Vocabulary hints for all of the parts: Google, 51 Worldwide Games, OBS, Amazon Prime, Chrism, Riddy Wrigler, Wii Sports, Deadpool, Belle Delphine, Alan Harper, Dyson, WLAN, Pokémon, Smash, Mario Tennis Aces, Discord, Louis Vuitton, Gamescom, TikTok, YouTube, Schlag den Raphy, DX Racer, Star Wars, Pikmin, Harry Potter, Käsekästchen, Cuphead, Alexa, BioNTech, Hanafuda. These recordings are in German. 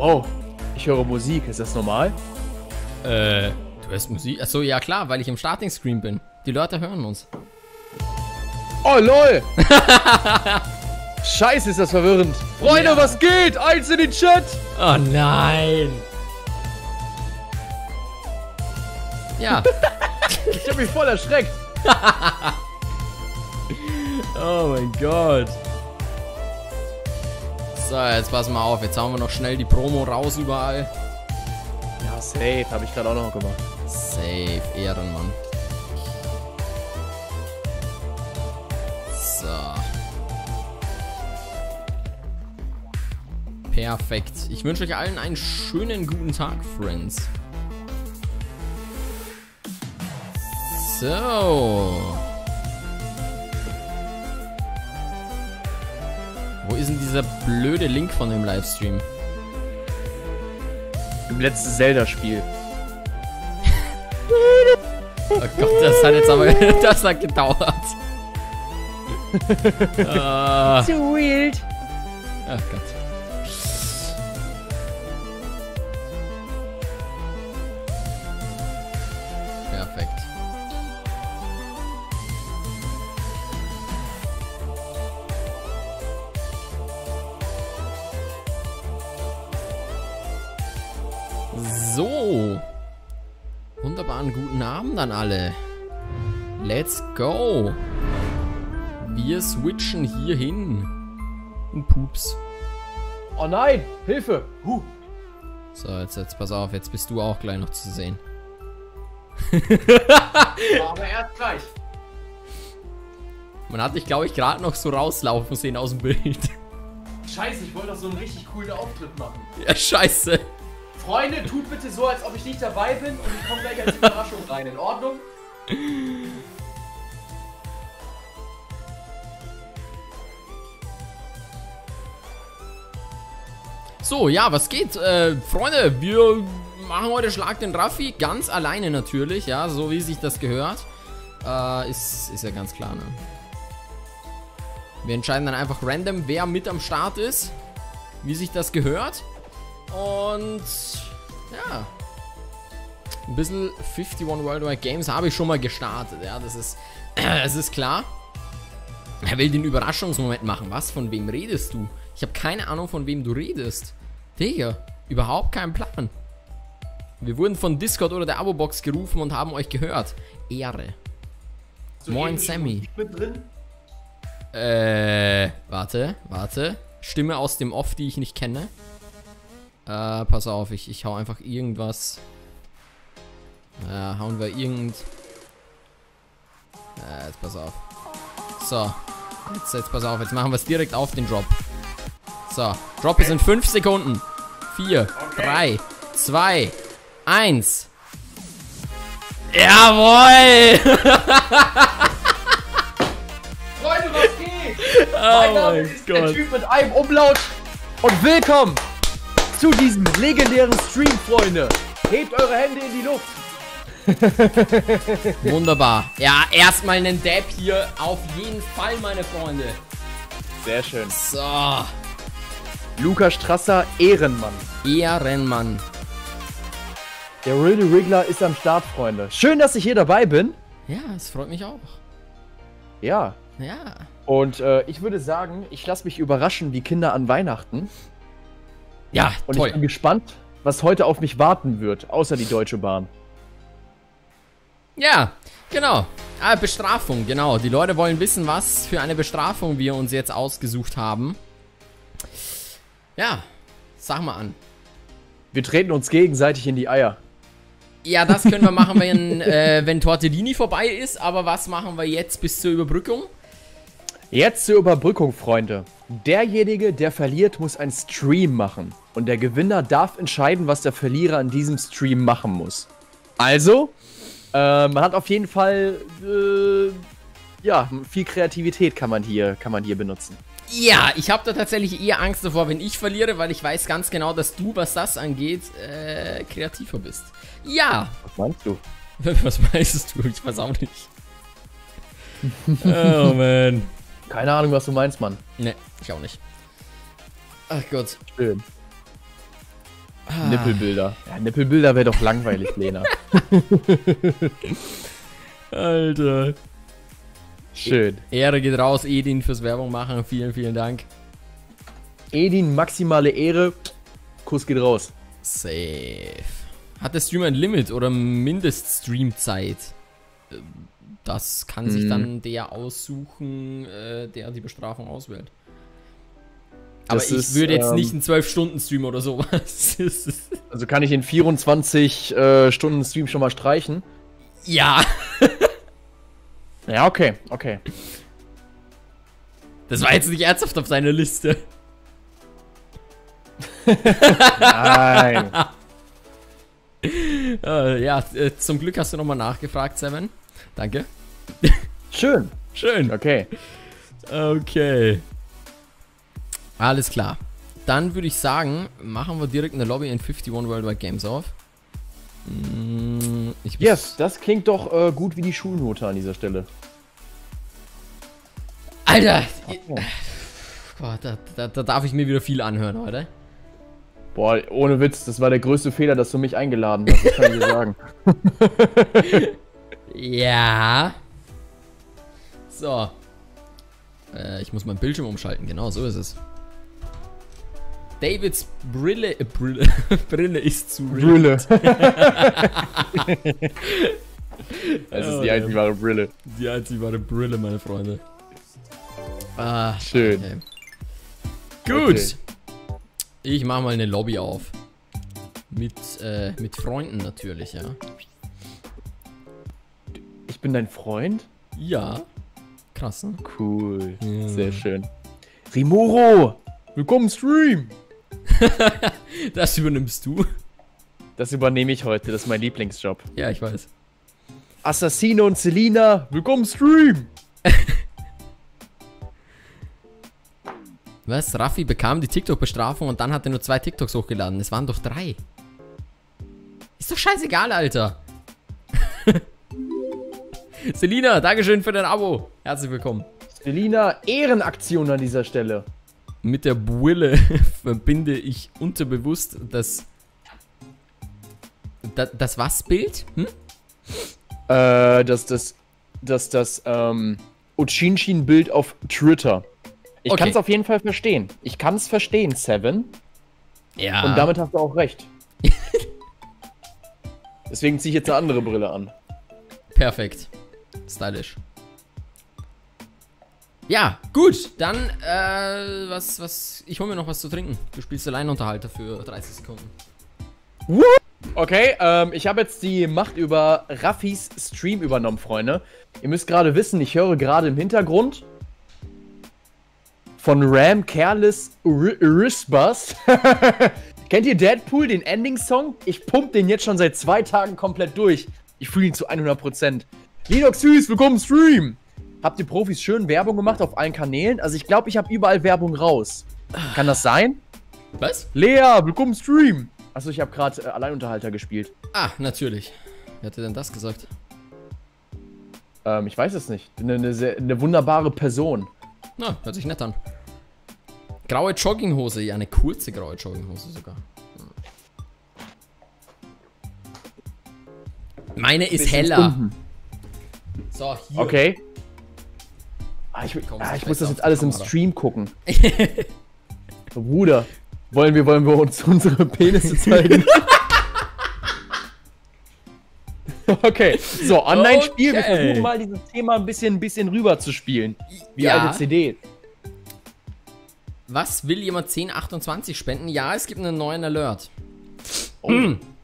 Wow, ich höre Musik. Ist das normal? Du hörst Musik? Achso, ja klar, weil ich im Starting-Screen bin. Die Leute hören uns. Oh, lol! Scheiße, ist das verwirrend. Freunde, ja. Was geht? Eins in den Chat! Oh nein! Ja. Ich hab mich voll erschreckt. Oh mein Gott. So, jetzt pass mal auf. Jetzt hauen wir noch schnell die Promo raus überall. Ja, safe. Habe ich gerade auch noch gemacht. Safe. Ehrenmann. So. Perfekt. Ich wünsche euch allen einen schönen guten Tag, Friends. So. Wo ist denn dieser blöde Link von dem Livestream? Im letzten Zelda-Spiel. Oh Gott, das hat jetzt aber... Das hat gedauert. So wild. Ach Gott. Perfekt. So, wunderbaren guten Abend an alle. Let's go. Wir switchen hier hin. Und Pups. Oh nein, Hilfe. So, jetzt pass auf, jetzt bist du auch gleich noch zu sehen. Aber erst gleich. Man hat dich, glaube ich, gerade noch so rauslaufen sehen aus dem Bild. Scheiße, ich wollte doch so einen richtig coolen Auftritt machen. Ja, scheiße. Freunde, tut bitte so, als ob ich nicht dabei bin und ich komme gleich als Überraschung rein. In Ordnung? So, ja, was geht? Freunde, wir machen heute Schlag den Raphy, ganz alleine natürlich, ja, so wie sich das gehört. Ist ja ganz klar, ne? Wir entscheiden dann einfach random, wer mit am Start ist, wie sich das gehört. Und ja, ein bisschen 51 Worldwide Games habe ich schon mal gestartet, ja, das ist klar. Er will den Überraschungsmoment machen, was? Von wem redest du? Ich habe keine Ahnung, von wem du redest. Digga, überhaupt keinen Plan. Wir wurden von Discord oder der Abo-Box gerufen und haben euch gehört. Ehre. So, moin Sammy. Ich bin drin. Warte. Stimme aus dem Off, die ich nicht kenne. Pass auf, ich hau einfach irgendwas. Hauen wir irgend... jetzt pass auf. So. Jetzt pass auf, jetzt machen wir es direkt auf den Drop. So, Drop ist in 5 Sekunden. 4, 3, 2, 1. Jawohl! Freunde, was geht? Mein Name ist der Typ mit einem Umlaut. Und willkommen zu diesem legendären Stream, Freunde. Hebt eure Hände in die Luft. Wunderbar. Ja, erstmal einen Dab hier. Auf jeden Fall, meine Freunde. Sehr schön. So. Lukas Strasser, Ehrenmann. Ehrenmann. Der Riddy Wrigler ist am Start, Freunde. Schön, dass ich hier dabei bin. Ja, es freut mich auch. Ja. Ja. Und ich würde sagen, ich lasse mich überraschen wie Kinder an Weihnachten. Ja, und toll. Ich bin gespannt, was heute auf mich warten wird, außer die Deutsche Bahn. Ja, genau. Bestrafung, genau. Die Leute wollen wissen, was für eine Bestrafung wir uns jetzt ausgesucht haben. Ja, sag mal an. Wir treten uns gegenseitig in die Eier. Ja, das können wir machen, wenn Tortellini vorbei ist. Aber was machen wir jetzt bis zur Überbrückung? Jetzt zur Überbrückung, Freunde. Derjenige, der verliert, muss einen Stream machen. Und der Gewinner darf entscheiden, was der Verlierer an diesem Stream machen muss. Also, man hat auf jeden Fall, ja, viel Kreativität kann man hier benutzen. Ja, ich habe da tatsächlich eher Angst davor, wenn ich verliere, weil ich weiß ganz genau, dass du, was das angeht, kreativer bist. Ja. Was meinst du? Was meinst du? Ich weiß auch nicht. Oh, man. Keine Ahnung, was du meinst, Mann. Ne, ich auch nicht. Ach Gott. Schön. Nippelbilder. Ja, Nippelbilder wäre doch langweilig, Lena. Alter. Schön. Ehre geht raus, Edin, fürs Werbung machen. Vielen, vielen Dank. Edin, maximale Ehre. Kuss geht raus. Safe. Hat der Stream ein Limit oder Mindeststreamzeit? Das kann sich dann der aussuchen, der die Bestrafung auswählt. Aber das ich würde jetzt nicht einen 12-Stunden-Stream oder sowas. Also kann ich den 24-Stunden-Stream schon mal streichen? Ja. Ja, okay, okay. Das war jetzt nicht ernsthaft auf seiner Liste. Nein. Ja, zum Glück hast du nochmal nachgefragt, Seven. Danke. Schön. Schön. Okay. Okay. Alles klar. Dann würde ich sagen, machen wir direkt eine Lobby in 51 Worldwide Games auf. Yes, das klingt doch gut wie die Schulnote an dieser Stelle. Alter! Oh. Boah, da darf ich mir wieder viel anhören, oder? Boah, ohne Witz, das war der größte Fehler, dass du mich eingeladen hast, das kann ich dir sagen. Ja. So. Ich muss meinen Bildschirm umschalten, genau, so ist es. Davids Brille, Brille ist zu Brille. Es ist die einzig wahre Brille. Die einzig wahre Brille, meine Freunde. Ah, schön. Okay. Gut. Okay. Ich mache mal eine Lobby auf. Mit Freunden natürlich, ja. Ich bin dein Freund? Ja. Krass, ne? Cool. Ja. Sehr schön. Rimuro! Willkommen im Stream! Das übernimmst du. Das übernehme ich heute, das ist mein Lieblingsjob. Ja, ich weiß. Assassine und Selina, willkommen im Stream! Was? Raffi bekam die TikTok-Bestrafung und dann hat er nur 2 TikToks hochgeladen. Es waren doch 3. Ist doch scheißegal, Alter. Selina, Dankeschön für dein Abo. Herzlich willkommen. Selina, Ehrenaktion an dieser Stelle. Mit der Brille verbinde ich unterbewusst das was Bild? Hm? Das Uchinshin-Bild auf Twitter. Ich kann es auf jeden Fall verstehen. Ich kann es verstehen, Seven. Ja. Und damit hast du auch recht. Deswegen ziehe ich jetzt eine andere Brille an. Perfekt. Stylisch. Ja, gut, dann, ich hol mir noch was zu trinken. Du spielst Alleinunterhalter für 30 Sekunden. Okay, ich habe jetzt die Macht über Raffis Stream übernommen, Freunde. Ihr müsst gerade wissen, ich höre gerade im Hintergrund von Ram Careless Risbus. Kennt ihr Deadpool, den Ending-Song? Ich pump den jetzt schon seit 2 Tagen komplett durch. Ich fühle ihn zu 100%. Linux Süß, willkommen im Stream! Habt ihr Profis schön Werbung gemacht auf allen Kanälen? Also ich glaube, ich habe überall Werbung raus. Kann das sein? Was? Lea, willkommen im Stream. Achso, ich habe gerade Alleinunterhalter gespielt. Ah, natürlich. Wer hat denn das gesagt? Ich weiß es nicht. Eine wunderbare Person. Na, hört sich nett an. Graue Jogginghose. Ja, eine kurze graue Jogginghose sogar. Meine ist heller. Unten. So, hier. Okay. Ich muss das jetzt alles im Stream gucken. Bruder, wollen wir uns unsere Penisse zeigen? Okay, so, Online-Spiel, wir versuchen mal dieses Thema ein bisschen rüber zu spielen. Wie alte CD. Was will jemand 1028 spenden? Ja, es gibt einen neuen Alert. Oh,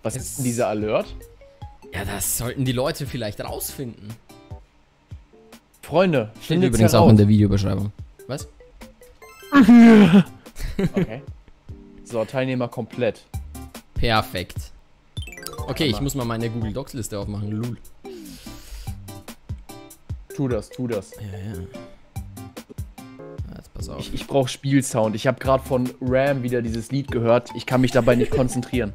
was ist denn dieser Alert? Ja, das sollten die Leute vielleicht rausfinden. Freunde, steht übrigens auch in der Videobeschreibung. Was? Okay. So, Teilnehmer komplett. Perfekt. Okay, ich muss mal meine Google Docs Liste aufmachen. Lul. Tu das, tu das. Ja. Jetzt pass auf. Ich brauche Spielsound. Ich habe gerade von Ram wieder dieses Lied gehört. Ich kann mich dabei nicht konzentrieren.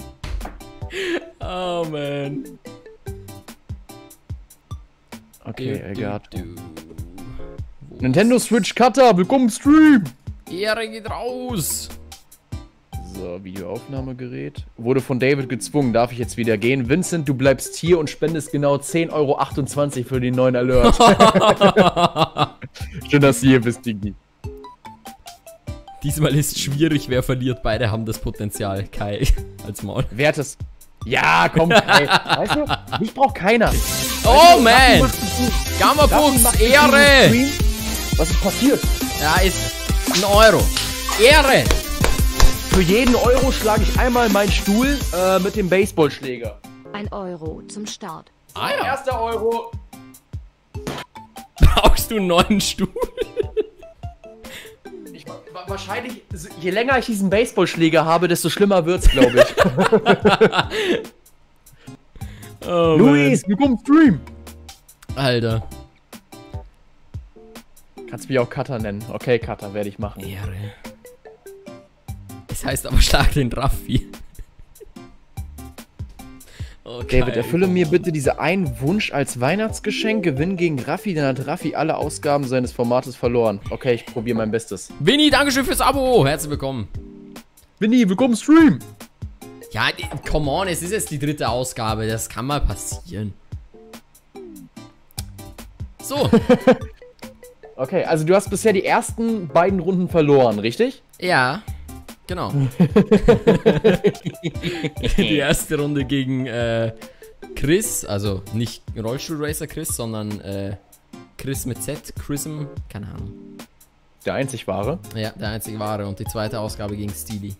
Oh, man. Okay, egal. Nintendo Switch Cutter, willkommen im Stream! Ehre geht raus! So, Videoaufnahmegerät. Wurde von David gezwungen, darf ich jetzt wieder gehen? Vincent, du bleibst hier und spendest genau 10,28 € für den neuen Alert. Schön, dass du hier bist, Digi. Diesmal ist schwierig, wer verliert. Beide haben das Potenzial. Kai, als Maul. Wer hat das? Ja, komm, Kai. Weißt du, mich braucht keiner. Oh, also, man. Gamma-Fuchs, Ehre. Was ist passiert? Da ist 1 €. Ehre. Für jeden Euro schlage ich einmal meinen Stuhl mit dem Baseballschläger. 1 € zum Start. Ah, ja. Erster Euro. Brauchst du einen neuen Stuhl? Wahrscheinlich, je länger ich diesen Baseballschläger habe, desto schlimmer wird's, glaube ich. Oh, Luis, wir kommen Stream! Alter. Kannst mich auch Cutter nennen. Okay, Cutter werde ich machen. Ehre. Es heißt aber Schlag den Raphy. Okay, David, erfülle mir bitte diesen einen Wunsch als Weihnachtsgeschenk. Gewinn gegen Raffi, dann hat Raffi alle Ausgaben seines Formates verloren. Okay, ich probiere mein Bestes. Winnie, Dankeschön fürs Abo. Herzlich willkommen. Winnie, willkommen im Stream. Ja, come on, es ist jetzt die dritte Ausgabe. Das kann mal passieren. So. Okay, also du hast bisher die ersten beiden Runden verloren, richtig? Ja. Genau. Die erste Runde gegen Chris, also nicht Rollstuhlracer Chris, sondern Chris mit Z, Chrism, keine Ahnung. Der einzig wahre? Ja, der einzig wahre. Und die zweite Ausgabe gegen Steely.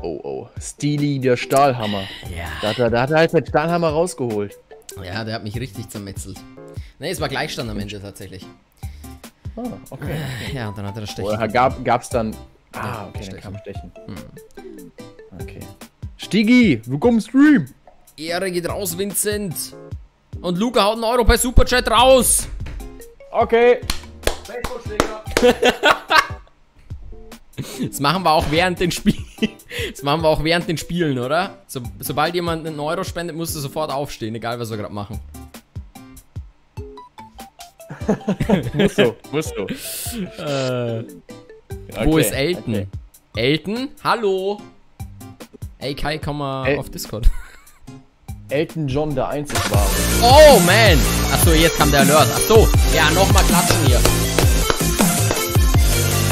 Oh, oh. Steely, der Stahlhammer. Ja. Da hat er halt den Stahlhammer rausgeholt. Ja, der hat mich richtig zermetzelt. Ne, es war Gleichstand am Ende tatsächlich. Ah, okay. Ja, und dann hat er das Stechen. Oder gab's dann... Ah, okay, dann kann man stechen. Hm. Okay. Stigi, willkommen im Stream. Ehre geht raus, Vincent. Und Luca haut 1 € per Superchat raus. Okay. Das machen wir auch während den Spielen. Das machen wir auch während den Spielen, oder? Sobald jemand einen Euro spendet, musst du sofort aufstehen, egal was wir gerade machen. Muss so, muss so. Okay, wo ist Elton? Okay. Elton? Hallo! Ey Kai, komm mal auf Discord. Elton John, der einzig war. Oh man! Achso, jetzt kam der Alert. Achso, ja, nochmal klatschen hier.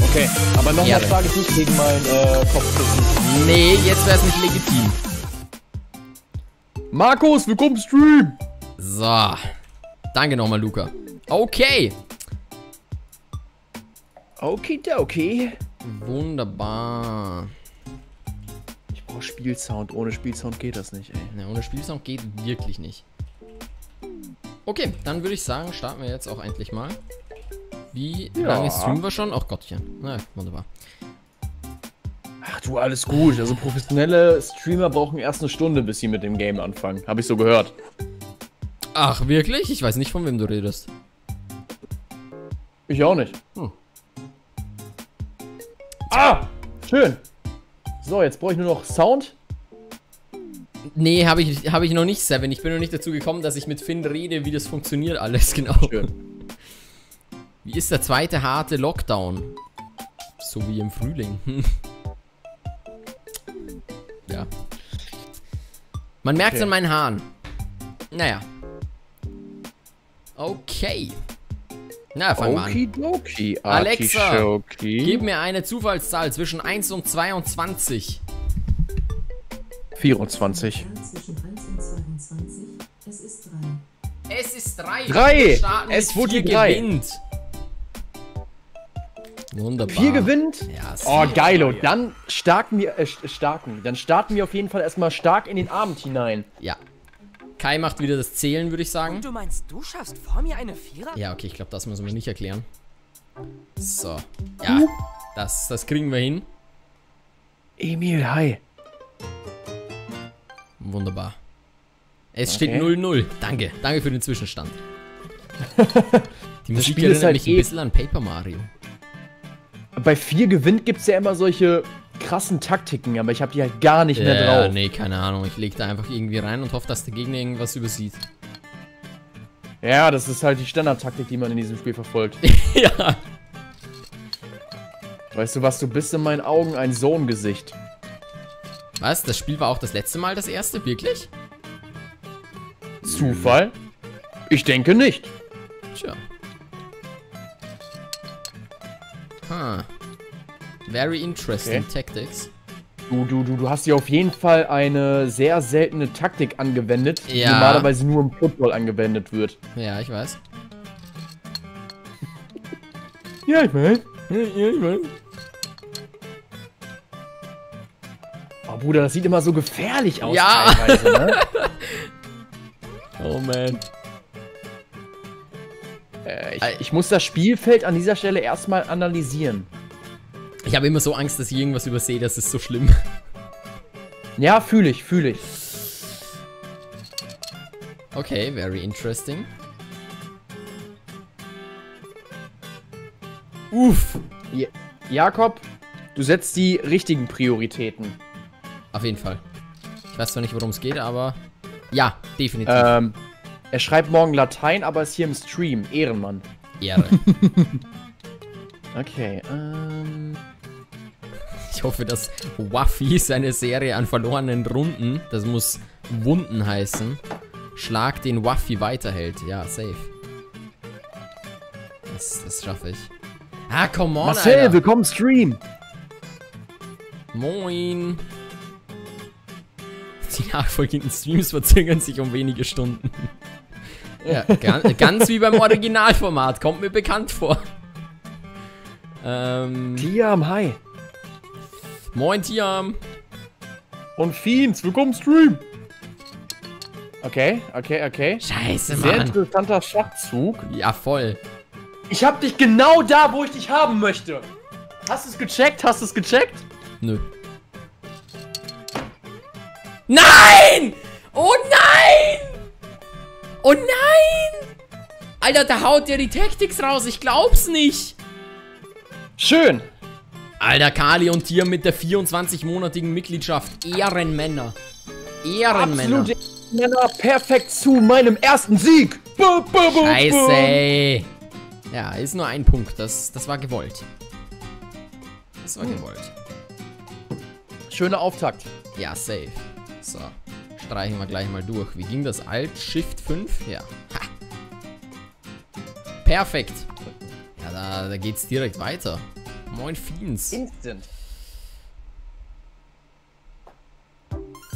Okay, aber nochmal schlage ich nicht gegen meinen Kopfkissen. Nee, jetzt wäre es nicht legitim. Markus, willkommen im Stream! So. Danke nochmal, Luca. Okay! Okidoki. Wunderbar. Ich brauche Spielsound. Ohne Spielsound geht das nicht, ey. Ne, ohne Spielsound geht wirklich nicht. Okay, dann würde ich sagen, starten wir jetzt auch endlich mal. Wie lange streamen wir schon? Ach Gottchen. Na, wunderbar. Ach du, alles gut. Also professionelle Streamer brauchen erst eine Stunde, bis sie mit dem Game anfangen. Habe ich so gehört. Ach, wirklich? Ich weiß nicht, von wem du redest. Ich auch nicht. Hm. Ah! Schön! So, jetzt brauche ich nur noch Sound. Nee, hab ich noch nicht, Seven. Ich bin noch nicht dazu gekommen, dass ich mit Finn rede, wie das funktioniert alles, genau. Schön. Wie ist der zweite harte Lockdown? So wie im Frühling. Ja. Man merkt's an meinen Haaren. Naja. Okay. Na, fangen wir an. Okidoki, Alexa, gib mir eine Zufallszahl zwischen 1 und 22. 24. Zwischen 1 und 22. Es ist 3. Es ist 3. 3. Es wurde 3. Gewinnt. Wunderbar. 4 gewinnt? Ja, oh, geilo. Dann starten wir auf jeden Fall erstmal stark in den Abend hinein. Ja. Kai macht wieder das Zählen, würde ich sagen. Und du meinst, du schaffst vor mir eine Vierer? Ja, okay, ich glaube, das müssen wir nicht erklären. So. Ja, das kriegen wir hin. Emil, hi. Wunderbar. Es steht 0-0. Danke. Danke für den Zwischenstand. Die Musik erinnert halt mich ein bisschen an Paper Mario. Bei 4 gewinnt gibt es ja immer solche krassen Taktiken, aber ich habe die halt gar nicht mehr drauf. Ja, nee, keine Ahnung. Ich lege da einfach irgendwie rein und hoffe, dass der Gegner irgendwas übersieht. Ja, das ist halt die Standardtaktik, die man in diesem Spiel verfolgt. Ja. Weißt du was, du bist in meinen Augen ein Sohngesicht. Was? Das Spiel war auch das letzte Mal das erste? Wirklich? Zufall? Ich denke nicht. Tja. Huh. Very interesting Tactics. Du hast hier auf jeden Fall eine sehr seltene Taktik angewendet, die normalerweise nur im Football angewendet wird. Ja, ich weiß. Ja, ich weiß. Oh, Bruder, das sieht immer so gefährlich aus. Ja. Teilweise, ne? Oh, man. Ich muss das Spielfeld an dieser Stelle erstmal analysieren. Ich habe immer so Angst, dass ich irgendwas übersehe, das ist so schlimm. Ja, fühle ich. Okay, very interesting. Uff. Jakob, du setzt die richtigen Prioritäten. Auf jeden Fall. Ich weiß zwar nicht, worum es geht, aber... Ja, definitiv. Er schreibt morgen Latein, aber ist hier im Stream. Ehrenmann. Ehre. Okay, Ich hoffe, dass Waffi seine Serie an verlorenen Runden, das muss Wunden heißen, Schlag den Waffi weiterhält. Ja, safe. Das schaffe ich. Ah, come on, Marcel, Alter. Willkommen Stream. Moin. Die nachfolgenden Streams verzögern sich um wenige Stunden. Ja, ganz wie beim Originalformat. Kommt mir bekannt vor. Tiam, hi. Moin, Tiam. Und Fiends, willkommen Stream. Okay. Scheiße, Mann. Sehr interessanter Schachzug. Ja, voll. Ich hab dich genau da, wo ich dich haben möchte. Hast du es gecheckt? Nö. Nein! Oh nein! Oh nein! Alter, da haut der die Tactics raus. Ich glaub's nicht. Schön. Alter, Kali und Tier mit der 24-monatigen Mitgliedschaft. Ehrenmänner. Absolute Ehrenmänner. Perfekt zu meinem ersten Sieg. Scheiße, ey. Ja, ist nur ein Punkt. Das war gewollt. Das war gewollt. Schöner Auftakt. Ja, safe. So, streichen wir gleich mal durch. Wie ging das? Alt, Shift 5? Ja. Ha. Perfekt. Ja, da geht's direkt weiter. Moin, Fiends. Instant.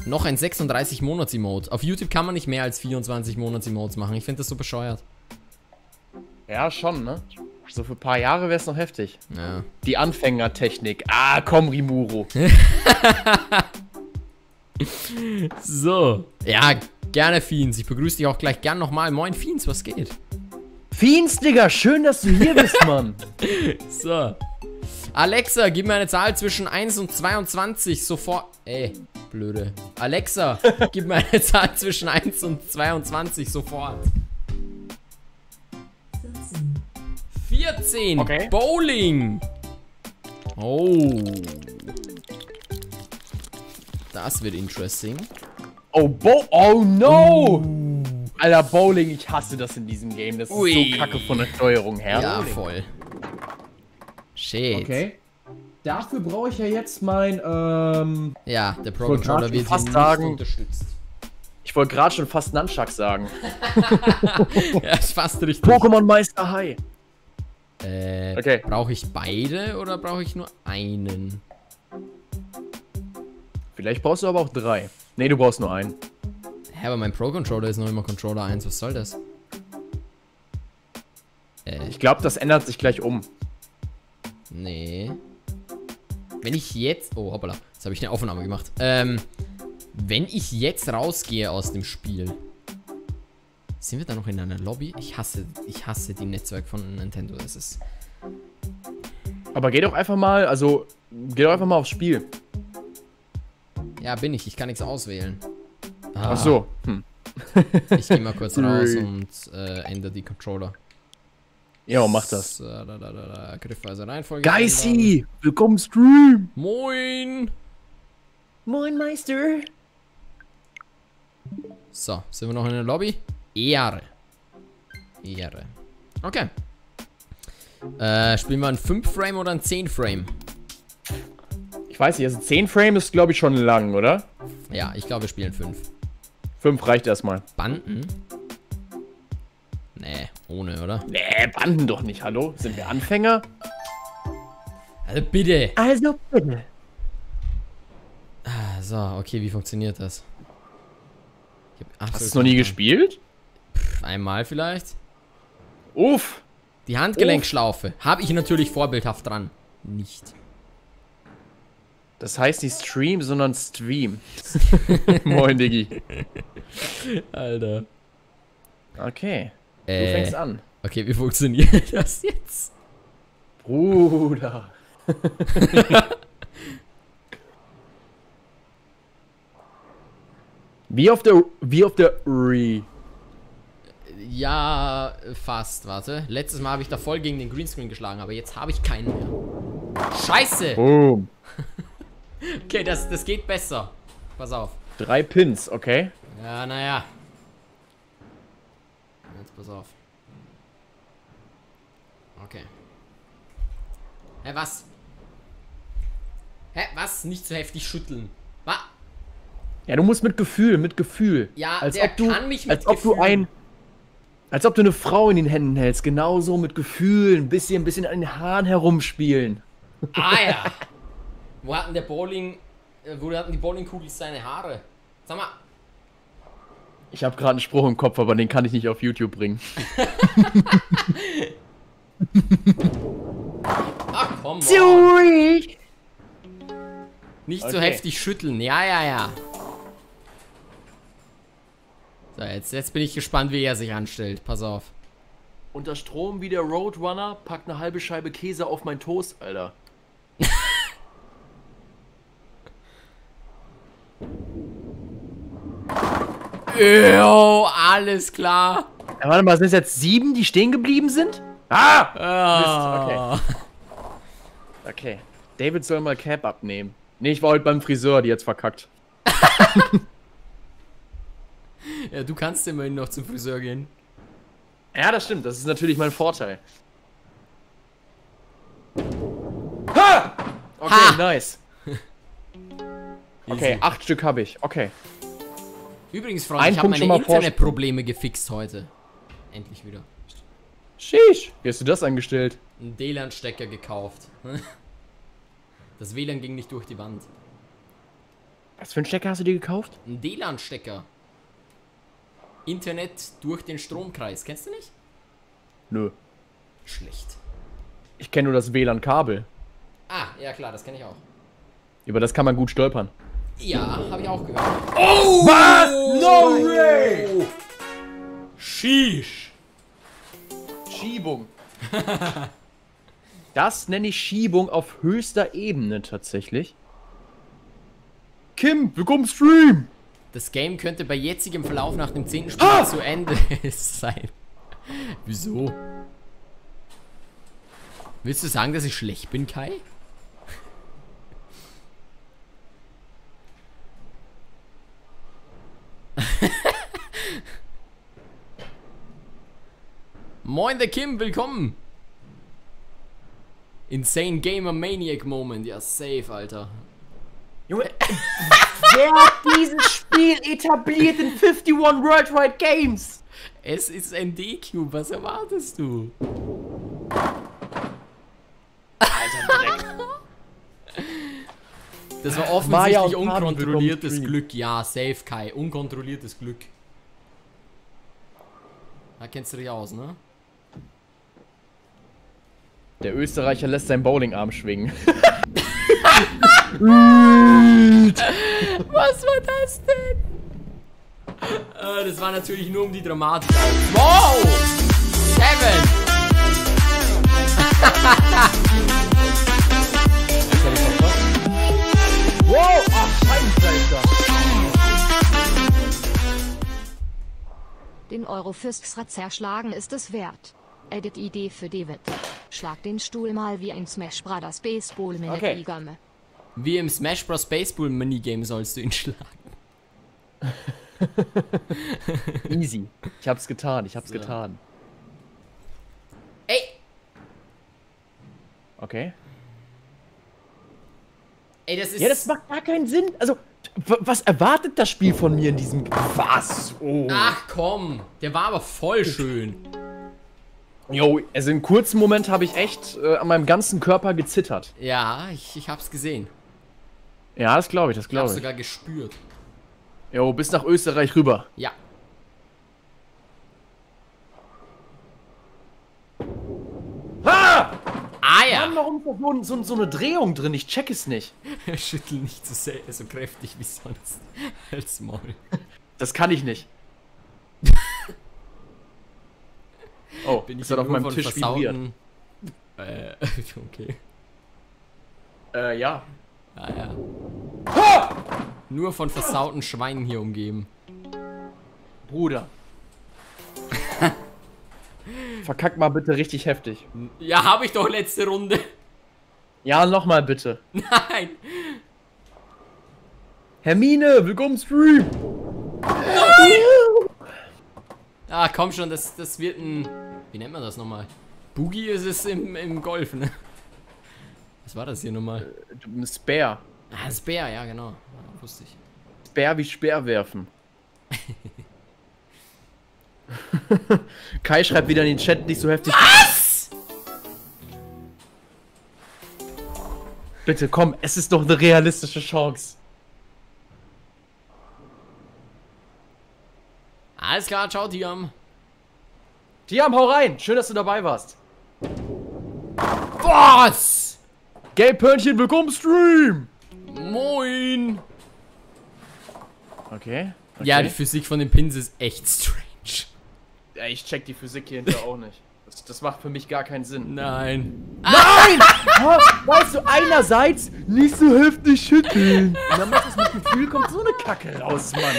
Noch ein 36-Monats-Emote. Auf YouTube kann man nicht mehr als 24-Monats-Emotes machen. Ich finde das so bescheuert. Ja, schon, ne? So für ein paar Jahre wäre es noch heftig. Ja. Die Anfängertechnik. Ah, komm, Rimuru. So. Ja, gerne, Fiends. Ich begrüße dich auch gleich gern nochmal. Moin, Fiends, was geht? Fiends, Digga, schön, dass du hier bist, Mann. So. Alexa, gib mir eine Zahl zwischen 1 und 22. Sofort. Ey, blöde. Alexa, gib mir eine Zahl zwischen 1 und 22. Sofort. 14. Okay. Bowling. Oh. Das wird interesting. Oh, oh no. Alter, Bowling, ich hasse das in diesem Game. Das ist so kacke von der Steuerung her. Ja, voll. Shit. Okay. Dafür brauche ich ja jetzt mein, ja, der Pro-Controller wird fast sagen, unterstützt. Ich wollte gerade schon fast Nunchuck sagen. Ja, ist fast richtig. Pokémon Meister High. Okay. Brauche ich beide oder brauche ich nur einen? Vielleicht brauchst du aber auch drei. Nee, du brauchst nur einen. Hä, aber mein Pro-Controller ist noch immer Controller 1. Was soll das? Ich glaube, das ändert sich gleich um. Nee. Wenn ich jetzt... Oh, hoppala. Jetzt habe ich eine Aufnahme gemacht. Wenn ich jetzt rausgehe aus dem Spiel... Sind wir da noch in einer Lobby? Ich hasse die Netzwerk von Nintendo. Das ist... Aber geh doch einfach mal... Also, geh doch einfach mal aufs Spiel. Ja, bin ich. Ich kann nichts auswählen. Ah. Ach so. Hm. Ich gehe mal kurz raus und ändere die Controller. Ja, mach das. Griffweise Reihenfolge. Geissi! Willkommen Stream! Moin! Moin, Meister! So, sind wir noch in der Lobby? Ehre. Okay. Spielen wir einen 5-Frame oder einen 10-Frame? Ich weiß nicht, also 10-Frame ist, glaube ich, schon lang, oder? Ja, ich glaube, wir spielen 5. 5 reicht erstmal. Banden? Nee, ohne, oder? Nee, Banden doch nicht, hallo? Sind wir Anfänger? Also bitte! Also bitte! So, okay, wie funktioniert das? Hast du es noch nie gespielt? Pff, einmal vielleicht. Uff! Die Handgelenkschlaufe habe ich natürlich vorbildhaft dran. Nicht. Das heißt nicht Stream, sondern Stream. Moin, Diggi. Alter. Okay. Du fängst an. Okay, wie funktioniert das jetzt? Bruder. Wie auf der Re. Ja, fast, warte. Letztes Mal habe ich da voll gegen den Greenscreen geschlagen, aber jetzt habe ich keinen mehr. Scheiße! Boom. Okay, das geht besser. Pass auf. 3 Pins, okay. Ja, naja. Jetzt pass auf. Okay. Hä, was? Hä, was? Nicht so heftig schütteln. Was? Ja, du musst mit Gefühl, mit Gefühl. Ja, als der ob du, kann mich mit als Gefühl. Ob du ein... Als ob du eine Frau in den Händen hältst, genauso mit Gefühlen, ein bisschen an den Haaren herumspielen. Ah ja. Wo hatten die Bowlingkugels seine Haare? Sag mal. Ich habe gerade einen Spruch im Kopf, aber den kann ich nicht auf YouTube bringen. Ach komm. Zurück. Nicht so heftig schütteln. Ja, ja, ja. So, jetzt bin ich gespannt, wie er sich anstellt. Pass auf. Unter Strom wie der Roadrunner, packt eine halbe Scheibe Käse auf mein Toast, Alter. Yo, alles klar. Ja, warte mal, sind es jetzt 7, die stehen geblieben sind? Ah! Oh. Mist, okay. Okay. David soll mal Cap abnehmen. Nee, ich war heute beim Friseur, die jetzt verkackt. Ja, du kannst immerhin noch zum Friseur gehen. Ja, das stimmt. Das ist natürlich mein Vorteil. Ha! Okay, ha! Nice. Okay, 8 Stück habe ich. Okay. Übrigens, Freunde, ich habe meine Internetprobleme gefixt heute. Endlich wieder. Sheesh. Wie hast du das angestellt? Einen DLAN-Stecker gekauft. Das WLAN ging nicht durch die Wand. Was für einen Stecker hast du dir gekauft? Einen DLAN-Stecker. Internet durch den Stromkreis. Kennst du nicht? Nö. Schlecht. Ich kenne nur das WLAN-Kabel. Ah, ja klar, das kenne ich auch. Über das kann man gut stolpern. Ja, habe ich auch gehört. Oh! Was? No way! Oh. Sheesh. Schiebung. Das nenne ich Schiebung auf höchster Ebene tatsächlich. Kim, willkommen Stream! Das Game könnte bei jetzigem Verlauf nach dem 10. Spiel zu Ende sein. Wieso? Willst du sagen, dass ich schlecht bin, Kai? Moin, der Kim, willkommen! Insane Gamer Maniac Moment. Ja, safe, Alter. Junge, wer hat dieses Spiel etabliert in 51 Worldwide Games? Es ist ein D-Cube, was erwartest du? Alter, Dreck. Das war offensichtlich unkontrolliertes Glück. Ja, safe, Kai. Unkontrolliertes Glück. Da kennst du dich aus, ne? Der Österreicher lässt seinen Bowlingarm schwingen. Was war das denn? Das war natürlich nur um die Dramatik. Wow! 7! Wow! Ach, Scheiße! Den Euro fürs Strasser schlagen ist es wert. Edit-Idee für David. Schlag den Stuhl mal wie ein Smash Brothers Baseball mit der Igame. Wie im Smash Bros. Baseball Minigame sollst du ihn schlagen. Easy. Ich hab's getan, ich hab's getan. Ey! Okay. Ey, das ist... Ja, das macht gar keinen Sinn. Also, was erwartet das Spiel von mir in diesem... Was? Oh. Ach komm, der war aber voll schön. Jo, also im kurzen Moment habe ich echt an meinem ganzen Körper gezittert. Ja, ich hab's gesehen. Ja, das glaube ich, das glaube ich. Ich hab's sogar gespürt. Jo, bis nach Österreich rüber. Ja. Ah! Ah ja! Warum ist da so eine Drehung drin? Ich check es nicht. Schüttel nicht so, so kräftig wie sonst. Halt's Maul. Das kann ich nicht. Oh, bin ich auf meinem Tisch vibriert. Okay. Ja. Ah ja. Ha! Nur von versauten Schweinen hier umgeben. Bruder. Verkack mal bitte richtig heftig. Ja, habe ich doch letzte Runde. Ja, nochmal bitte. Nein. Hermine, willkommen Stream. Nein. Ah, komm schon, das wird ein... Wie nennt man das nochmal? Boogie ist es im Golf, ne? Was war das hier nochmal? Speer. Ah, Speer, ja genau. Ja, wusste ich. Speer wie Speer werfen. Kai schreibt wieder in den Chat, nicht so heftig. Was? Bitte, komm, es ist doch eine realistische Chance. Alles klar, ciao, Tiam. Tiam, hau rein. Schön, dass du dabei warst. Was? Gelbhörnchen, willkommen Stream. Moin. Okay. Ja, die Physik von dem Pinsel ist echt strange. Ja, ich check die Physik hier hinter auch nicht. Das macht für mich gar keinen Sinn. Nein. Nein! Ah! Weißt du, einerseits nicht so heftig schütteln. Und dann macht es mit Gefühl, kommt so eine Kacke raus, Mann.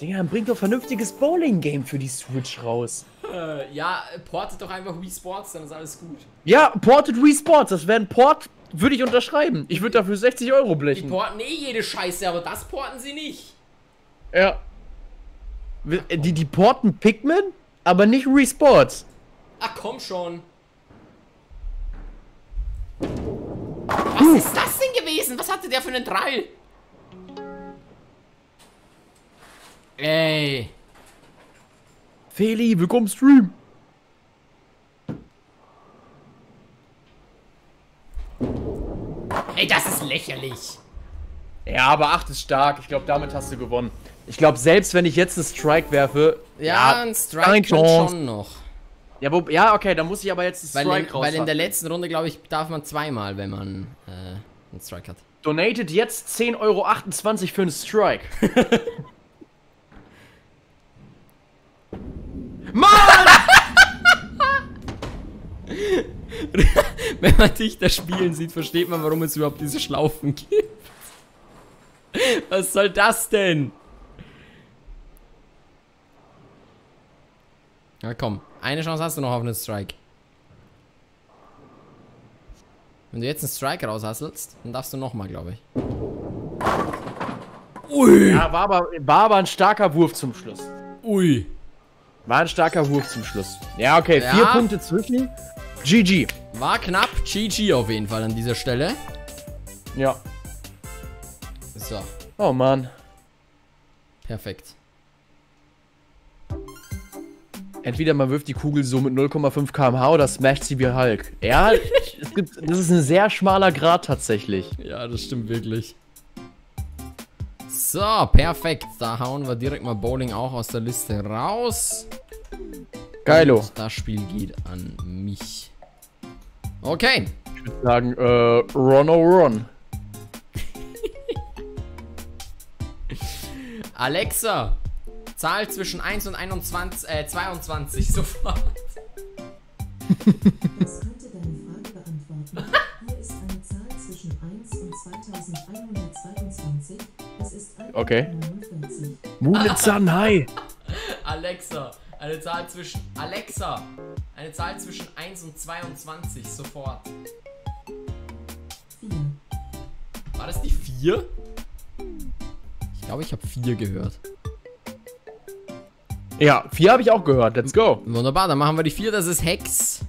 Digga, dann bringt doch vernünftiges Bowling-Game für die Switch raus. Ja, portet doch einfach Wii Sports, dann ist alles gut. Ja, portet Wii Sports, das wäre ein Port, würde ich unterschreiben. Ich würde dafür 60 € blechen. Die porten eh jede Scheiße, aber das porten sie nicht. Ja. Die porten Pikmin, aber nicht Wii Sports. Ach komm schon. Was ist das denn gewesen? Was hatte der für einen Drall? Ey. Feli, willkommen Stream. Ey, das ist lächerlich. Ja, aber 8 ist stark. Ich glaube, damit hast du gewonnen. Ich glaube, selbst wenn ich jetzt einen Strike werfe... Ja, ein Strike schon noch. Ja, okay, dann muss ich aber jetzt einen Strike rausfahren. Weil in der letzten Runde, glaube ich, darf man zweimal, wenn man einen Strike hat. Donated jetzt 10,28 € für einen Strike. Wenn man dich da spielen sieht, versteht man, warum es überhaupt diese Schlaufen gibt. Was soll das denn? Na komm, eine Chance hast du noch auf einen Strike. Wenn du jetzt einen Strike raushasselst, dann darfst du nochmal, glaube ich. Ui! Ja, war aber ein starker Wurf zum Schluss. Ui! War ein starker Wurf zum Schluss. Ja, okay, 4 Punkte zwischen. GG. War knapp. GG auf jeden Fall an dieser Stelle. Ja. So. Oh Mann. Perfekt. Entweder man wirft die Kugel so mit 0,5 km/h oder smasht sie wie Hulk. Ja, das ist ein sehr schmaler Grad tatsächlich. Ja, das stimmt wirklich. So, perfekt. Da hauen wir direkt mal Bowling auch aus der Liste raus. Geilo. Und das Spiel geht an mich. Okay. Ich würde sagen, run or run. Alexa, Zahl zwischen 1 und 22 sofort. Das könnte deine Frage beantworten. Hier ist eine Zahl zwischen 1 und 2122. Das ist 149. Moonitsan, hi. Alexa, eine Zahl zwischen 1 und 22 sofort. 4. War das die 4? Ich glaube, ich habe 4 gehört. Ja, 4 habe ich auch gehört. Let's go. Wunderbar, dann machen wir die 4. Das ist Hex.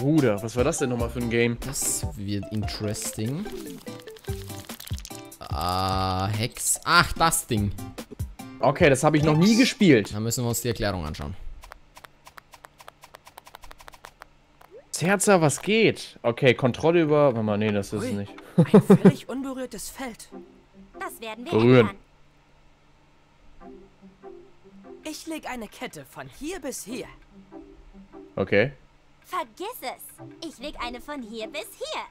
Bruder, was war das denn nochmal für ein Game? Das wird interesting. Ah, Hex. Ach, das Ding. Okay, das habe ich noch nie gespielt. Dann müssen wir uns die Erklärung anschauen. Herzer, was geht? Okay, Kontrolle über... Warte mal, nee, das ist es nicht. Ein völlig unberührtes Feld. Das werden wir berühren. Ich lege eine Kette von hier bis hier. Okay. Vergiss es. Ich lege eine von hier bis hier.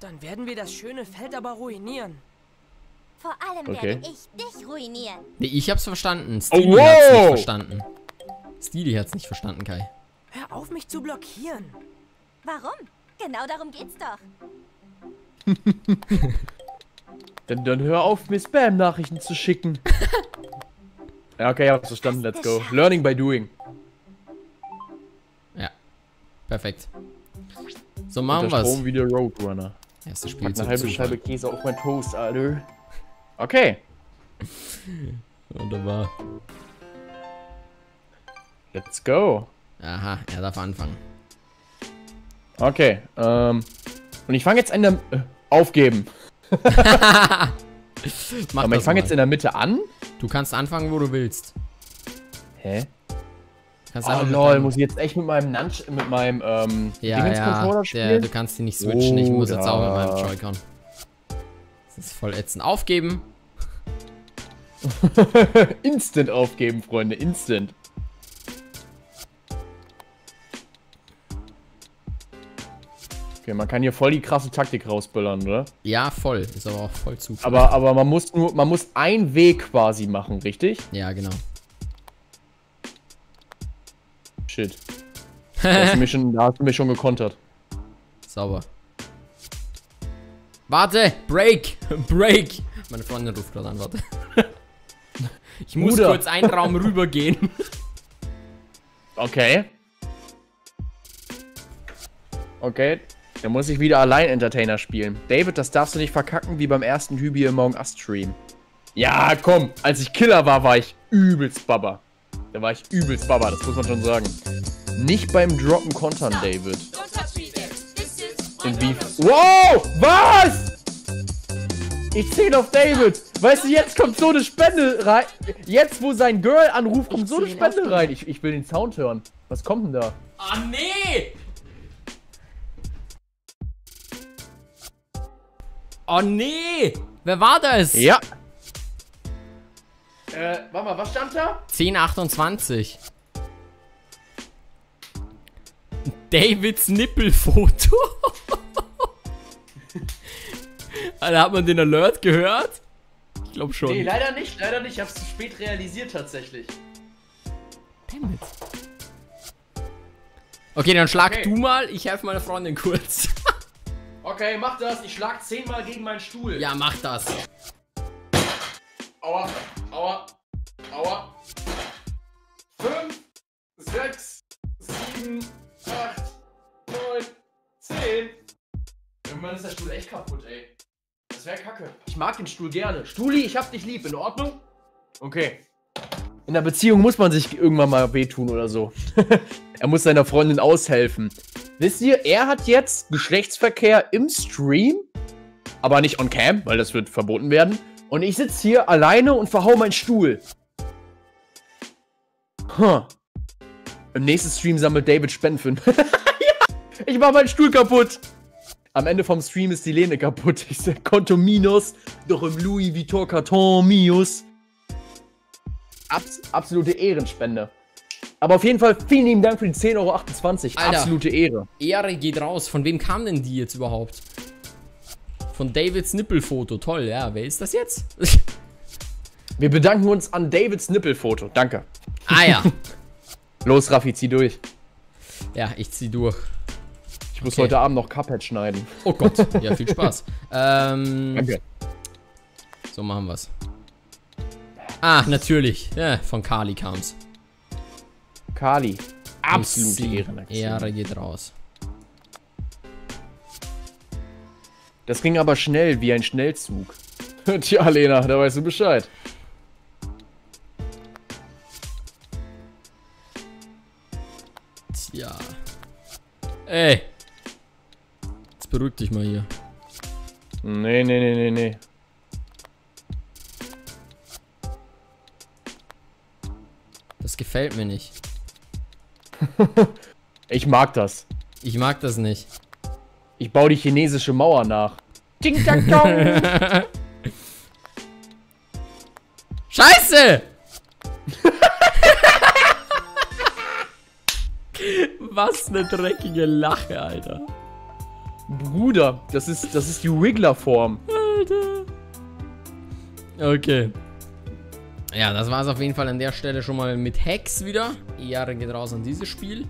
Dann werden wir das schöne Feld aber ruinieren. Vor allem werde ich dich ruinieren. Nee, ich hab's verstanden. Steely hat's nicht verstanden. Steely hat's nicht verstanden, Kai. Hör auf, mich zu blockieren. Warum? Genau darum geht's doch. dann hör auf, mir Spam-Nachrichten zu schicken. Ja, okay, ich hab's verstanden. Let's go. Learning by doing. Ja. Perfekt. So, machen wir's. Strom wie der Roadrunner. Erstes Spiel. Eine halbe Scheibe Käse auf mein Toast, Alter. Okay. Wunderbar. Let's go. Aha, er darf anfangen. Okay, und ich fange jetzt in der... aufgeben. Aber ich fange jetzt in der Mitte an. Du kannst anfangen, wo du willst. Hä? Kannst muss ich jetzt echt mit meinem Controller spielen? Ja, du kannst die nicht switchen. Ich muss jetzt auch mit meinem Joy-Con. Das ist voll ätzend. Aufgeben. Instant aufgeben, Freunde. Instant. Okay, man kann hier voll die krasse Taktik rausböllern, oder? Ja, voll. Ist aber auch voll zu. Aber man muss nur, man muss einen Weg quasi machen, richtig? Ja, genau. Shit. Da hast du mich schon gekontert. Sauber. Warte! Break! Break! Meine Freundin ruft gerade an, warte. Ich muss kurz einen Raum rübergehen. Okay. Okay. Da muss ich wieder Allein-Entertainer spielen. David, das darfst du nicht verkacken wie beim ersten Hübi im Among Us-Stream. Ja, komm. Als ich Killer war, war ich übelst Baba. Da war ich übelst Baba, das muss man schon sagen. Nicht beim Droppen kontern, David. Wow! Was? Ich zähle auf David. Weißt du, jetzt kommt so eine Spende rein. Jetzt, wo sein Girl anruft, kommt so eine Spende rein. Ich will den Sound hören. Was kommt denn da? Ah, nee! Oh nee! Wer war das? Ja. Warte mal, was stand da? 1028. Davids Nippelfoto. Alter, hat man den Alert gehört? Ich glaube schon. Nee, leider nicht, leider nicht. Ich hab's zu spät realisiert tatsächlich. Damn it. Okay, dann schlag du mal. Ich helfe meiner Freundin kurz. Okay, mach das. Ich schlag 10-mal gegen meinen Stuhl. Ja, mach das. Aua, aua, aua. 5, 6, 7, 8, 9, 10. Irgendwann ist der Stuhl echt kaputt, ey. Das wäre kacke. Ich mag den Stuhl gerne. Stuli, ich hab dich lieb. In Ordnung? Okay. In der Beziehung muss man sich irgendwann mal wehtun oder so. Er muss seiner Freundin aushelfen. Wisst ihr, er hat jetzt Geschlechtsverkehr im Stream, aber nicht on cam, weil das wird verboten werden. Und ich sitze hier alleine und verhau meinen Stuhl. Huh. Im nächsten Stream sammelt David Spenden. Ja, ich mach meinen Stuhl kaputt. Am Ende vom Stream ist die Lehne kaputt. Ich sag Konto minus, doch im Louis Vuitton Karton minus. Absolute Ehrenspende. Aber auf jeden Fall vielen lieben Dank für die 10,28 €. Alter, absolute Ehre. Ehre geht raus. Von wem kam denn die jetzt überhaupt? Von Davids Nippelfoto. Toll, ja. Wer ist das jetzt? Wir bedanken uns an Davids Nippelfoto. Danke. Ah ja. Los, Raffi, zieh durch. Ja, ich zieh durch. Ich muss heute Abend noch Cuphead schneiden. Oh Gott. Ja, viel Spaß. Danke. So machen wir's. Ah, natürlich. Ja, von Kali kam's. Kali. Absolute Ehrenaktion. Ehre geht raus. Das ging aber schnell, wie ein Schnellzug. Tja, Lena, da weißt du Bescheid. Tja. Ey. Jetzt beruhig dich mal hier. Nee, nee, nee, nee, nee. Das gefällt mir nicht. Ich mag das. Ich mag das nicht. Ich baue die chinesische Mauer nach. Ding, dang, dong. Scheiße! Was eine dreckige Lache, Alter. Bruder, das ist die Wrigler-Form. Alter. Okay. Ja, das war es auf jeden Fall an der Stelle schon mal mit Hacks wieder. Jahre geht raus an dieses Spiel.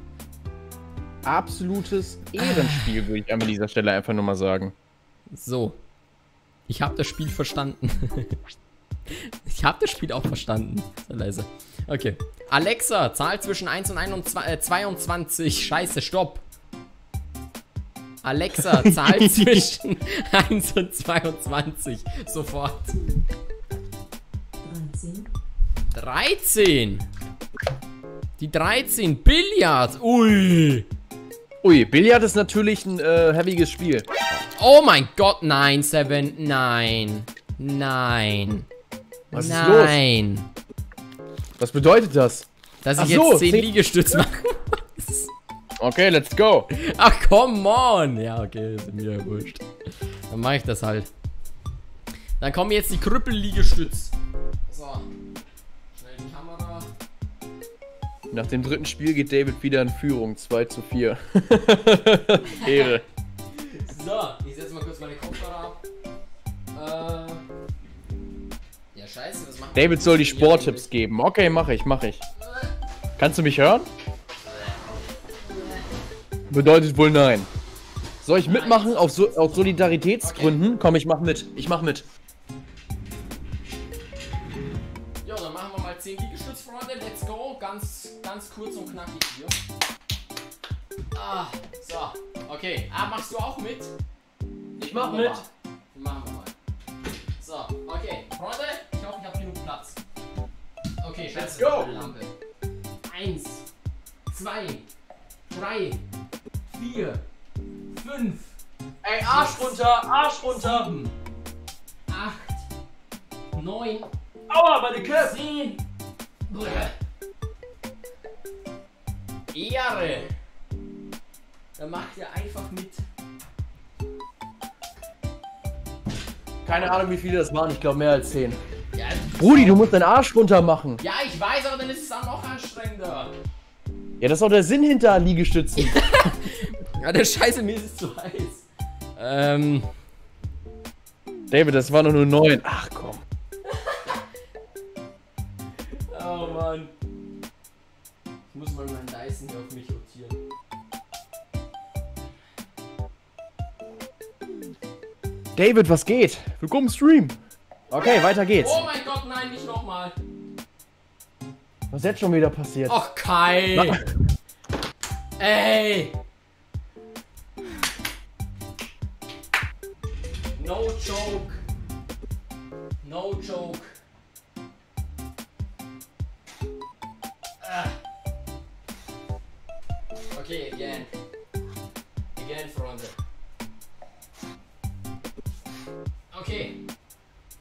Absolutes Ehrenspiel, würde ich an dieser Stelle einfach nur mal sagen. So. Ich habe das Spiel verstanden. Ich habe das Spiel auch verstanden. Sehr leise. Okay. Alexa, Zahl zwischen 1 und 22. Scheiße, stopp. Alexa, Zahl zwischen 1 und 22. Sofort. 13. Die 13. Billard. Ui. Ui, Billard ist natürlich ein heaviges Spiel. Oh mein Gott, nein, Seven. Nein. Nein. Was ist los? Nein. Was bedeutet das? Dass ich jetzt 10 Liegestütze mache. Okay, let's go. Ach, come on. Ja, okay, ist mir ja wurscht. Dann mache ich das halt. Dann kommen jetzt die Krüppel-Liegestütze. So. Schnell die Kamera. Nach dem dritten Spiel geht David wieder in Führung. 2:4. Ehre. So, ich setze mal kurz meine Kopfhörer ab. Ja, scheiße, was machen wir? David soll die Sporttipps geben. Okay, mache ich. Kannst du mich hören? Bedeutet wohl nein. Soll ich mitmachen? Aus Solidaritätsgründen? Okay. Komm, ich mach mit. Jo, dann machen wir mal 10 Liegestütz, Freunde. Let's go. Ganz kurz und knackig hier. Ah, so. Okay. Ah, machst du auch mit? Ich mach mit. Machen wir mal. So, okay. Freunde, ich hoffe, ich habe genug Platz. Okay, let's go. Lampe. 1, 2, 3, 4, 5. Ey, Arsch runter. 7, 8, 9. Aua, bei den Köpfen. 10. Ehre. Da macht ihr einfach mit. Keine Ahnung, wie viele das waren. Ich glaube, mehr als 10. Ja, Rudi, du musst deinen Arsch runter machen. Ja, ich weiß, aber dann ist es auch noch anstrengender. Ja, das ist auch der Sinn hinter Liegestützen. Ja, der Scheiße, mir ist es zu heiß. David, das war doch nur 9. Ach komm. Oh Mann. Ich muss mal meinen Dyson hier auf mich rotieren. David, was geht? Willkommen im Stream. Okay, weiter geht's. Oh mein Gott, nein, nicht nochmal. Was ist jetzt schon wieder passiert? Och, Kai! Na? Ey! No joke! Okay, again, Freunde. Okay.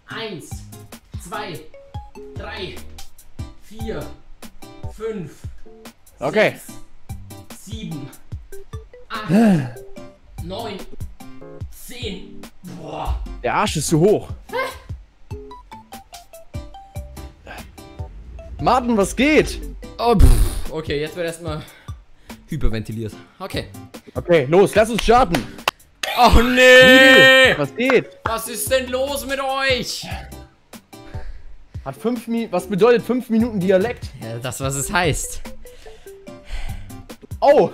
1, 2, 3, 4, 5. Okay. 6, 7, 8, 9, 10. Boah. Der Arsch ist zu hoch. Hä? Martin, was geht? Oh, pff. Okay, jetzt wird erstmal hyperventiliert. Okay. Okay, los, lass uns starten. Oh nee! Was geht? Was ist denn los mit euch? Hat 5 Minuten. Was bedeutet 5 Minuten Dialekt? Ja, das, was es heißt. Oh!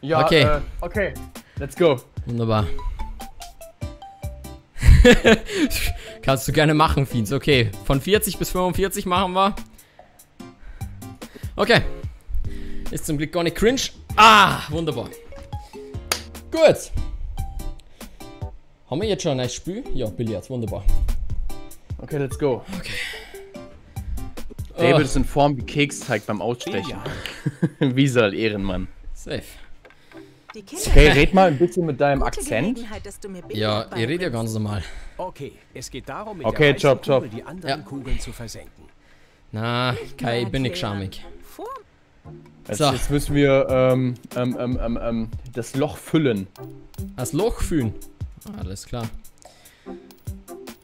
Ja, okay. Okay. Let's go. Wunderbar. Kannst du gerne machen, Fiends. Okay. Von 40 bis 45 machen wir. Okay. Ist zum Glück gar nicht cringe. Ah, wunderbar. Gut. Haben wir jetzt schon ein neues Spiel? Ja, Billard. Wunderbar. Okay, let's go. Okay. David ist in Form wie Keksteig beim Ausstechen. Wie soll Ehrenmann. Safe. Okay, red mal ein bisschen mit deinem Akzent. Ja, ihr redet ja ganz normal. Okay, es geht darum, mit der weißen Kugel die anderen Kugeln zu versenken. Na, Kai, ich bin nicht schamig. So. Jetzt müssen wir das Loch füllen. Das Loch füllen? Alles klar.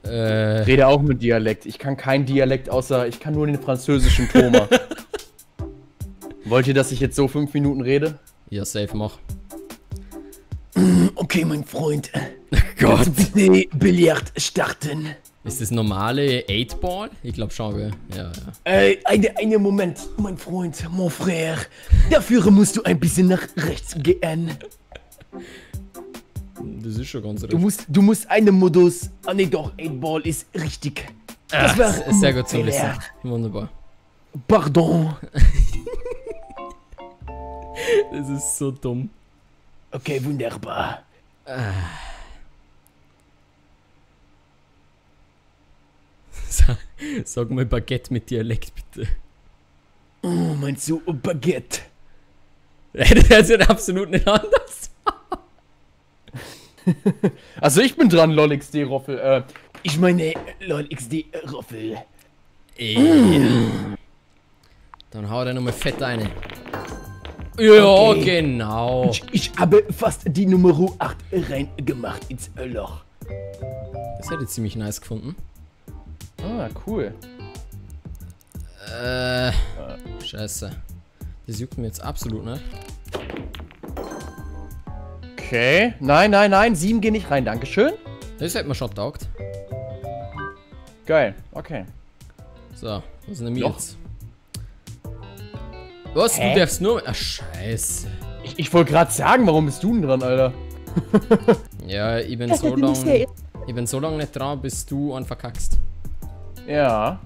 Ich rede auch mit Dialekt. Ich kann keinen Dialekt außer, ich kann nur den französischen Thomas. Wollt ihr, dass ich jetzt so 5 Minuten rede? Ja, safe mach. Okay, mein Freund. Gott. Billard starten. Ist das normale 8-Ball? Ich glaube schon, ja. Ja. Einen Moment, mein Freund, mon frère. Dafür musst du ein bisschen nach rechts gehen. Das ist schon ganz richtig. Du musst einen Modus. Ah, ne, doch, 8-Ball ist richtig. Das war sehr gut zu wissen. Wunderbar. Pardon. Das ist so dumm. Okay, wunderbar. Sag mal Baguette mit Dialekt, bitte. Oh, meinst du Baguette? Das hört sich absolut nicht anders. Also ich bin dran, LolXD-Roffel. Ich meine LolXD-Roffel. Dann hau da nochmal fett eine. Ja, okay. Genau. Ich habe fast die Nummer 8 reingemacht ins Loch. Das hätte ich ziemlich nice gefunden. Ah, cool. Scheiße. Das juckt mir jetzt absolut, ne? Okay. Nein, nein, nein. 7 gehen nicht rein. Dankeschön. Das hätte mir schon taugt. Geil. Okay. So. Was ist denn mit jetzt? Was? Hä? Du darfst nur... Ach, scheiße. Ich wollte gerade sagen, warum bist du denn dran, Alter? Ja, ich bin so lang nicht dran, bis du einen verkackst. Ja.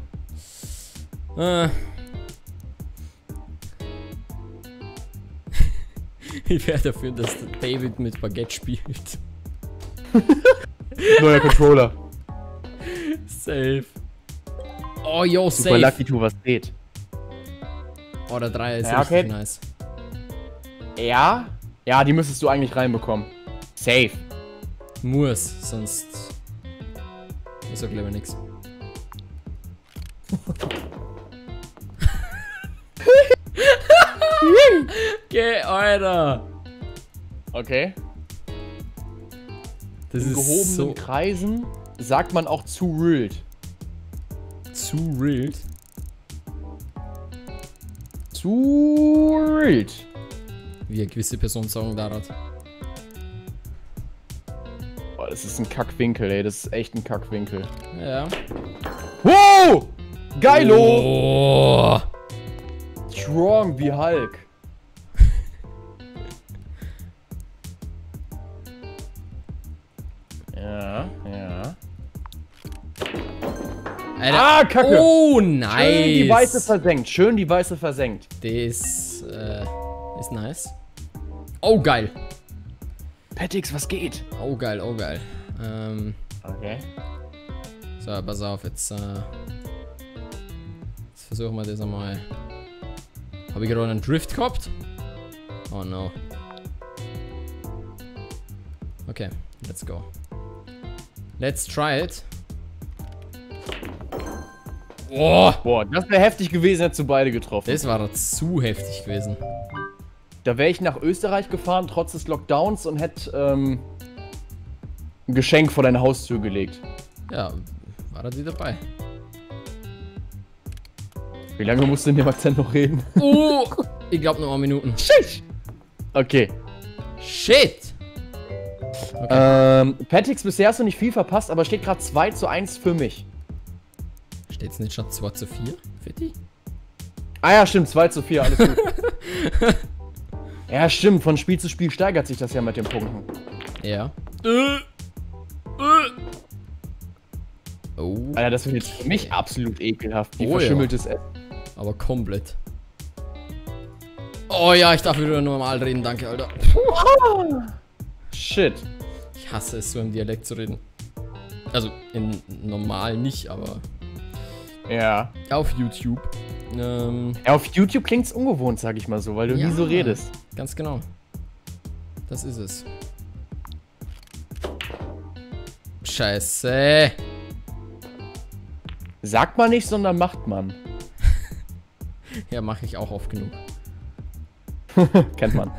Ich wäre dafür, dass David mit Baguette spielt. Neuer Controller. Safe. Oh, yo, safe. Super lucky, du was dreht. Oh, der 3 ist ja, okay. Nice. Ja? Ja, die müsstest du eigentlich reinbekommen. Safe. Muss, sonst... ist auch glaube ich nix. Geh, Alter! Okay. Das in gehobenen so Kreisen sagt man auch zu realt. Zu realt? Zu realt. Wie eine gewisse Person sagen darf. Boah, das ist ein Kackwinkel, ey. Das ist echt ein Kackwinkel. Ja. Wow! Geilo! Oh. Strong wie Hulk. Ja, ja. Alter. Ah, Kacke! Oh, nice! Schön die Weiße versenkt, schön die Weiße versenkt. Das ist nice. Oh, geil! Pattix, was geht? Oh, geil, oh, geil. Okay. So, pass auf, jetzt versuchen wir das einmal. Habe ich gerade einen Drift gehabt? Oh, no. Okay, let's go. Let's try it. Oh. Boah, das wäre heftig gewesen, hättest du beide getroffen. Das war doch zu heftig gewesen. Da wäre ich nach Österreich gefahren, trotz des Lockdowns und hätte ein Geschenk vor deine Haustür gelegt. Ja, war das wieder dabei. Wie lange musst du in dem Akzent noch reden? Oh, ich glaube nur 1 Minute. Shit! Okay. Shit! Okay. Pattix, bisher hast du nicht viel verpasst, aber steht gerade 2:1 für mich. Steht's nicht schon 2:4 für dich? Ah ja, stimmt, 2:4, alles gut. Ja, stimmt, von Spiel zu Spiel steigert sich das ja mit den Punkten. Ja. Oh. Alter, das wird jetzt für mich absolut ekelhaft, wie verschimmeltes Essen. Aber komplett. Oh ja, ich darf wieder normal reden, danke, Alter. Shit. Ich hasse es, so im Dialekt zu reden. Also, in normal nicht, aber... Ja. Auf YouTube. Auf YouTube klingt's ungewohnt, sag ich mal so, weil du nie so redest. Ganz genau. Das ist es. Scheiße. Sagt man nicht, sondern macht man. Ja, mache ich auch oft genug. Kennt man.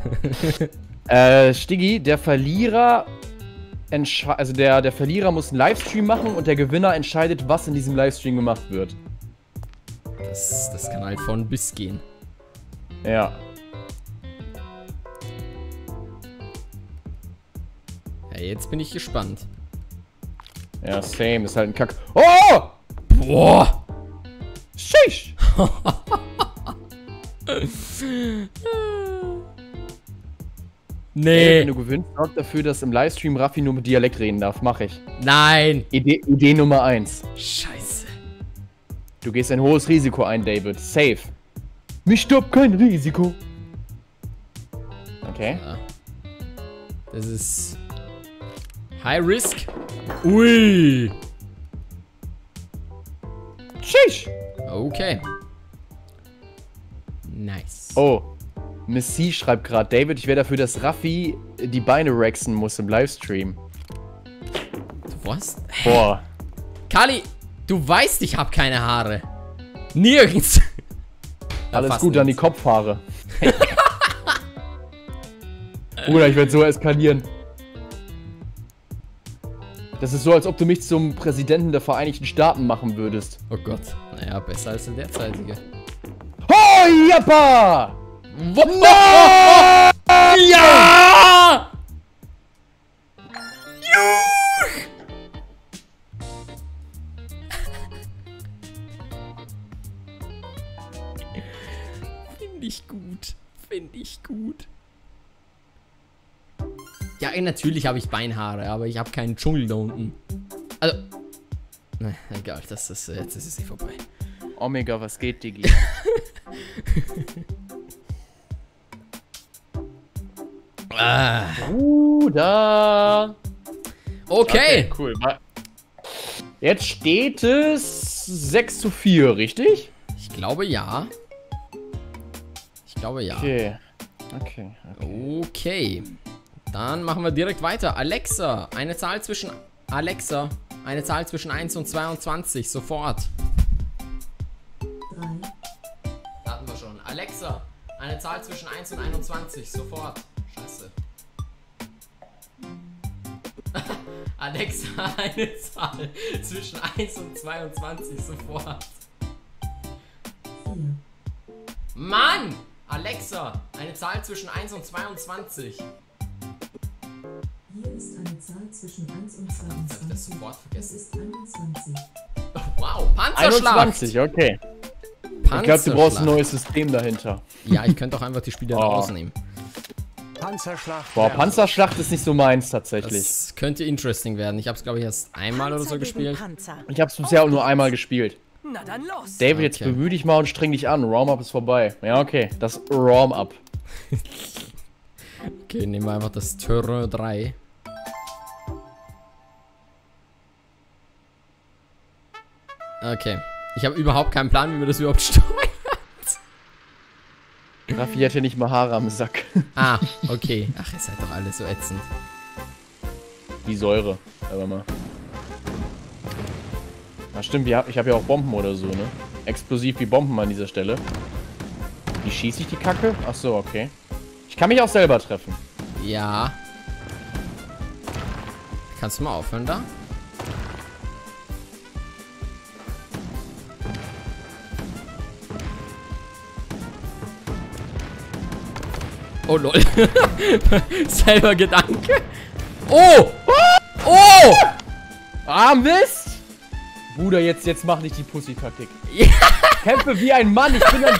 Stigi, der Verlierer, also der Verlierer muss einen Livestream machen und der Gewinner entscheidet, was in diesem Livestream gemacht wird. Das kann halt von bis gehen. Ja. Ja, jetzt bin ich gespannt. Ja, same, ist halt ein Kack. Oh! Boah! Sheesh! Nee. Wenn du gewinnst, sorg dafür, dass im Livestream Raffi nur mit Dialekt reden darf. Mach ich. Nein! Idee Nummer 1. Scheiße. Du gehst ein hohes Risiko ein, David. Safe. Mich stoppt kein Risiko. Okay. Ja. Das ist... High Risk. Ui. Tschüss. Okay. Nice. Oh. Missy schreibt gerade, David, ich wäre dafür, dass Raffi die Beine rexen muss im Livestream. Du was? Boah. Kali, du weißt, ich habe keine Haare. Nirgends. Alles gut, dann die Kopfhaare. Bruder, ich werde so eskalieren. Das ist so, als ob du mich zum Präsidenten der Vereinigten Staaten machen würdest. Oh Gott. Naja, besser als der derzeitige. Ho, Jappa! What? No! Ja! Finde ich gut. Finde ich gut. Ja, natürlich habe ich Beinhaare, aber ich habe keinen Dschungel da unten. Also. Na, egal, jetzt ist es nicht vorbei. Omega, was geht, Digi? Da. Okay. Cool. Jetzt steht es 6:4, richtig? Ich glaube ja. Ich glaube ja. Okay. Okay. Okay. Okay. Dann machen wir direkt weiter. Alexa, eine Zahl zwischen 1 und 22, sofort. 3. Hatten wir schon. Alexa, eine Zahl zwischen 1 und 21, sofort. Scheiße. Alexa, eine Zahl zwischen 1 und 22, sofort. 4. Mann! Alexa, eine Zahl zwischen 1 und 22. Hier ist eine Zahl zwischen 1 und 22. Hab ich das sofort vergessen? Es ist 21. Oh, wow, Panzerschlacht! 21, okay. Panzerschlacht. Ich glaube, du brauchst ein neues System dahinter. Ja, ich könnte auch einfach die Spieler rausnehmen. Panzerschlacht. Boah, Panzerschlacht ist nicht so meins tatsächlich. Das könnte interesting werden. Ich habe es, glaube ich, erst einmal Panzer oder so gespielt. Panzer. Ich habe es bisher auch nur einmal gespielt. Na dann los. David, okay. Jetzt bemühe dich mal und streng dich an. Roam-Up ist vorbei. Ja, okay. Das Roam-Up. Okay, nehmen wir einfach das Terrain 3. Okay. Ich habe überhaupt keinen Plan, wie wir das überhaupt steuern. Raffi hat ja nicht mal Haare am Sack. Ah, okay. Ach, ihr seid doch alle so ätzend. Die Säure, aber mal. Na stimmt, ich habe ja auch Bomben oder so, ne? Explosiv wie Bomben an dieser Stelle. Wie schieße ich die Kacke? Ach so, okay. Ich kann mich auch selber treffen. Ja. Kannst du mal aufhören da? Oh lol. Selber Gedanke. Oh! Oh! Ah, Mist! Bruder, jetzt mach nicht die Pussy-Taktik. Ja. Kämpfe wie ein Mann, ich bin ein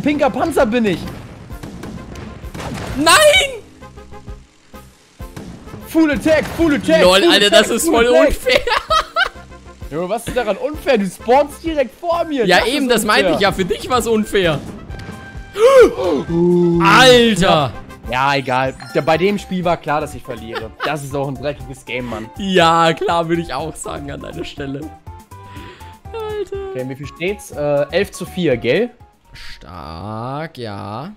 pinker Panzer bin ich. Nein! Full Attack, Full Attack! Lol, full Alter, attack, das ist voll attack. Unfair. Junge, was ist daran unfair? Du spawnst direkt vor mir. Ja, das eben, das meinte ich ja. Für dich war es unfair. Alter! Ja, egal. Bei dem Spiel war klar, dass ich verliere. Das ist auch ein dreckiges Game, Mann. Ja, klar, würde ich auch sagen an deiner Stelle. Alter. Okay, wie viel steht's? 11:4, gell? Stark, ja.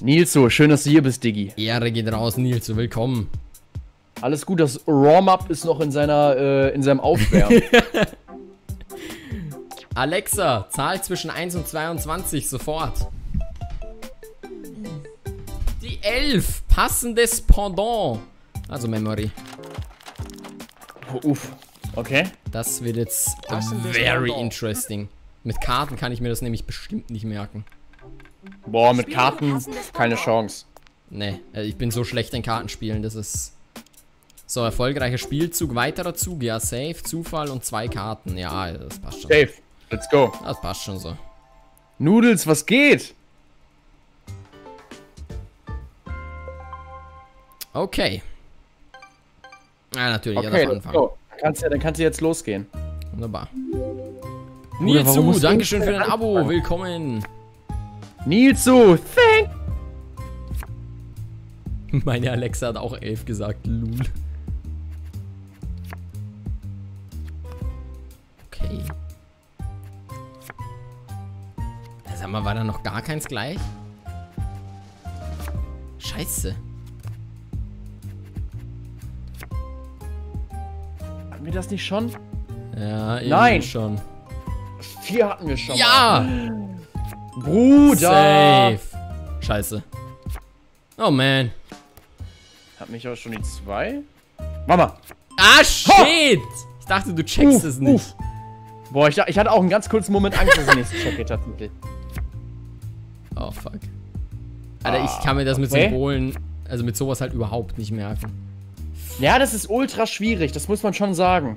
Nilso, schön, dass du hier bist, Diggi. Ehre geht raus, Nilso, willkommen. Alles gut, das Warm-Up ist noch in seiner, in seinem Aufwärmen. Alexa, Zahl zwischen 1 und 22, sofort. Die 11, passendes Pendant. Also Memory. Uff, okay. Das wird jetzt very interesting. Mit Karten kann ich mir das nämlich bestimmt nicht merken. Boah, mit Karten keine Chance. Nee, ich bin so schlecht in Kartenspielen, das ist... So, erfolgreicher Spielzug, weiterer Zug, ja, safe, Zufall und 2 Karten. Ja, das passt schon. Safe, let's go. Das passt schon so. Nudels, was geht? Okay. Ja, natürlich, okay, ja, das go. Dann kannst du jetzt losgehen. Wunderbar. Nilsu, dankeschön für dein Abo, willkommen. Nilsu, thank. Meine Alexa hat auch 11 gesagt, lul. Okay. Sag mal, war da noch gar keins gleich? Scheiße. Hatten wir das nicht schon? Ja, eben. Nein. Schon. 4 hatten wir schon. Ja! Bruder! Safe. Scheiße. Oh man. Hat mich auch schon die 2? Mama! Ah, shit! Oh. Ich dachte, du checkst es nicht. Boah, ich hatte auch einen ganz kurzen Moment Angst, dass ich nicht checke, tatsächlich. Oh, fuck. Alter, ich kann mir das mit Symbolen, also mit sowas halt überhaupt nicht merken. Ja, das ist ultra schwierig, das muss man schon sagen.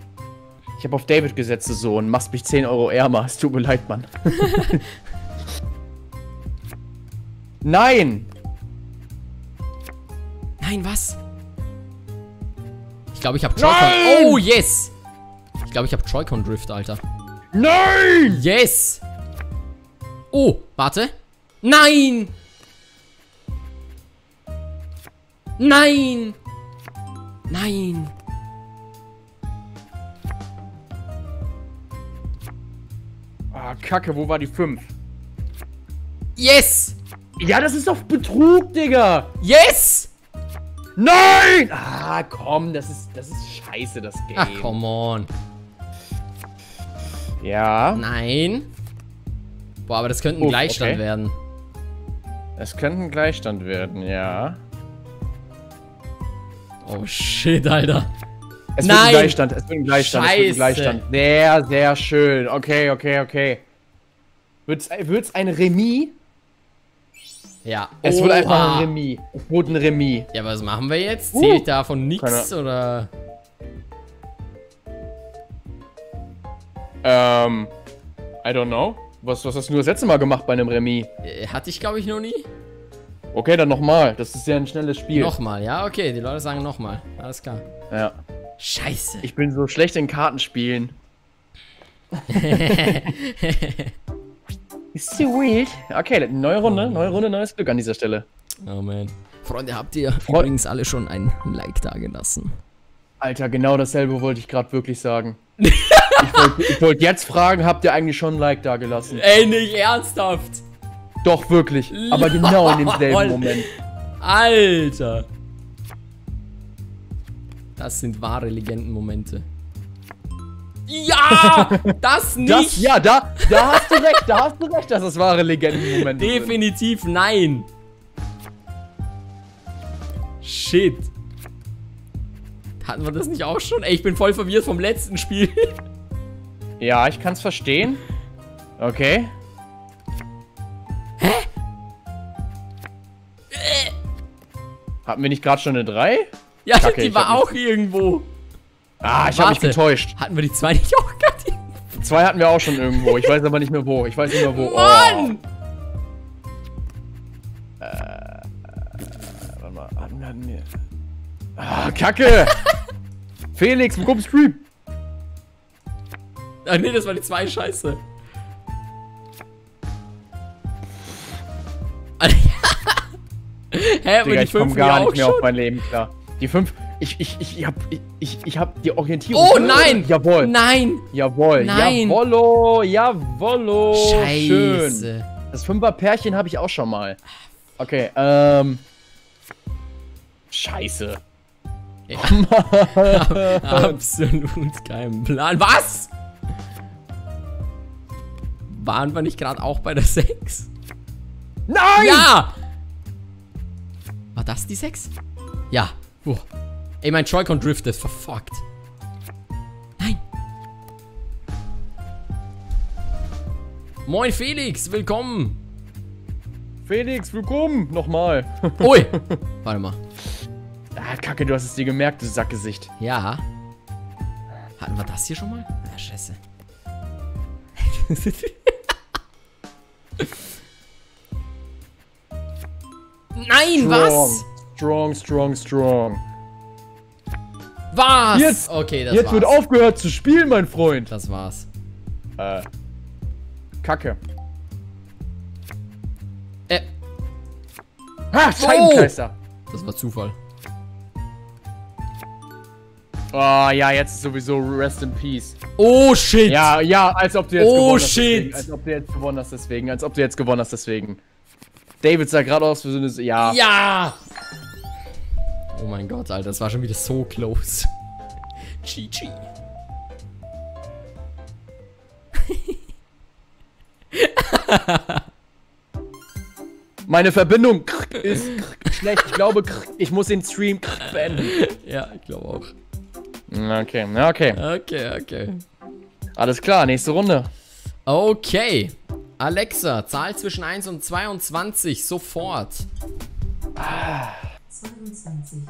Ich habe auf David gesetzt, so, und machst mich 10 Euro ärmer. Es tut mir leid, Mann. Nein! Nein, was? Ich glaube, ich habe Joy-Con. Oh, yes! Ich glaube, ich habe Joy-Con-Drift, Alter. Nein! Yes! Oh, warte. Nein! Nein! Nein! Ah, Kacke, wo war die 5? Yes! Ja, das ist doch Betrug, Digga! Yes! Nein! Ah, komm, das ist scheiße, das Game. Ach, come on. Ja. Nein. Boah, aber das könnte ein Gleichstand werden. Das könnte ein Gleichstand werden, ja. Oh, shit, Alter. Es wird ein Gleichstand, es wird ein Gleichstand, scheiße. Es wird ein Gleichstand. Sehr, sehr schön. Okay, okay, okay. Wird's ein Remis? Ja. Es wurde einfach ein Remis. Es wurde ein Remis. Ja, was machen wir jetzt? Zähle ich davon nichts oder? I don't know. Was hast du das letzte Mal gemacht bei einem Remis? Hatte ich, glaube ich, noch nie. Okay, dann nochmal. Das ist ja ein schnelles Spiel. Nochmal, ja, okay. Die Leute sagen nochmal. Alles klar. Ja. Scheiße. Ich bin so schlecht in Kartenspielen. Ist so wild. Okay, neue Runde, neues Glück an dieser Stelle. Oh man. Freunde, habt ihr übrigens alle schon ein Like dagelassen? Alter, genau dasselbe wollte ich gerade wirklich sagen. ich wollte jetzt fragen, habt ihr eigentlich schon ein Like dagelassen? Ey, nicht ernsthaft! Doch, wirklich. Aber genau in demselben Moment. Alter! Das sind wahre Legendenmomente. Ja! Das nicht! Da hast du recht, dass das wahre Legendenmomente sind. Definitiv nein! Shit. Hatten wir das nicht auch schon? Ey, ich bin voll verwirrt vom letzten Spiel. Ja, ich kann's verstehen. Okay. Hä? Hatten wir nicht gerade schon eine 3? Ja, Kacke, die war auch irgendwo. Ah, ich habe mich getäuscht. Hatten wir die 2 nicht auch gerade? Die 2 hatten wir auch schon irgendwo. Ich weiß aber nicht mehr wo. Mann! Oh. Warte mal. Ah, Kacke! Felix, wo kommst du? Ah, nee, das war die 2, scheiße. Hä, aber Digga, die 5 gar nicht mehr schon auf mein Leben klar. Die 5... Ich hab die Orientierung. Oh nein! Jawohl! Nein! Jawohl! Nein! Jawollo! Scheiße! Schön. Das 5er-Pärchen habe ich auch schon mal. Okay, Scheiße. Ja. Absolut keinen Plan. Was? Waren wir nicht gerade auch bei der 6? Nein! Ja! War das die 6? Ja. Puh. Ey, mein Joy-Con driftet. Verfuckt. Nein. Moin Felix, willkommen. Felix, willkommen. Nochmal. Ui. Warte mal. Ah, Kacke, du hast es dir gemerkt, du Sackgesicht. Ja. Hatten wir das hier schon mal? Na, scheiße. Nein, strong, was? Strong, strong, strong. Was? Jetzt, okay, das jetzt war's. Wird aufgehört zu spielen, mein Freund. Das war's. Kacke. Ha, Scheibenkleister. Oh. Das war Zufall. Oh, ja, jetzt ist sowieso Rest in Peace. Oh, shit. Ja, als ob du jetzt gewonnen hast. Oh, shit. Als ob du jetzt gewonnen hast, deswegen. Als ob du jetzt gewonnen hast, deswegen. David sah gerade aus für so eine... Ja. Ja. Oh mein Gott, Alter. Das war schon wieder so close. GG. Meine Verbindung ist schlecht. Ich glaube, ich muss den Stream beenden. Ja, ich glaube auch. Okay, okay. Okay, okay. Alles klar, nächste Runde. Okay. Alexa, Zahl zwischen 1 und 22, sofort. 22.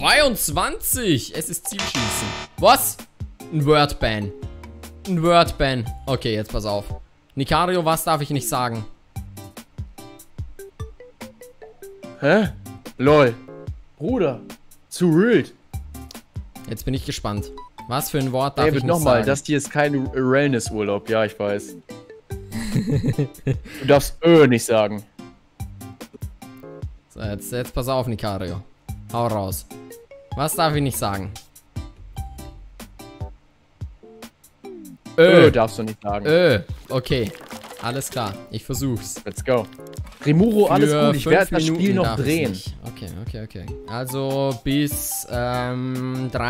22? Es ist Zielschießen. Was? Ein Wordban. Ein Wordban. Okay, jetzt pass auf. Nikario, was darf ich nicht sagen? Hä? Lol. Bruder. Zu rude. Jetzt bin ich gespannt. Was für ein Wort darf ich nicht sagen? Nochmal, das hier ist kein Wellnessurlaub. Ja, ich weiß. Du darfst Ö nicht sagen. So, jetzt pass auf, Nikario. Hau raus. Was darf ich nicht sagen? Ö darfst du nicht sagen. Ö. Okay. Alles klar. Ich versuch's. Let's go. Rimuro, alles gut. Ich werde das Spiel noch drehen. Okay, okay, okay. Also bis 3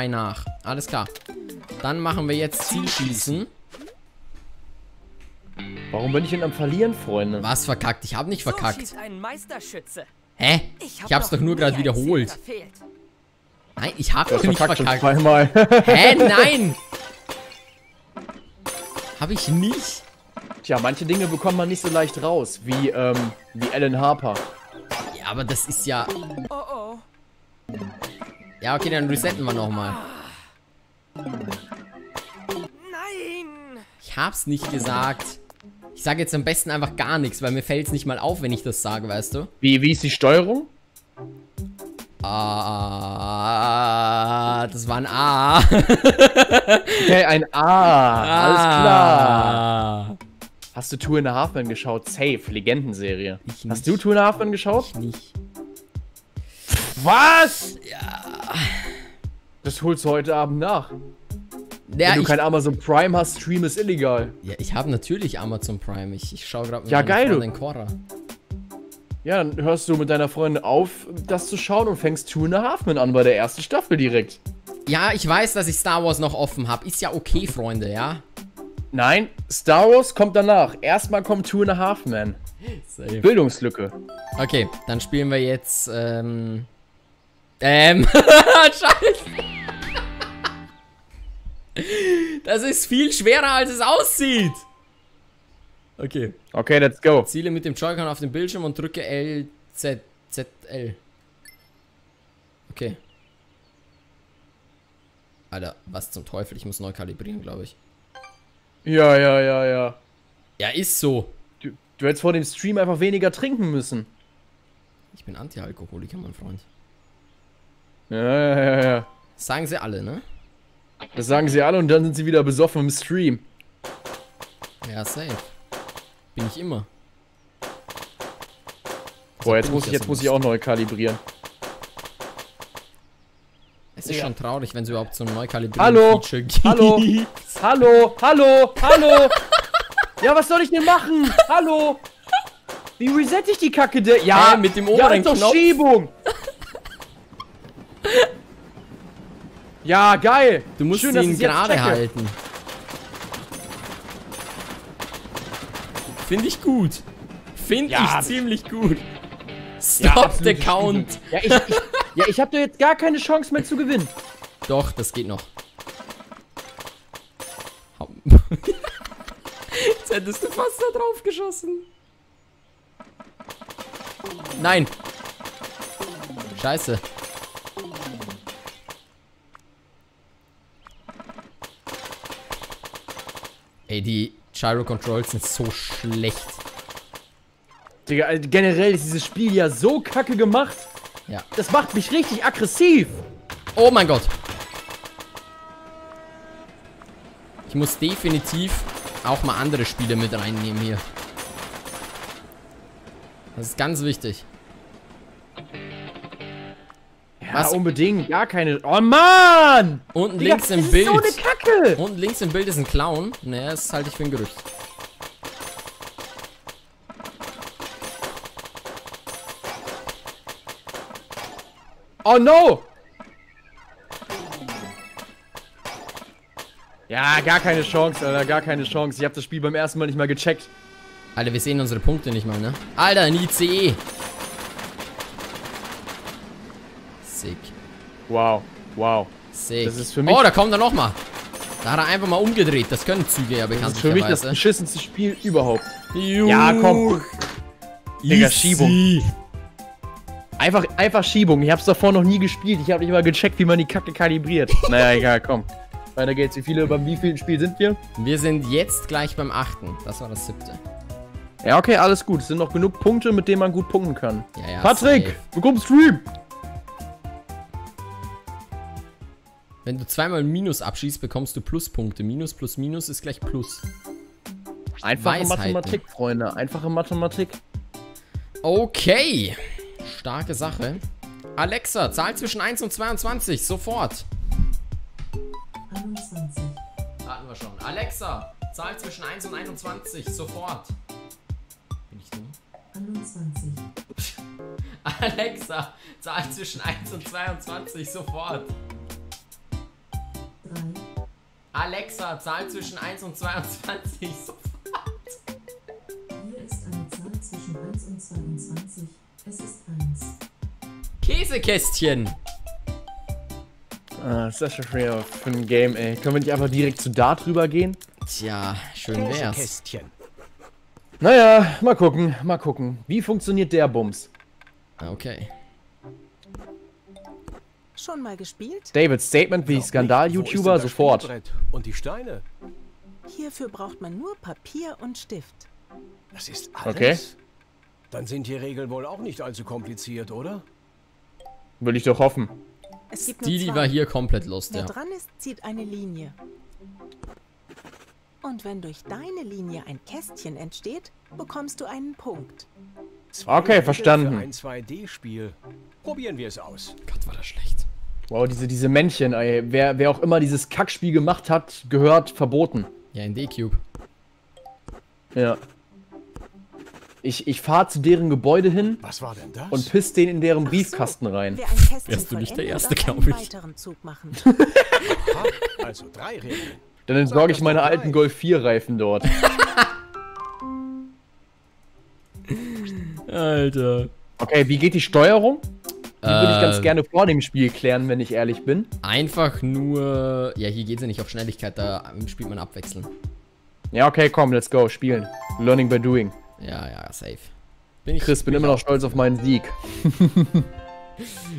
nach. Alles klar. Dann machen wir jetzt Zielschießen. Warum bin ich denn am Verlieren, Freunde? Was verkackt? Ich habe nicht verkackt. So ein Meisterschütze. Hä? Ich hab's doch nur gerade wiederholt. Nein, ich habe doch nicht verkackt. Hä? Nein! Hab ich nicht. Tja, manche Dinge bekommt man nicht so leicht raus, wie Alan Harper. Ja, aber das ist ja... Oh, oh. Ja, okay, dann resetten wir nochmal. Nein! Ich hab's nicht gesagt. Ich sage jetzt am besten einfach gar nichts, weil mir fällt's nicht mal auf, wenn ich das sage, weißt du? Wie ist die Steuerung? Ah, das war ein A. Okay, ein A. Alles klar. Hast du Two and a Half Men geschaut? Safe, Legendenserie. Hast du Two and a Half Men geschaut? Ich nicht. Was? Ja. Das holst du heute Abend nach. Ja, wenn du kein Amazon Prime hast, Stream ist illegal. Ja, ich habe natürlich Amazon Prime. Ich schaue gerade mit meiner Freundin Cora. Ja, dann hörst du mit deiner Freundin auf, das zu schauen und fängst Two and a Half Men an bei der ersten Staffel direkt. Ja, ich weiß, dass ich Star Wars noch offen habe. Ist ja okay, Freunde, ja? Nein, Star Wars kommt danach. Erstmal kommt Two and a Half Men. Safe. Bildungslücke. Okay, dann spielen wir jetzt, Scheiße. Das ist viel schwerer, als es aussieht. Okay. Okay, let's go. Ziele mit dem Joy-Con auf dem Bildschirm und drücke L, Z, Z, L. Okay. Alter, was zum Teufel? Ich muss neu kalibrieren, glaube ich. Ja. Ja, ist so. Du hättest vor dem Stream einfach weniger trinken müssen. Ich bin Anti-Alkoholiker, mein Freund. Ja. Das sagen sie alle, ne? Das sagen sie alle und dann sind sie wieder besoffen im Stream. Ja, safe. Bin ich immer. Boah, jetzt muss ich auch neu kalibrieren. Es ist schon traurig, wenn es überhaupt so ein neu kalibriertes Feature gibt. Hallo. Ja, was soll ich denn machen? Hallo. Wie resette ich die Kacke denn? Ja, mit dem oberen Knopf. Ja, ist doch Schiebung. Ja, geil. Du musst ihn gerade halten. Finde ich gut. Finde ich ziemlich gut. Stop the count. Ja, ich habe da jetzt gar keine Chance mehr zu gewinnen. Doch, das geht noch. Jetzt hättest du fast da drauf geschossen. Nein. Scheiße. Ey, die Gyro-Controls sind so schlecht. Digga, also generell ist dieses Spiel ja so kacke gemacht. Ja. Das macht mich richtig aggressiv. Oh mein Gott. Ich muss definitiv auch mal andere Spiele mit reinnehmen hier. Das ist ganz wichtig. Ja, was? Unbedingt. Gar keine... Oh, Mann! Unten Digga, links im Bild. Das ist so eine Kacke! Unten links im Bild ist ein Clown. Naja, das halte ich für ein Gerücht. Oh, no! Ja, gar keine Chance, Alter. Gar keine Chance. Ich habe das Spiel beim ersten Mal nicht mal gecheckt. Alter, wir sehen unsere Punkte nicht mal, ne? Alter, ein ICE! Sick. Wow, wow. Sick. Das ist für mich... Oh, da kommt er nochmal. Da hat er einfach mal umgedreht. Das können Züge ja bekanntlicherweise. Das ist für mich das beschissenste Spiel überhaupt. Juh. Ja, komm. Digga, Schiebung. Einfach Schiebung. Ich hab's davor noch nie gespielt. Ich hab nicht mal gecheckt, wie man die Kacke kalibriert. Naja, egal, komm. Weiter geht's. Beim wievielten Spiel sind wir? Wir sind jetzt gleich beim 8. Das war das 7. Ja, okay, alles gut. Es sind noch genug Punkte, mit denen man gut punkten kann. Ja, ja, Patrick, safe. Du kommst Stream! Wenn du zweimal Minus abschießt, bekommst du Pluspunkte. Minus plus Minus ist gleich Plus. Einfache Weisheiten. Mathematik, Freunde. Einfache Mathematik. Okay. Starke Sache. Alexa, Zahl zwischen 1 und 22. Sofort. 21. Hatten wir schon. Alexa, Zahl zwischen 1 und 21. Sofort. Bin ich dumm? 21. Alexa, Zahl zwischen 1 und 22. Sofort. 3. Alexa, Zahl zwischen 1 und 22. Sofort. Hier ist eine Zahl zwischen 1 und 22. Es ist 1. Käsekästchen. Ah, das ist ja schon wieder für ein Game, ey. Können wir nicht einfach direkt zu Dart rübergehen? Tja, schön wär's. Kästchen. Naja, mal gucken, mal gucken. Wie funktioniert der Bums? Okay. Schon mal gespielt? David Statement wie Skandal-YouTuber sofort. Und die Steine? Hierfür braucht man nur Papier und Stift. Das ist alles? Okay. Dann sind die Regeln wohl auch nicht allzu kompliziert, oder? Will ich doch hoffen. Stigi war hier komplett lost, ja. Wer dran ist, zieht eine Linie. Und wenn durch deine Linie ein Kästchen entsteht, bekommst du einen Punkt. Okay, verstanden. Ein 2D-Spiel. Probieren wir es aus. Gott, war das schlecht. Wow, diese Männchen, ey. Wer auch immer dieses Kackspiel gemacht hat, gehört verboten. Ja, in D-Cube. Ja. Ich fahre zu deren Gebäude hin. Was war denn das? Und piss den in deren Briefkasten rein. Wärst du nicht der Erste, glaube ich. Also 3 Regeln. Dann entsorge ich meine alten Golf 4 Reifen dort. Alter. Okay, wie geht die Steuerung? Die würde ich ganz gerne vor dem Spiel klären, wenn ich ehrlich bin. Einfach nur... Ja, hier geht es ja nicht auf Schnelligkeit, da spielt man abwechselnd. Ja, okay, komm, let's go, spielen. Learning by doing. Ja, ja, safe. Chris, bin immer noch stolz auf meinen Sieg.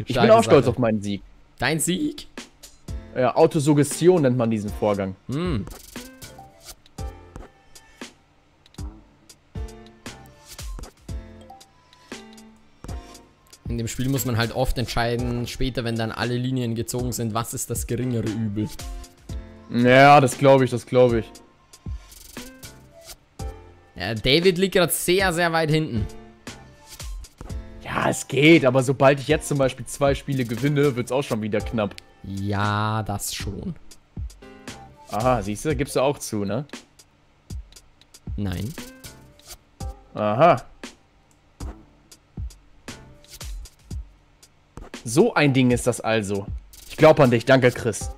Ich bin auch stolz auf meinen Sieg. Dein Sieg? Ja, Autosuggestion nennt man diesen Vorgang. Hm. In dem Spiel muss man halt oft entscheiden, später, wenn dann alle Linien gezogen sind, was ist das geringere Übel. Ja, das glaube ich, das glaube ich. Ja, David liegt gerade sehr, sehr weit hinten. Ja, es geht, aber sobald ich jetzt zum Beispiel 2 Spiele gewinne, wird es auch schon wieder knapp. Ja, das schon. Aha, siehst du, gibst du auch zu, ne? Nein. Aha. So ein Ding ist das also. Ich glaube an dich. Danke, Chris.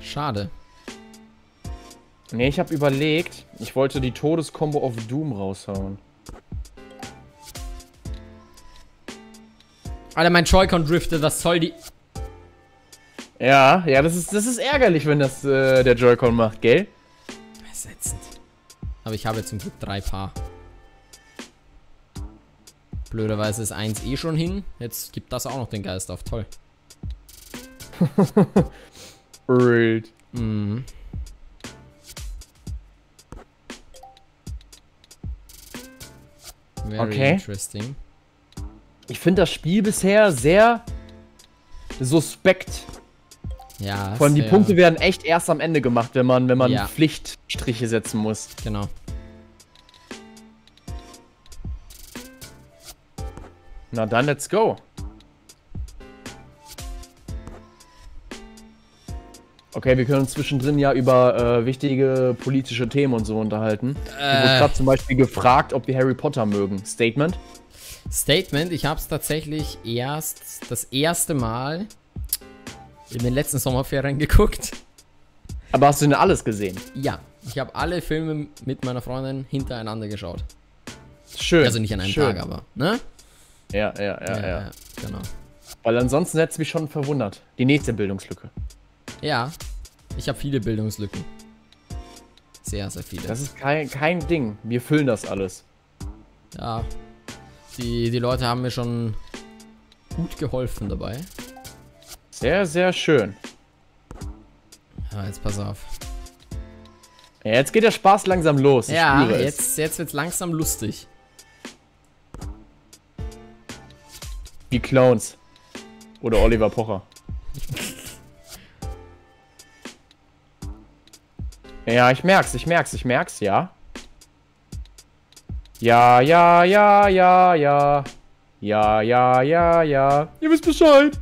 Schade. Nee, ich habe überlegt, ich wollte die Todeskombo auf Doom raushauen. Alter, mein Joy-Con driftet, was soll die... Ja, ja, das ist ärgerlich, wenn das der Joy-Con macht, gell? Ersetzend. Aber ich habe jetzt zum Glück 3 Paar. Blöderweise ist 1 eh schon hin. Jetzt gibt das auch noch den Geist auf, toll. Real. Mhm. Very okay. Interesting. Ich finde das Spiel bisher sehr suspekt. Ja. Vor allem die Punkte werden echt erst am Ende gemacht, wenn man ja. Pflichtstriche setzen muss. Genau. Na dann, let's go. Okay, wir können uns zwischendrin ja über wichtige politische Themen und so unterhalten. Ich wurde gerade zum Beispiel gefragt, ob wir Harry Potter mögen. Statement? Statement, ich habe es tatsächlich erst das erste Mal in den letzten Sommerferien geguckt. Aber hast du denn alles gesehen? Ja, ich habe alle Filme mit meiner Freundin hintereinander geschaut. Schön. Also nicht an einem Tag, aber, ne? Ja, ja, ja, ja. Ja, genau. Weil ansonsten hätte es mich schon verwundert. Die nächste Bildungslücke. Ja, ich habe viele Bildungslücken. Sehr, sehr viele. Das ist kein Ding. Wir füllen das alles. Ja, die Leute haben mir schon gut geholfen dabei. Sehr, sehr schön. Ja, jetzt pass auf. Ja, jetzt geht der Spaß langsam los. Ja, jetzt wird's langsam lustig. Wie Clowns. Oder Oliver Pocher. Ja, ich merk's, ja. Ja, ja, ja, ja, ja. Ja, ja, ja, ja. Ihr wisst Bescheid.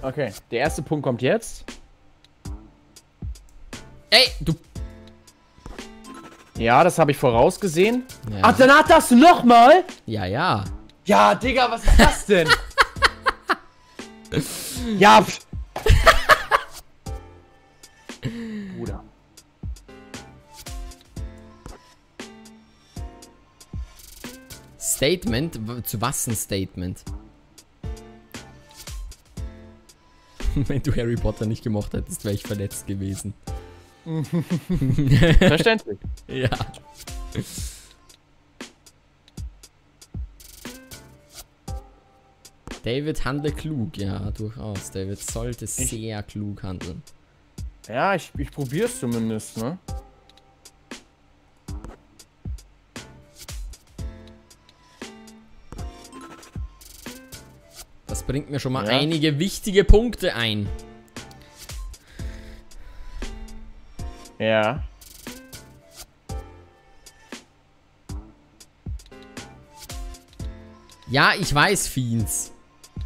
Okay, der erste Punkt kommt jetzt. Ey, du... Ja, das habe ich vorausgesehen. Ja. Ach, dann hat das nochmal? Ja, ja. Ja, Digga, was ist das denn? Ja, pff. Bruder. Statement? Zu was ein Statement? Wenn du Harry Potter nicht gemocht hättest, wäre ich verletzt gewesen. Verständlich. Ja. David handelt klug. Ja, durchaus. David sollte sehr klug handeln. Ja, ich probiere es zumindest, ne? Das bringt mir schon mal einige wichtige Punkte ein. Ja. Ja, ich weiß, Fiends.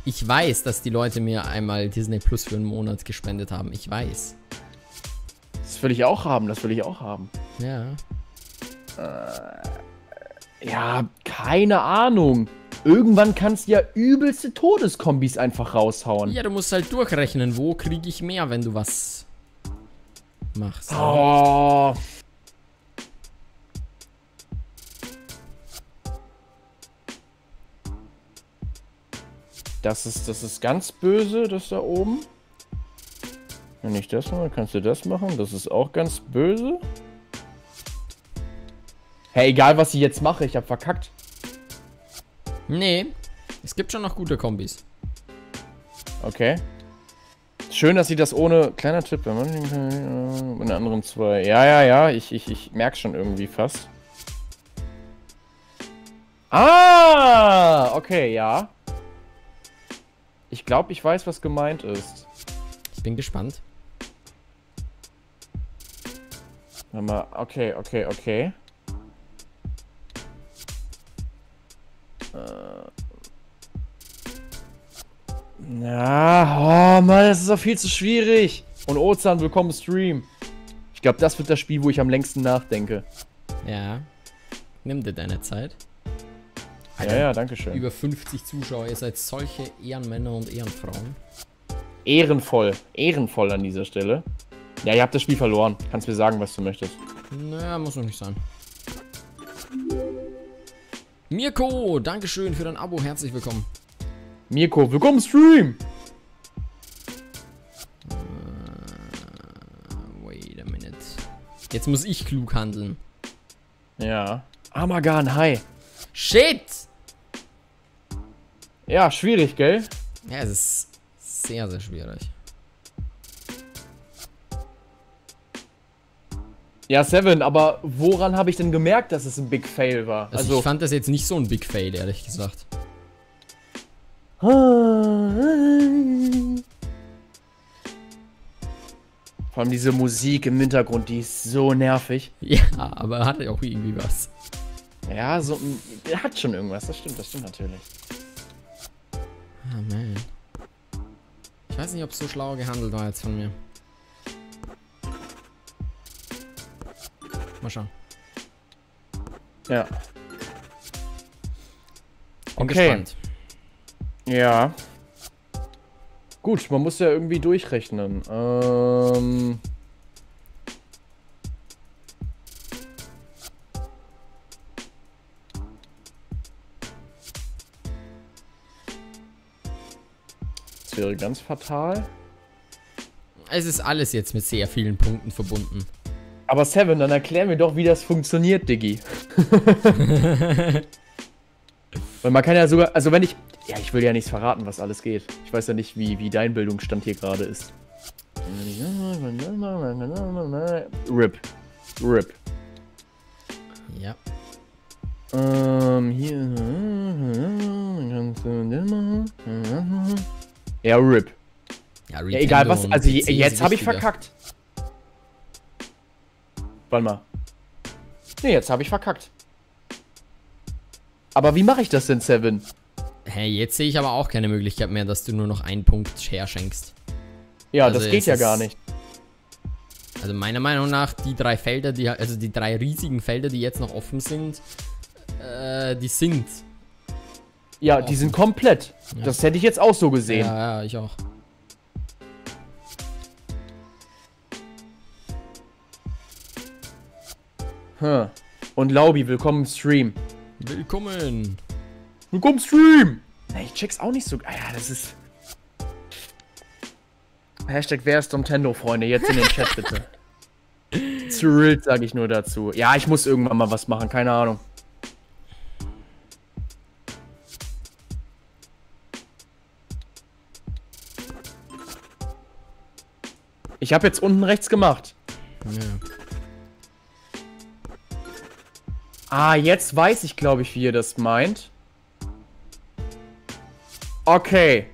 Ich weiß, dass die Leute mir einmal Disney Plus für einen Monat gespendet haben. Ich weiß. Das will ich auch haben, das will ich auch haben. Ja. Ja, keine Ahnung. Irgendwann kannst du ja übelste Todeskombis einfach raushauen. Ja, du musst halt durchrechnen, wo kriege ich mehr, wenn du was machst. Oh. Das ist ganz böse, das da oben. Wenn ich das mache, kannst du das machen. Das ist auch ganz böse. Hey, egal was ich jetzt mache, ich hab verkackt. Nee, es gibt schon noch gute Kombis. Okay. Schön, dass sie das ohne... Kleiner Tipp, wenn man... Mit anderen 2. Ja, ja, ja, ich merk's schon irgendwie fast. Ah! Okay, ja. Ich glaube, ich weiß, was gemeint ist. Ich bin gespannt. Okay, okay, okay. Na, oh Mann, das ist doch viel zu schwierig. Und Ozan, willkommen im Stream. Ich glaube, das wird das Spiel, wo ich am längsten nachdenke. Ja. Nimm dir deine Zeit. Alter, ja, danke schön. Über 50 Zuschauer, ihr seid solche Ehrenmänner und Ehrenfrauen. Ehrenvoll. Ehrenvoll an dieser Stelle. Ja, ihr habt das Spiel verloren. Kannst mir sagen, was du möchtest. Naja, muss noch nicht sein. Mirko, dankeschön für dein Abo. Herzlich willkommen. Mirko, willkommen im Stream. Wait a minute. Jetzt muss ich klug handeln. Ja. Amagan, hi. Shit! Ja, schwierig, gell? Ja, es ist sehr, sehr schwierig. Ja, Seven, aber woran habe ich denn gemerkt, dass es ein Big Fail war? Also ich fand das jetzt nicht so ein Big Fail, ehrlich gesagt. Vor allem diese Musik im Hintergrund, die ist so nervig. Ja, aber hat ja auch irgendwie was. Ja, so hat schon irgendwas, das stimmt natürlich. Ah, man. Ich weiß nicht, ob es so schlau gehandelt war jetzt von mir. Mal schauen. Ja. Bin gespannt. Ja. Gut, man muss ja irgendwie durchrechnen. Das wäre ganz fatal. Es ist alles jetzt mit sehr vielen Punkten verbunden. Aber Seven, dann erklär mir doch, wie das funktioniert, Diggi. Weil man kann ja sogar, also wenn ich, ja, ich will ja nichts verraten, was alles geht. Ich weiß ja nicht, wie dein Bildungsstand hier gerade ist. RIP. RIP. Ja. Ja, RIP. Ja, egal was, also jetzt habe ich verkackt. Warte mal. Nee, jetzt habe ich verkackt. Aber wie mache ich das denn, Seven? Hey, jetzt sehe ich aber auch keine Möglichkeit mehr, dass du nur noch einen Punkt Share schenkst. Ja, also das geht ja gar nicht. Also meiner Meinung nach, die drei Felder, also die drei riesigen Felder, die jetzt noch offen sind, die sind... Ja, offen. Die sind komplett. Ja. Das hätte ich jetzt auch so gesehen. Ja, ja, ich auch. Und Laubi, willkommen im Stream. Willkommen. Willkommen im Stream. Na, ich check's auch nicht so. Ah ja, das ist... Hashtag, wer ist Domtendo, Freunde? Jetzt in den Chat, bitte. Thrilled, sage ich nur dazu. Ja, ich muss irgendwann mal was machen, keine Ahnung. Ich habe jetzt unten rechts gemacht. Ja. Ah, jetzt weiß ich, glaube ich, wie ihr das meint. Okay.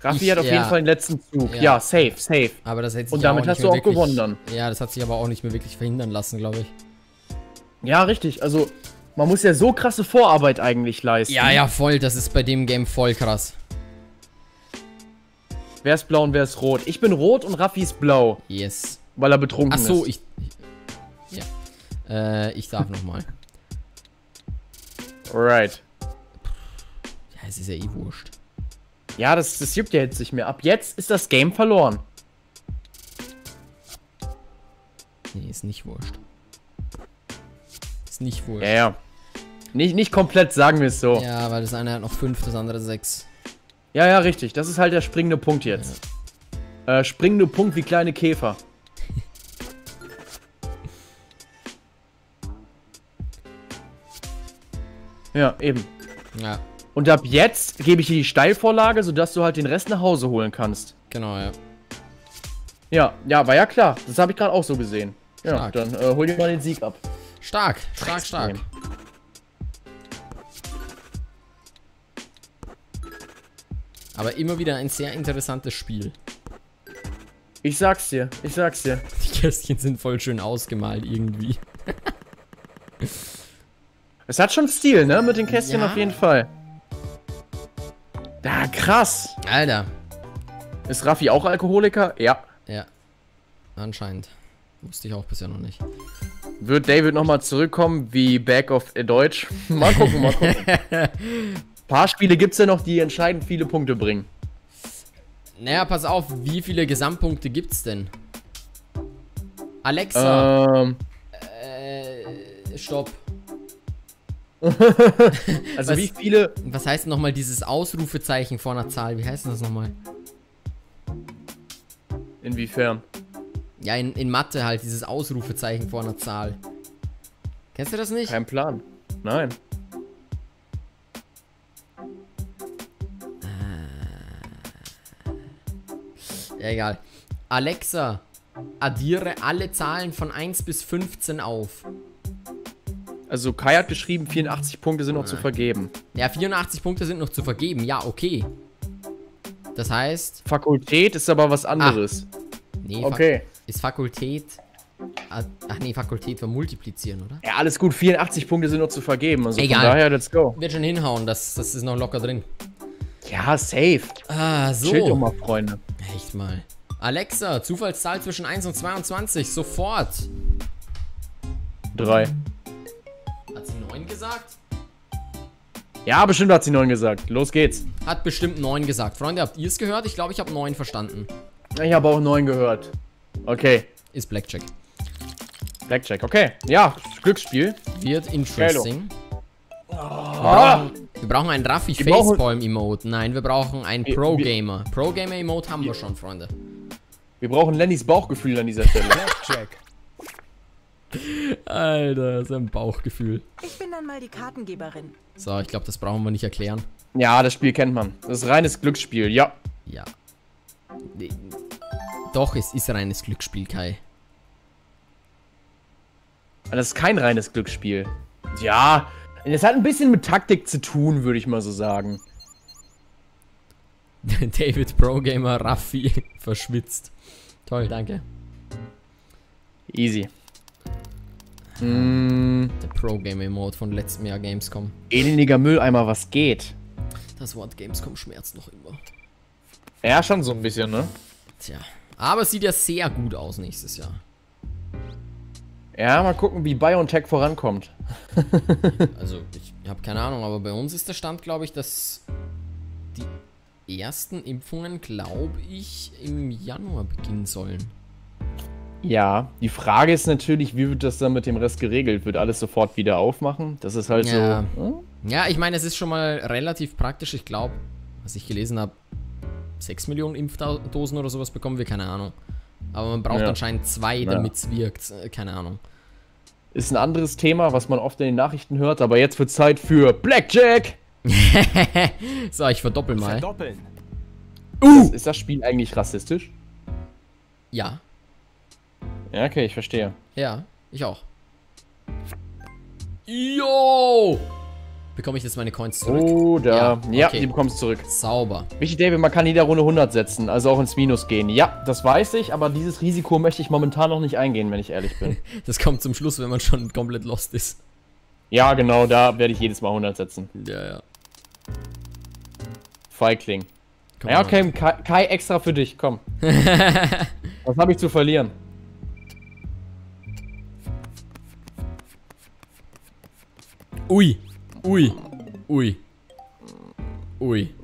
Raphy hat auf jeden Fall den letzten Zug. Ja, safe, safe. Aber das hätte sich ja auch nicht mehr wirklich... Und damit hast du auch gewonnen dann. Ja, das hat sich aber auch nicht mehr wirklich verhindern lassen, glaube ich. Ja, richtig. Also, man muss ja so krasse Vorarbeit eigentlich leisten. Ja, ja, voll. Das ist bei dem Game voll krass. Wer ist blau und wer ist rot? Ich bin rot und Raphy ist blau. Yes. Weil er betrunken ist. Ach so, ja. Ich darf nochmal. Alright. Ja, es ist ja eh wurscht. Ja, das juckt ja jetzt nicht mehr. Ab jetzt ist das Game verloren. Nee, ist nicht wurscht. Ist nicht wurscht. Ja, ja. Nicht komplett, sagen wir es so. Ja, weil das eine hat noch 5, das andere 6. Ja, ja, richtig. Das ist halt der springende Punkt jetzt. Ja. Springende Punkt wie kleine Käfer. Ja, eben. Ja. Und ab jetzt gebe ich dir die Steilvorlage, sodass du halt den Rest nach Hause holen kannst. Genau, ja. Ja, ja, war ja klar. Das habe ich gerade auch so gesehen. Stark. Ja, dann hol dir mal den Sieg ab. Stark, stark, stark. Aber immer wieder ein sehr interessantes Spiel. Ich sag's dir, ich sag's dir. Die Kästchen sind voll schön ausgemalt irgendwie. Es hat schon Stil, ne? Mit den Kästchen auf jeden Fall. Ah, krass. Alter. Ist Raffi auch Alkoholiker? Ja. Ja. Anscheinend. Wusste ich auch bisher noch nicht. Wird David nochmal zurückkommen wie Back of Deutsch? Mal gucken, mal gucken. Paar Spiele gibt es ja noch, die entscheidend viele Punkte bringen. Naja, pass auf, wie viele Gesamtpunkte gibt's denn? Alexa! Stopp. Also wie viele... Was heißt denn nochmal dieses Ausrufezeichen vor einer Zahl? Wie heißt denn das nochmal? Inwiefern? Ja, in Mathe halt, dieses Ausrufezeichen vor einer Zahl. Kennst du das nicht? Kein Plan. Nein. Ja, egal. Alexa, addiere alle Zahlen von 1 bis 15 auf. Also Kai hat geschrieben, 84 Punkte sind noch zu vergeben. Ja, 84 Punkte sind noch zu vergeben. Ja, okay. Das heißt... Fakultät ist aber was anderes. Ah. Nee, okay. Ist Fakultät... Ach nee, Fakultät war multiplizieren, oder? Ja, alles gut. 84 Punkte sind noch zu vergeben. Also egal. Von daher, let's go. Wird schon hinhauen. Das ist noch locker drin. Ja, safe. Ah, so. Chill doch mal, Freunde. Echt mal. Alexa, Zufallszahl zwischen 1 und 22. Sofort. 3. Hat sie 9 gesagt? Ja, bestimmt hat sie 9 gesagt. Los geht's. Hat bestimmt 9 gesagt. Freunde, habt ihr es gehört? Ich glaube, ich habe 9 verstanden. Ich habe auch 9 gehört. Okay. Ist Blackjack. Blackjack, okay. Ja, Glücksspiel. Wird interesting. Wir brauchen einen Raffi Facepalm-Emote. Nein, wir brauchen einen Pro-Gamer. Pro-Gamer-Emote haben wir schon, Freunde. Wir brauchen Lennys Bauchgefühl an dieser Stelle. Alter, sein Bauchgefühl. Ich bin dann mal die Kartengeberin. So, ich glaube, das brauchen wir nicht erklären. Ja, das Spiel kennt man. Das ist reines Glücksspiel, ja. Ja. Nee. Doch, es ist reines Glücksspiel, Kai. Aber das ist kein reines Glücksspiel. Ja, es hat ein bisschen mit Taktik zu tun, würde ich mal so sagen. David Pro-Gamer Raffi verschwitzt. Toll, danke. Easy. Der Pro-Gamer-Mode von letztem Jahr Gamescom. Elendiger Mülleimer, was geht? Das Wort Gamescom schmerzt noch immer. Ja, schon so ein bisschen, ne? Tja, aber es sieht ja sehr gut aus nächstes Jahr. Ja, mal gucken, wie BioNTech vorankommt. Also, ich habe keine Ahnung, aber bei uns ist der Stand, glaube ich, dass die ersten Impfungen, glaube ich, im Januar beginnen sollen. Ja, die Frage ist natürlich, wie wird das dann mit dem Rest geregelt? Wird alles sofort wieder aufmachen? Das ist halt ja. So... Hm? Ja, ich meine, es ist schon mal relativ praktisch. Ich glaube, was ich gelesen habe, 6 Millionen Impfdosen oder sowas bekommen wir, keine Ahnung. Aber man braucht anscheinend 2, damit es wirkt, keine Ahnung. Ist ein anderes Thema, was man oft in den Nachrichten hört, aber jetzt wird Zeit für Blackjack! So, ich verdoppel mal. Verdoppeln. Ist das Spiel eigentlich rassistisch? Ja. Ja, okay, ich verstehe. Ja, ich auch. Yo! Bekomme ich jetzt meine Coins zurück? Ja, okay. Die bekommst du zurück. Sauber. Wichtig, David, man kann jeder Runde 100 setzen, also auch ins Minus gehen. Ja, das weiß ich, aber dieses Risiko möchte ich momentan noch nicht eingehen, wenn ich ehrlich bin. Das kommt zum Schluss, wenn man schon komplett lost ist. Ja, genau, da werde ich jedes Mal 100 setzen. Ja, ja. Feigling. Ja, okay, Kai, extra für dich, komm. Was habe ich zu verlieren? Ui. Ui, ui, ui.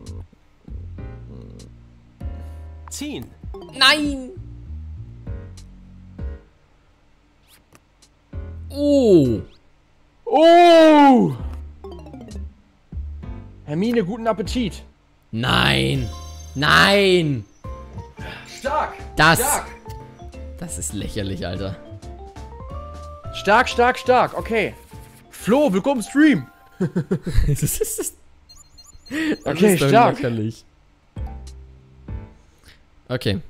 Ziehen. Nein. Oh. Oh. Hermine, guten Appetit. Nein. Nein. Stark. Das ist lächerlich, Alter. Stark, stark, stark. Okay. Flo, willkommen im Stream. Okay, ist stark. Okay.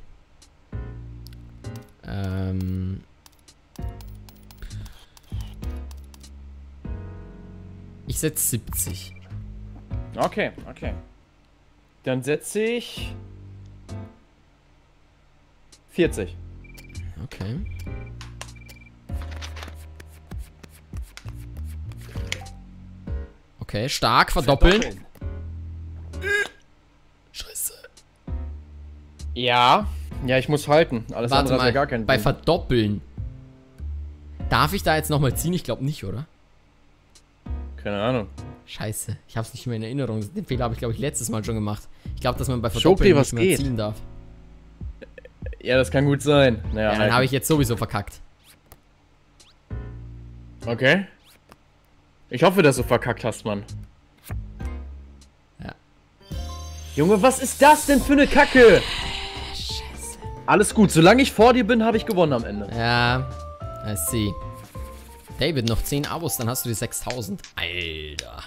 Ich setze 70. Okay, okay. Dann setze ich 40. Okay. Okay, stark, verdoppeln. Ja. Ja, ich muss halten. Alles warte andere mal, hat ja gar keinen Sinn. Bei Verdoppeln. Darf ich da jetzt nochmal ziehen? Ich glaube nicht, oder? Keine Ahnung. Scheiße, ich hab's nicht mehr in Erinnerung. Den Fehler habe ich, glaube ich, letztes Mal schon gemacht. Ich glaube, dass man bei Verdoppeln nicht mehr ziehen darf. Ja, das kann gut sein. Naja, ja, dann habe ich jetzt sowieso verkackt. Okay. Ich hoffe, dass du verkackt hast, Mann. Ja. Junge, was ist das denn für eine Kacke? Scheiße. Alles gut, solange ich vor dir bin, habe ich gewonnen am Ende. Ja, I see. David, noch 10 Abos, dann hast du die 6000. Alter.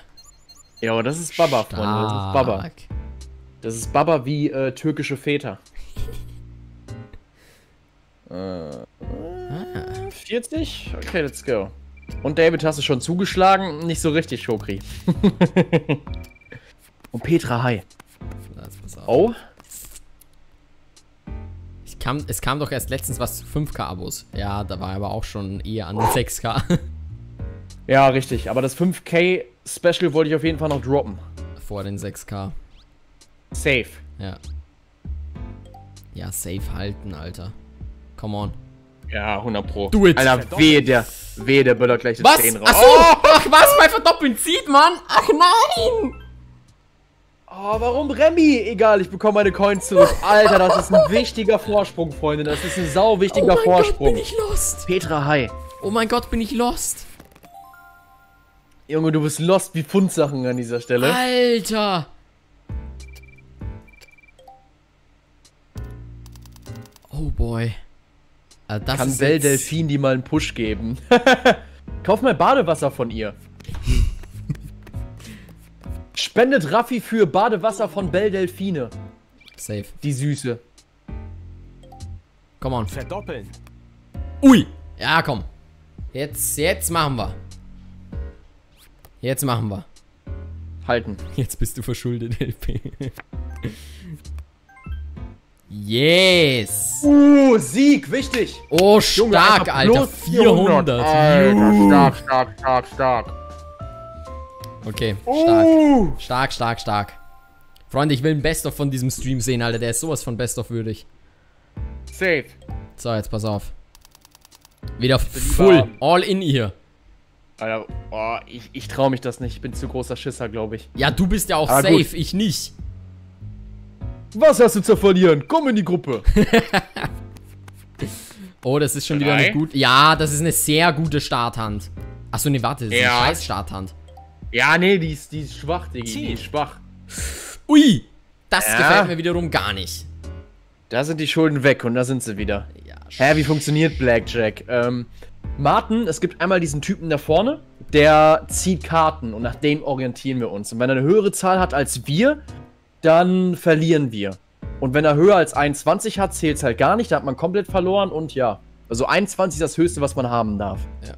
Ja, aber das ist Baba, Freunde. Das ist Baba. Das ist Baba wie türkische Väter. 40? Okay, let's go. Und David, hast du schon zugeschlagen? Nicht so richtig, Schokri. Und Petra, hi. Oh? Es kam doch erst letztens was zu 5K-Abos. Ja, da war aber auch schon eher an 6K. Ja, richtig. Aber das 5K-Special wollte ich auf jeden Fall noch droppen. Vor den 6K. Safe. Ja. Ja, safe halten, Alter. Come on. Ja, 100 Pro. Do it. Alter, weh, der böllert gleich den 10 raus. Achso, oh. Ach was, mein Verdoppeln zieht, Mann. Ach nein. Oh, warum Remy? Egal, ich bekomme meine Coins zurück. Alter, das ist ein wichtiger Vorsprung, Freunde. Das ist ein sau wichtiger Vorsprung. Oh mein Gott, bin ich lost. Petra, hi. Oh mein Gott, bin ich lost. Junge, du bist lost wie Pfundsachen an dieser Stelle. Alter. Oh boy. Also das kann Belle Delphine die mal einen Push geben. Kauf mal Badewasser von ihr. Spendet Raffi für Badewasser von Belle Delphine. Safe. Die Süße. Come on. Verdoppeln. Ui. Ja, komm. Jetzt machen wir. Jetzt machen wir. Halten. Jetzt bist du verschuldet, LP. Yes. Sieg. Wichtig. Oh, stark, Junge, Alter. 400. Alter, stark. Okay, stark. Stark. Freunde, ich will ein Best-of von diesem Stream sehen, Alter. Der ist sowas von Best-of würdig. Safe. So, jetzt pass auf. Wieder full. All in hier. Alter, oh, ich trau mich das nicht. Ich bin zu großer Schisser, glaube ich. Ja, du bist ja auch safe. Gut. Ich nicht. Was hast du zu verlieren? Komm in die Gruppe. Oh, das ist schon wieder eine gute... Ja, das ist eine sehr gute Starthand. Achso, ne, warte. Das ist eine scheiß Starthand. Ja, nee, die ist schwach, Diggi. Die ist schwach. Ui! Das gefällt mir wiederum gar nicht. Da sind die Schulden weg und da sind sie wieder. Ja, hä, wie funktioniert Blackjack? Martin, es gibt einmal diesen Typen da vorne, der zieht Karten und nach dem orientieren wir uns. Und wenn er eine höhere Zahl hat als wir, dann verlieren wir. Und wenn er höher als 21 hat, zählt es halt gar nicht. Da hat man komplett verloren und ja. Also 21 ist das Höchste, was man haben darf. Ja.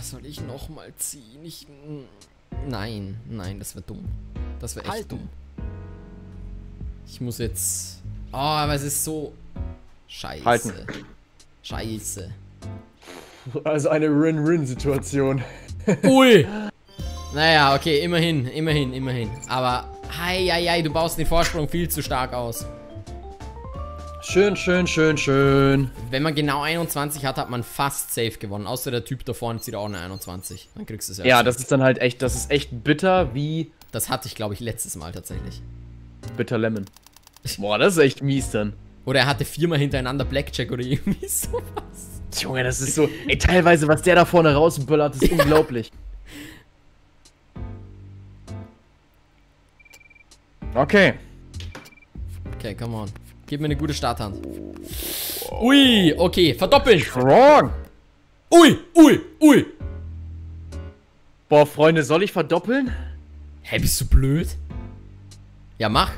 Soll ich nochmal ziehen? Nein, das wäre dumm. Das wäre echt dumm. Ich muss jetzt... Oh, aber es ist so... Scheiße. Halten. Scheiße. Also eine Win-Win-Situation. Ui! Naja, okay, immerhin. Aber, hei, du baust den Vorsprung viel zu stark aus. Schön. Wenn man genau 21 hat, hat man fast safe gewonnen. Außer der Typ da vorne zieht auch eine 21. Dann kriegst du es ja. Ja, das ist dann halt echt, das ist echt bitter wie... Das hatte ich, glaube ich, letztes Mal tatsächlich. Bitter Lemon. Boah, das ist echt mies dann. Oder er hatte 4-mal hintereinander Blackjack oder irgendwie sowas. Junge, das ist so... Ey, teilweise, was der da vorne rausböllert, ist unglaublich. Okay. Okay, come on. Gib mir eine gute Starthand. Ui, okay, verdoppeln. Strong. Ui. Boah, Freunde, soll ich verdoppeln? Hä, bist du blöd? Ja, mach.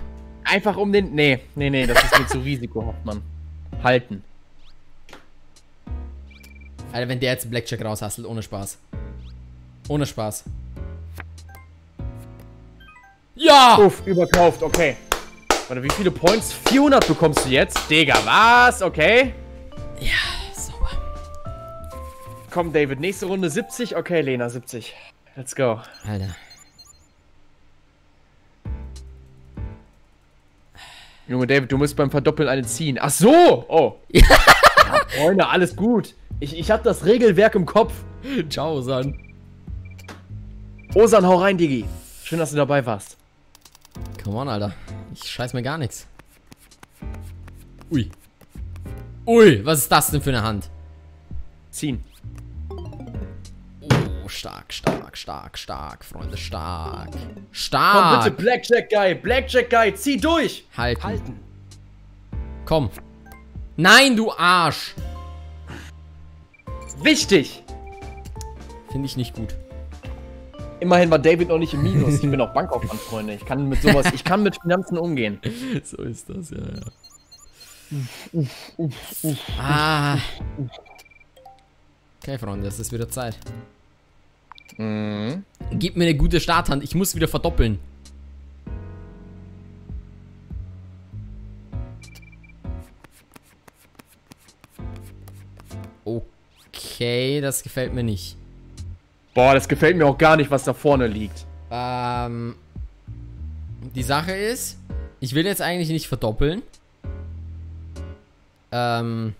Einfach um den... Nee, das ist mir zu Risiko, Hoffmann. Halten. Alter, wenn der jetzt Blackjack raushasselt, ohne Spaß. Ohne Spaß. Ja! Uff, überkauft, okay. Warte, wie viele Points? 400 bekommst du jetzt? Digga, was? Okay. Ja, sauber. Komm, David, nächste Runde 70. Okay, Lena, 70. Let's go. Alter. Junge, David, du musst beim Verdoppeln eine ziehen. Ach so! Oh. Ja, Freunde, alles gut. Ich hab das Regelwerk im Kopf. Ciao, Osan. Osan, hau rein, Digi. Schön, dass du dabei warst. Come on, Alter. Ich scheiß mir gar nichts. Ui. Ui, was ist das denn für eine Hand? Ziehen. Oh, stark, stark, stark, stark, Freunde, stark. Stark! Komm bitte, Blackjack Guy, Blackjack Guy, zieh durch! Halten. Halten. Komm. Nein, du Arsch! Wichtig! Finde ich nicht gut. Immerhin war David noch nicht im Minus. Ich bin auch Bankkaufmann, Freunde. Ich kann mit sowas, ich kann mit Finanzen umgehen. So ist das, ja, ja. Ah. Okay, Freunde, es ist wieder Zeit. Mhm. Gib mir eine gute Starthand. Ich muss wieder verdoppeln. Okay, das gefällt mir nicht. Boah, das gefällt mir auch gar nicht, was da vorne liegt. Die Sache ist, ich will jetzt eigentlich nicht verdoppeln. Boah,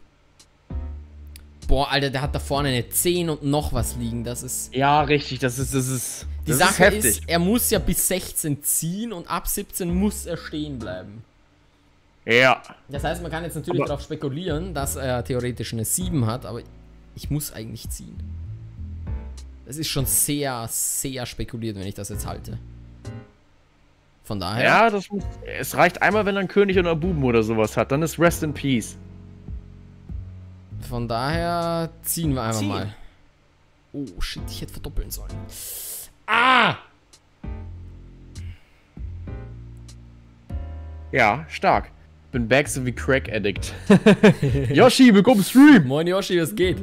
Alter, der hat da vorne eine 10 und noch was liegen, das ist... Ja, richtig, das ist die Sache ist, er muss ja bis 16 ziehen und ab 17 muss er stehen bleiben. Ja. Das heißt, man kann jetzt natürlich darauf spekulieren, dass er theoretisch eine 7 hat, aber ich muss eigentlich ziehen. Das ist schon sehr, sehr spekuliert, wenn ich das jetzt halte. Von daher... Ja, es reicht einmal, wenn er einen König oder einen Buben oder sowas hat. Dann ist Rest in Peace. Von daher ziehen wir einfach mal. Oh, shit, ich hätte verdoppeln sollen. Ah! Ja, stark. Bin back so wie Crack Addict. Yoshi, willkommen im Stream! Moin Yoshi, was geht?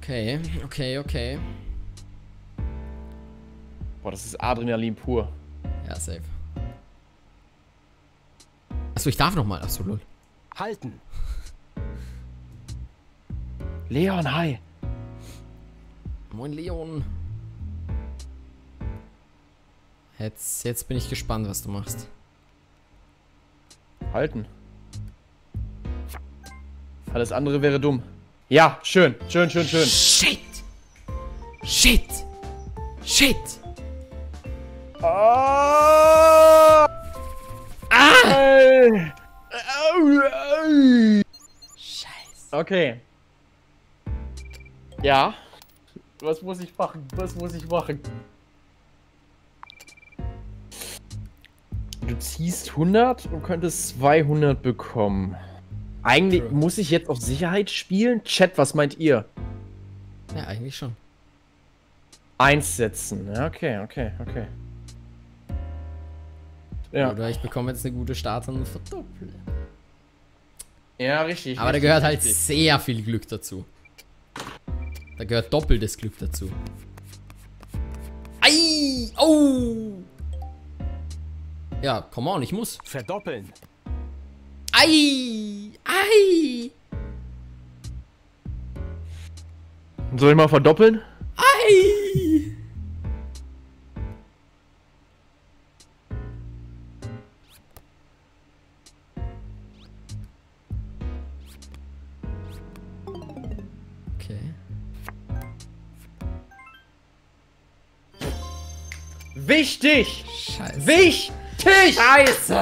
Okay, okay, okay. Boah, das ist Adrenalin pur. Ja, safe. Achso, ich darf nochmal, absolut. Halten. Leon, hi. Moin, Leon. Jetzt bin ich gespannt, was du machst. Halten. Alles andere wäre dumm. Ja, schön, schön, schön, schön. Shit. Shit. Shit. Oh. Ah! Scheiße. Okay. Ja. Was muss ich machen? Was muss ich machen? Du ziehst 100 und könntest 200 bekommen. Eigentlich muss ich jetzt auf Sicherheit spielen? Chat, was meint ihr? Ja, eigentlich schon. 1 setzen. Ja, okay, okay, okay. Ja. Oder ich bekomme jetzt eine gute Starthand und verdopple. Ja, richtig. Aber richtig, da gehört halt sehr viel Glück dazu. Da gehört doppeltes Glück dazu. Ei! Oh! Ja, come on, ich muss. Verdoppeln. Ei! Ei! Soll ich mal verdoppeln? Ei! Wichtig! Scheiße. Wichtig! Scheiße!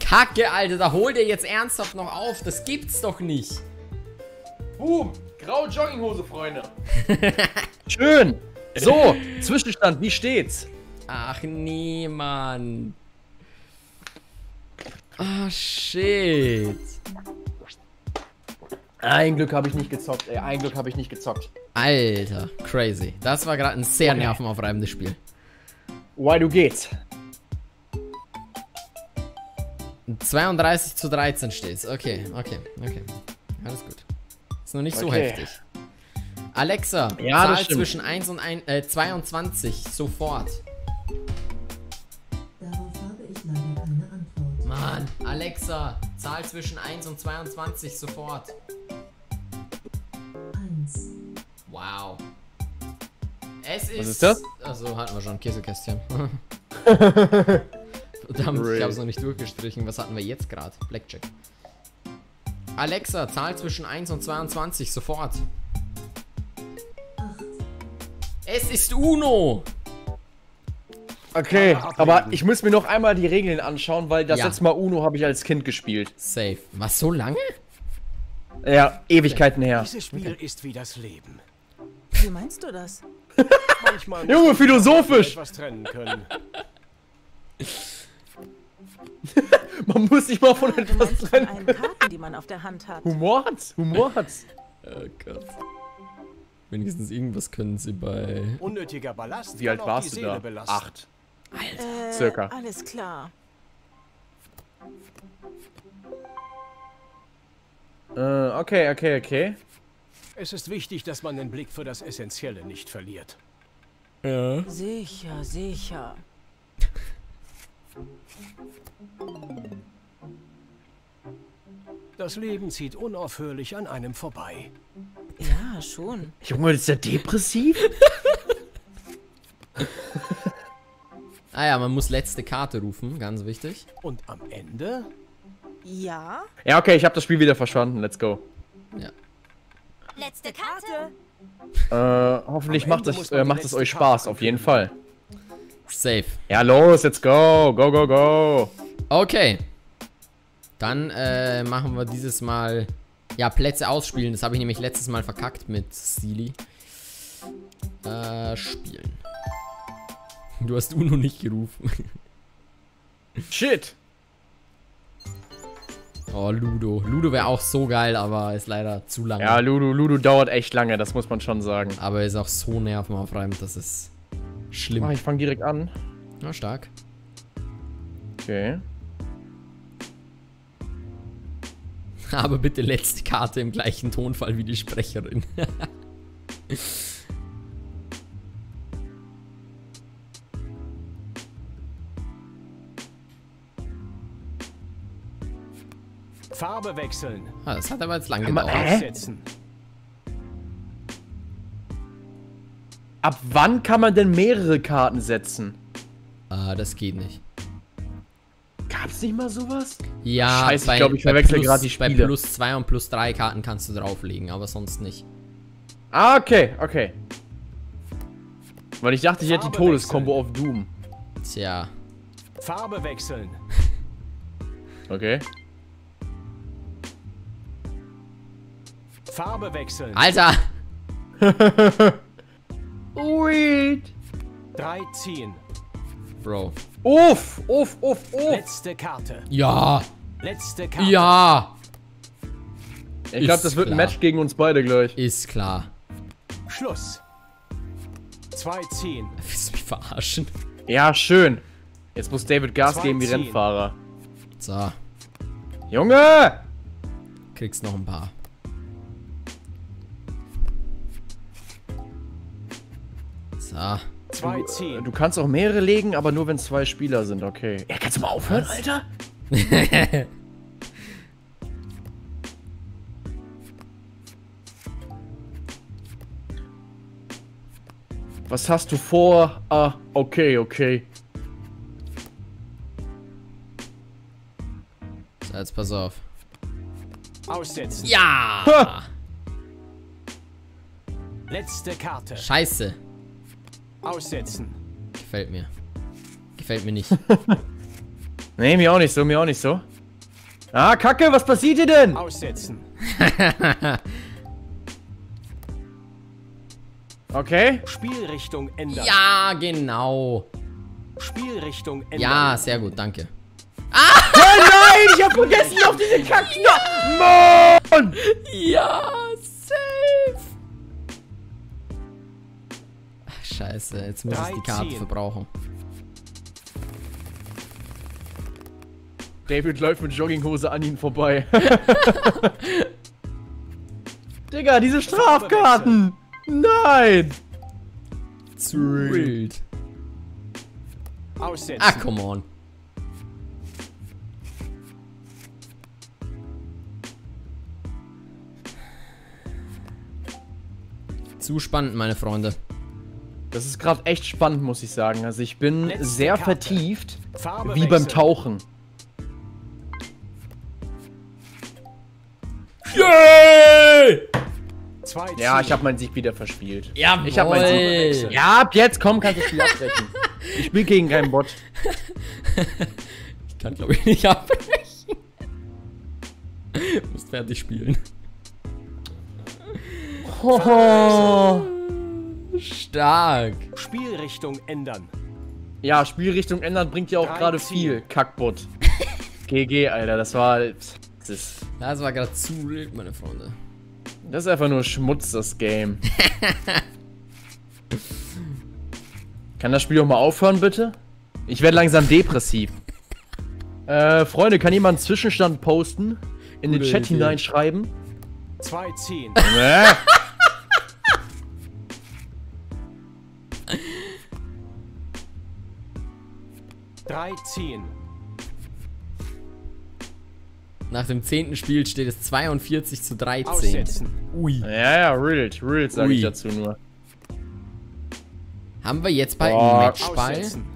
Kacke, Alter, da holt ihr jetzt ernsthaft noch auf. Das gibt's doch nicht. Boom! Graue Jogginghose, Freunde. Schön. So, Zwischenstand, wie steht's? Ach nee, Mann. Ah, shit. Ein Glück habe ich nicht gezockt, ey. Ein Glück habe ich nicht gezockt. Alter, crazy. Das war gerade ein sehr nervenaufreibendes Spiel. Why, du geht's. 32:13 steht's. Okay, okay, okay. Alles gut. Ist noch nicht so heftig. Alexa, ja, Zahl zwischen 1 und 22 sofort. Darauf habe ich leider keine Antwort. Mann, Alexa, Zahl zwischen 1 und 22 sofort. 1. Wow. Es ist... Was ist das? Achso, hatten wir schon. Käsekästchen. Verdammt, ich hab's noch nicht durchgestrichen. Was hatten wir jetzt gerade? Blackjack. Alexa, Zahl zwischen 1 und 22, sofort. Es ist Uno! Okay, aber ich muss mir noch einmal die Regeln anschauen, weil das letzte Mal Uno habe ich als Kind gespielt. Safe. Was, so lange? Ja, Ewigkeiten her. Dieses Spiel ist wie das Leben. Wie meinst du das? Manchmal Junge, philosophisch! Man muss etwas trennen können. Man muss sich mal von etwas trennen können. Karten, die man auf der Hand hat. Humor hat's. Oh Gott. Wenigstens irgendwas können sie bei... Unnötiger Ballast. Wie alt warst du da? 8. Alter. Circa. Alles klar. Okay. Es ist wichtig, dass man den Blick für das Essentielle nicht verliert. Ja. Sicher. Das Leben zieht unaufhörlich an einem vorbei. Ja, schon. Junge, ist der depressiv? Ah ja, man muss letzte Karte rufen, ganz wichtig. Und am Ende? Ja. Ja, okay, ich habe das Spiel wieder verstanden. Let's go. Ja. Letzte Karte. Hoffentlich macht es euch Spaß, auf jeden Fall. Safe. Ja, los, let's go. Go. Okay. Dann machen wir dieses Mal ja Plätze ausspielen. Das habe ich nämlich letztes Mal verkackt mit Steely. Spielen. Du hast Uno nicht gerufen. Shit. Oh, Ludo. Ludo wäre auch so geil, aber ist leider zu lange. Ja, Ludo dauert echt lange, das muss man schon sagen. Aber ist auch so nervenaufreibend, das ist schlimm. Oh, ich fange direkt an. Na, stark. Okay. Aber bitte letzte Karte im gleichen Tonfall wie die Sprecherin. Farbe wechseln. Ah, das hat aber jetzt lange gedauert. Ab wann kann man denn mehrere Karten setzen? Ah, das geht nicht. Gab's nicht mal sowas? Ja, scheiße, ich glaube, ich verwechsel gerade die Spiele. Bei plus 2 und plus 3 Karten kannst du drauflegen, aber sonst nicht. Ah, okay. Weil ich dachte, ich hätte die Todeskombo auf Doom. Tja. Farbe wechseln. Okay. Farbe wechseln. Alter! Wait. 3 ziehen. Bro. Uff. Letzte Karte. Ja. Letzte Karte. Ja. Ich glaube, das wird ein Match gegen uns beide gleich. Ist klar. Schluss. 2 ziehen. Willst du mich verarschen? Ja, schön. Jetzt muss David Gas geben wie Rennfahrer. So. Junge! Kriegst noch ein paar. So. Du kannst auch mehrere legen, aber nur wenn 2 Spieler sind, okay. Ja, kannst du mal aufhören, Alter? Was hast du vor? Ah, okay. So, jetzt pass auf. Aussetzen. Ja! Ha! Letzte Karte. Scheiße. Aussetzen. Gefällt mir. Gefällt mir nicht. Nee, mir auch nicht so. Ah, Kacke, was passiert dir denn? Aussetzen. Okay. Spielrichtung ändern. Ja, genau. Spielrichtung ändern. Ja, sehr gut, danke. Ah! Oh nein, ich hab vergessen auf diese Kacke. Ja. Mann! Ja, safe. Scheiße, jetzt muss ich die Karte verbrauchen. David läuft mit Jogginghose an ihm vorbei. Digga, diese Strafkarten! Nein! Zu wild. Aussetzen. Ah, come on. Zu spannend, meine Freunde. Das ist gerade echt spannend, muss ich sagen. Also ich bin sehr vertieft, wie beim Tauchen. Yay! Ja, ich habe meinen Sieg wieder verspielt. Ja, ich habe meinen Sieg verwechselt. Ja, ab jetzt, komm, kannst du das Spiel abbrechen. Ich spiele gegen keinen Bot. Ich kann, glaube ich, nicht abbrechen. Du musst fertig spielen. Oh, stark. Spielrichtung ändern. Ja, Spielrichtung ändern bringt ja auch gerade viel, Kackbot. GG, Alter, das war... Das war gerade zu wild, meine Freunde. Das ist einfach nur Schmutz, das Game. Kann das Spiel auch mal aufhören, bitte? Ich werde langsam depressiv. Freunde, kann jemand einen Zwischenstand posten? In den Chat hineinschreiben? 2-10. Nee. 3-10. Nach dem 10. Spiel steht es 42:13. Aussetzen. Ui. Ja, Riddles. Riddles sage ich dazu nur. Haben wir jetzt bald einen Matchball? Aussetzen.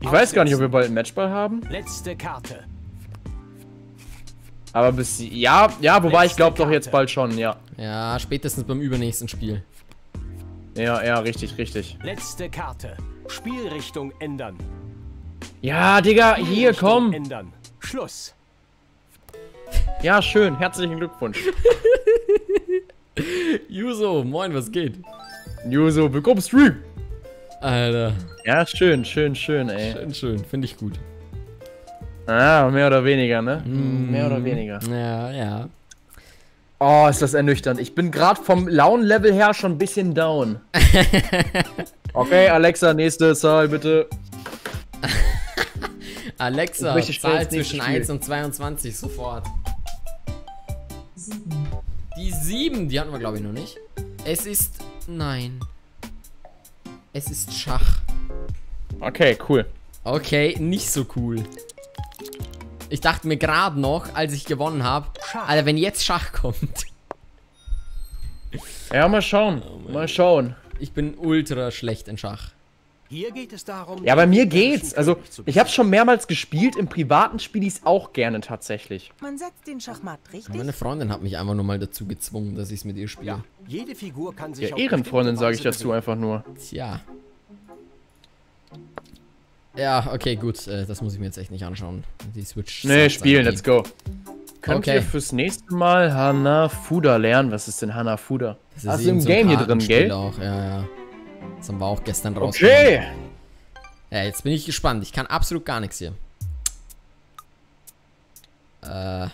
Ich weiß gar nicht, ob wir bald einen Matchball haben. Letzte Karte. Aber bis... Ja, wobei ich glaube doch jetzt bald schon, ja. Ja, spätestens beim übernächsten Spiel. Ja, richtig, richtig. Letzte Karte. Spielrichtung ändern. Ja, Digga, hier, komm. Ändern. Schluss. Ja, schön. Herzlichen Glückwunsch. Juso, moin, was geht? Juso, willkommen Stream. Alter. Ja, schön, ey. Schön, finde ich gut. Ah, mehr oder weniger, ne? Mehr oder weniger. Ja. Oh, ist das ernüchternd. Ich bin gerade vom Launenlevel her schon ein bisschen down. Okay, Alexa, nächste Zahl, bitte. Alexa, Zahl zwischen 1 und 22 sofort. 7. Die 7, die hatten wir, glaube ich, noch nicht. Es ist... Nein. Es ist Schach. Okay, cool. Okay, nicht so cool. Ich dachte mir gerade noch, als ich gewonnen habe, Alter, wenn jetzt Schach kommt. Ja, mal schauen. Mal schauen. Ich bin ultra schlecht in Schach. Hier geht es darum, ja, bei mir geht's. Also, ich hab's schon mehrmals gespielt. Im privaten spiele ich's auch gerne tatsächlich. Man setzt den Schachmatt richtig. Meine Freundin hat mich einfach nur mal dazu gezwungen, dass ich's mit ihr spiele. Ja, jede Figur kann sich Ehrenfreundin sage ich dazu einfach nur. Tja. Ja, okay, gut. Das muss ich mir jetzt echt nicht anschauen. Die Switch. Nee, spielen, let's go. Könnt ihr fürs nächste Mal Hanafuda lernen? Was ist denn Hanafuda? Das ist also im Game hier drin, gell? Auch. Ja. Das haben wir auch gestern rausgekommen. Okay. Ja, jetzt bin ich gespannt. Ich kann absolut gar nichts hier. Ja.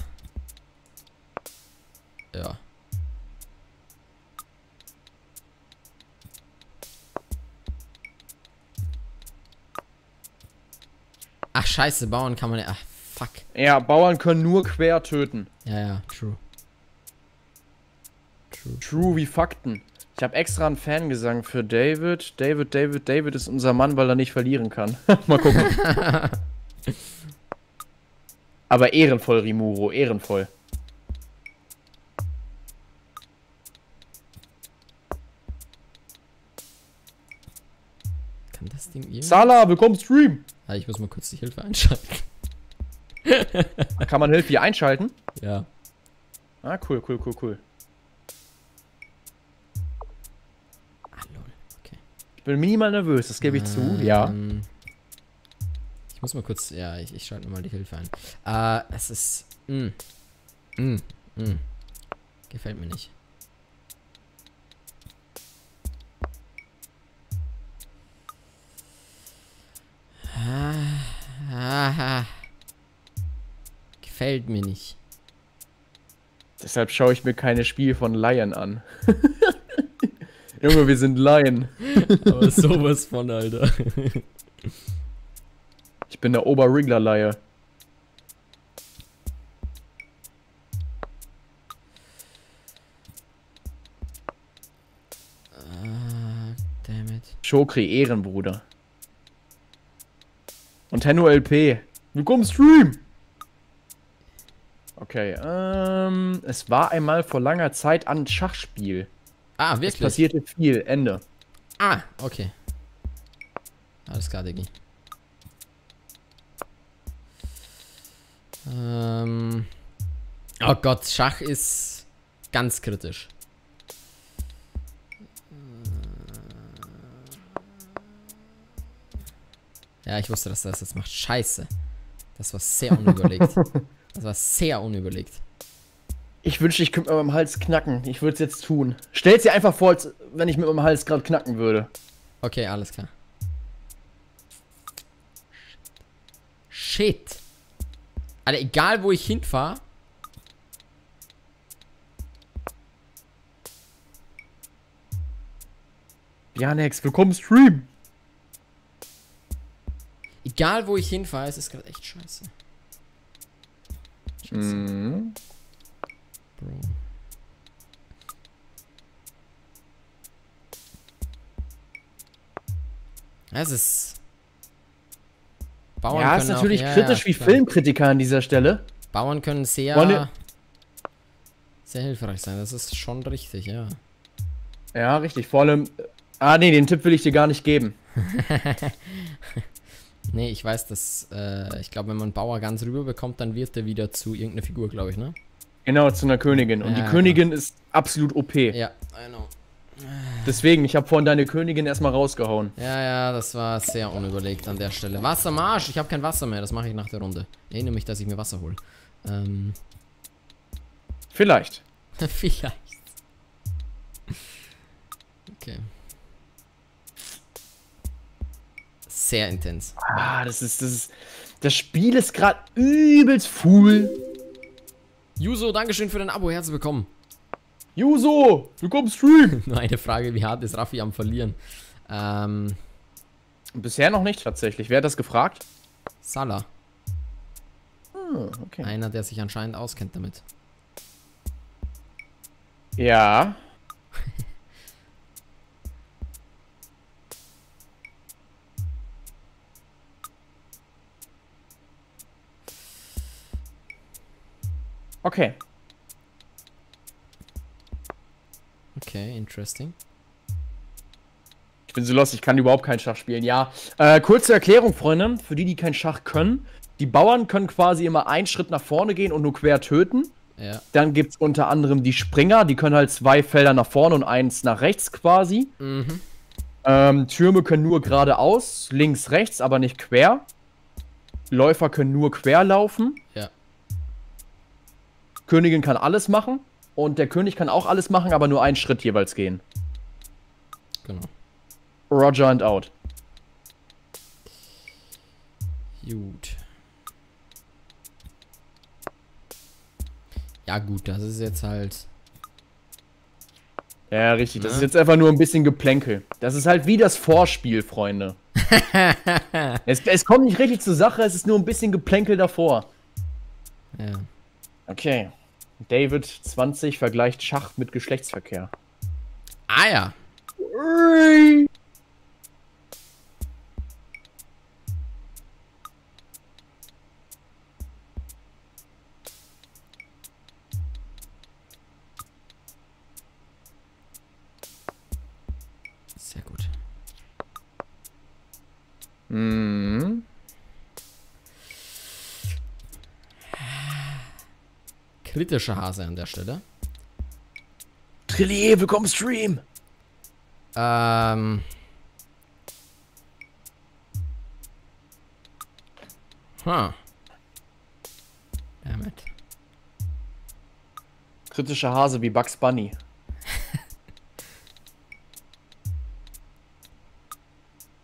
Ach, scheiße, Bauern kann man ja... Ach, fuck. Ja, Bauern können nur quer töten. Ja, true. True wie Fakten. Ich habe extra einen Fangesang für David. David ist unser Mann, weil er nicht verlieren kann. Mal gucken. Aber ehrenvoll, Rimuro, ehrenvoll. Kann das Ding irgendwie? Salah, willkommen Stream! Ah, ich muss mal kurz die Hilfe einschalten. Kann man Hilfe hier einschalten? Ja. Ah, cool. Bin minimal nervös, das gebe ich zu, ja. Ich muss mal kurz, ja, ich schalte nochmal die Hilfe ein. Es ist, gefällt mir nicht. Gefällt mir nicht. Deshalb schaue ich mir keine Spiele von Lion an. Junge, wir sind Laien. Aber sowas von, Alter. Ich bin der Ober-Wrigler-Laie. Damn it. Schokri, Ehrenbruder. Und Tenno LP. Willkommen Stream! Okay, es war einmal vor langer Zeit ein Schachspiel. Ah, wirklich? Es passierte viel, Ende. Ah, okay. Alles klar, Diggi. Oh Gott, Schach ist ganz kritisch. Ja, ich wusste, dass das jetzt macht. Scheiße. Das war sehr unüberlegt. Das war sehr unüberlegt. Ich wünschte, ich könnte mit meinem Hals knacken. Ich würde es jetzt tun. Stell's dir einfach vor, als wenn ich mit meinem Hals gerade knacken würde. Okay, alles klar. Shit. Alter, egal wo ich hinfahre. Janex, willkommen im Stream. Egal wo ich hinfahre, es ist gerade echt scheiße. Scheiße. Mm. Bro. Es ist. Bauern ja, ist natürlich auch, kritisch wie klar. Filmkritiker an dieser Stelle. Bauern können sehr hilfreich sein, das ist schon richtig, ja. Ja, richtig, vor allem. Ah, nee, den Tipp will ich dir gar nicht geben. Nee, ich weiß, dass, ich glaube, wenn man Bauer ganz rüber bekommt, dann wird er wieder zu irgendeiner Figur, glaube ich, ne? Genau, zu einer Königin. Und ja, die Königin ist absolut OP. Ja, I know. Deswegen, ich habe vorhin deine Königin erstmal rausgehauen. Ja, ja, das war sehr unüberlegt an der Stelle. Wasser am Arsch, ich habe kein Wasser mehr, das mache ich nach der Runde. Erinnere mich, dass ich mir Wasser hole. Vielleicht. Vielleicht. Okay. Sehr intens. Ah, das ist. Das Spiel ist gerade übelst full. Juso, dankeschön für dein Abo, herzlich willkommen. Juso, willkommen Stream. Nur eine Frage, wie hart ist Raffi am Verlieren? Bisher noch nicht tatsächlich. Wer hat das gefragt? Salah. Hm, okay. Einer, der sich anscheinend auskennt damit. Ja. Okay. Okay, interesting. Ich bin so lost, ich kann überhaupt kein Schach spielen, ja. Kurze Erklärung, Freunde, für die, die kein Schach können. Die Bauern können quasi immer einen Schritt nach vorne gehen und nur quer töten. Ja. Dann gibt es unter anderem die Springer, die können halt zwei Felder nach vorne und eins nach rechts quasi. Mhm. Türme können nur geradeaus, links, rechts, aber nicht quer. Läufer können nur quer laufen. Ja. Königin kann alles machen und der König kann auch alles machen, aber nur einen Schritt jeweils gehen. Genau. Roger and out. Gut. Ja gut, das ist jetzt halt... Ja, richtig. Das ist jetzt einfach nur ein bisschen Geplänkel. Das ist halt wie das Vorspiel, Freunde. es kommt nicht richtig zur Sache, es ist nur ein bisschen Geplänkel davor. Ja. Okay. David 20 vergleicht Schach mit Geschlechtsverkehr. Ah ja. Sehr gut. Mhm. Kritischer Hase an der Stelle. Trillier, willkommen Stream! Damit. Kritischer Hase wie Bugs Bunny.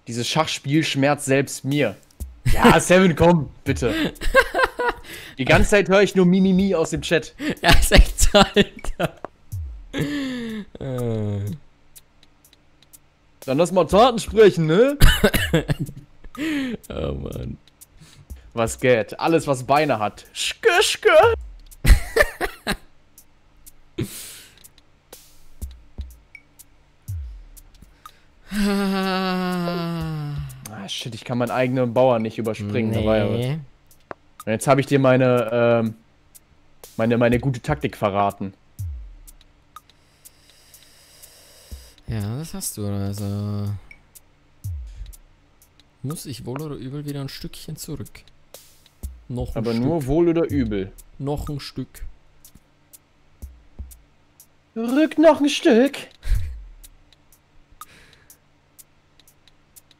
Dieses Schachspiel schmerzt selbst mir. Ja, Seven, komm, bitte. Die ganze Zeit höre ich nur Mimimi aus dem Chat. Ja, ist echt so, Alter. Dann lass mal Taten sprechen, ne? Oh, Mann. Was geht? Alles, was Beine hat. Schke, schke. Ah, shit, ich kann meinen eigenen Bauern nicht überspringen. Nee. Dabei. Und jetzt habe ich dir meine gute Taktik verraten. Ja. Ja, das hast du. Also muss ich wohl oder übel wieder ein Stückchen zurück. Noch ein Stück. Aber nur wohl oder übel. Noch ein Stück. Rück noch ein Stück.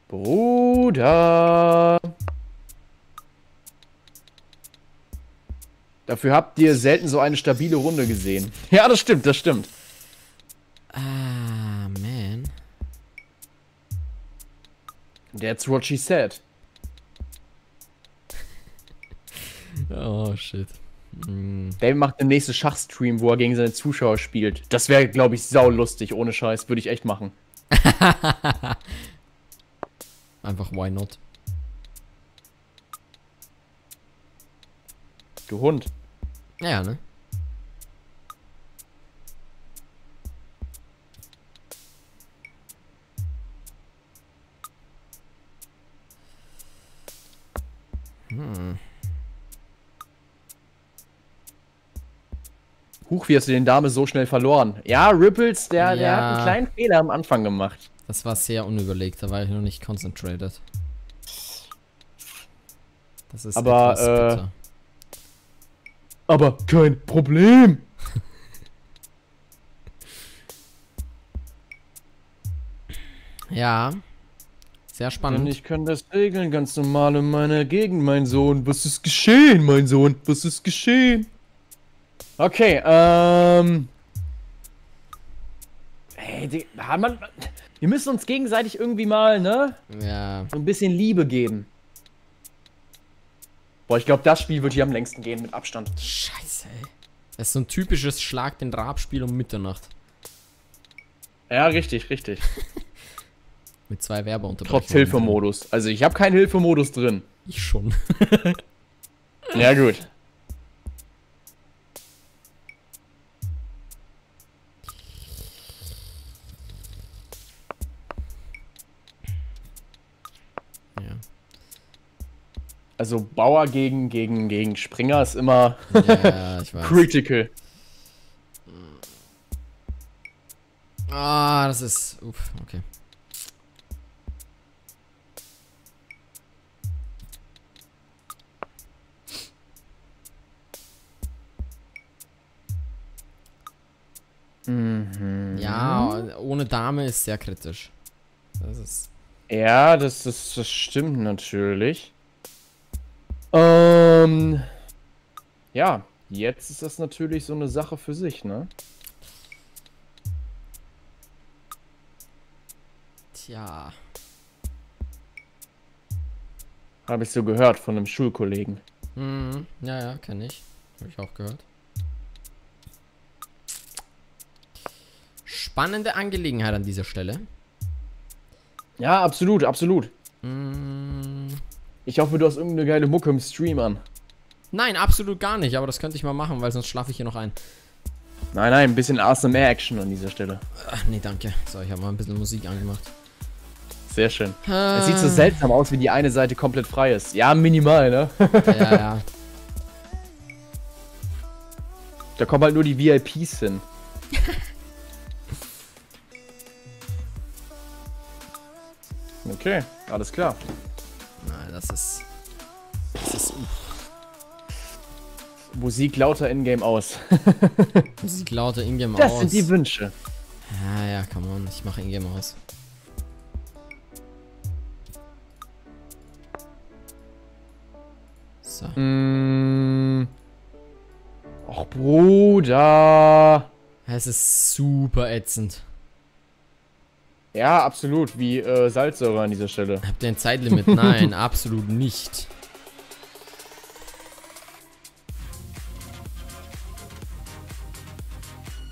Bruder. Dafür habt ihr selten so eine stabile Runde gesehen. Ja, das stimmt, das stimmt. Ah, man. That's what she said. Oh, shit. Mm. Dave macht den nächsten Schachstream, wo er gegen seine Zuschauer spielt. Das wäre, glaube ich, saulustig. Ohne Scheiß. Würde ich echt machen. Einfach, why not? Du Hund. Ja, ne? Hm. Huch, wie hast du den Dame so schnell verloren? Ja, Ripples, der hat einen kleinen Fehler am Anfang gemacht. Das war sehr unüberlegt, da war ich noch nicht concentrated. Das ist aber bitter. Aber kein Problem! Ja. Sehr spannend. Denn ich kann das regeln, ganz normal in meiner Gegend, mein Sohn. Was ist geschehen, mein Sohn? Was ist geschehen? Okay, Ey, wir müssen uns gegenseitig irgendwie mal, ne? Ja. So ein bisschen Liebe geben. Boah, ich glaube, das Spiel wird hier am längsten gehen, mit Abstand. Scheiße, ey. Das ist so ein typisches Schlag den Raphy-Spiel um Mitternacht. Ja, richtig, richtig. Mit zwei Werbeunterbrechungen. Trotz Hilfemodus. Also, ich habe keinen Hilfemodus drin. Ich schon. Ja, gut. Also Bauer gegen Springer ist immer ja, ich weiß. Critical. Ah, das ist... Uff, okay. Mhm. Ja, ohne Dame ist sehr kritisch. Das ist... Ja, das stimmt natürlich. Ja, jetzt ist das natürlich so eine Sache für sich, ne? Tja. Habe ich so gehört von einem Schulkollegen. Mhm, ja, kenne ich. Habe ich auch gehört. Spannende Angelegenheit an dieser Stelle. Ja, absolut, absolut. Mhm. Ich hoffe, du hast irgendeine geile Mucke im Stream an. Nein, absolut gar nicht, aber das könnte ich mal machen, weil sonst schlafe ich hier noch ein. Nein, ein bisschen ASMR-Action an dieser Stelle. Ach, nee, danke. So, ich habe mal ein bisschen Musik angemacht. Sehr schön. Es sieht so seltsam aus, wie die eine Seite komplett frei ist. Ja, minimal, ne? Ja. Da kommen halt nur die VIPs hin. Okay, alles klar. Nein, das ist Musik lauter Ingame aus. Musik lauter Ingame aus. Das sind die Wünsche. Ja, come on, ich mache Ingame aus. So. Och, Bruder. Es ist super ätzend. Ja, absolut, wie Salzsäure an dieser Stelle. Habt ihr ein Zeitlimit? Nein, absolut nicht.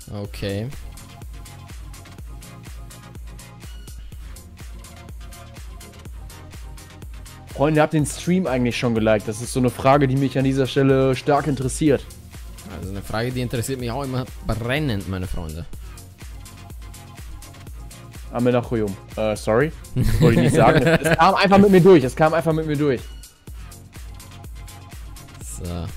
Okay. Freunde, habt ihr den Stream eigentlich schon geliked? Das ist so eine Frage, die mich an dieser Stelle stark interessiert. Also eine Frage, die interessiert mich auch immer brennend, meine Freunde. Amenachium. Sorry. Wollte ich nicht sagen. Es kam einfach mit mir durch. So.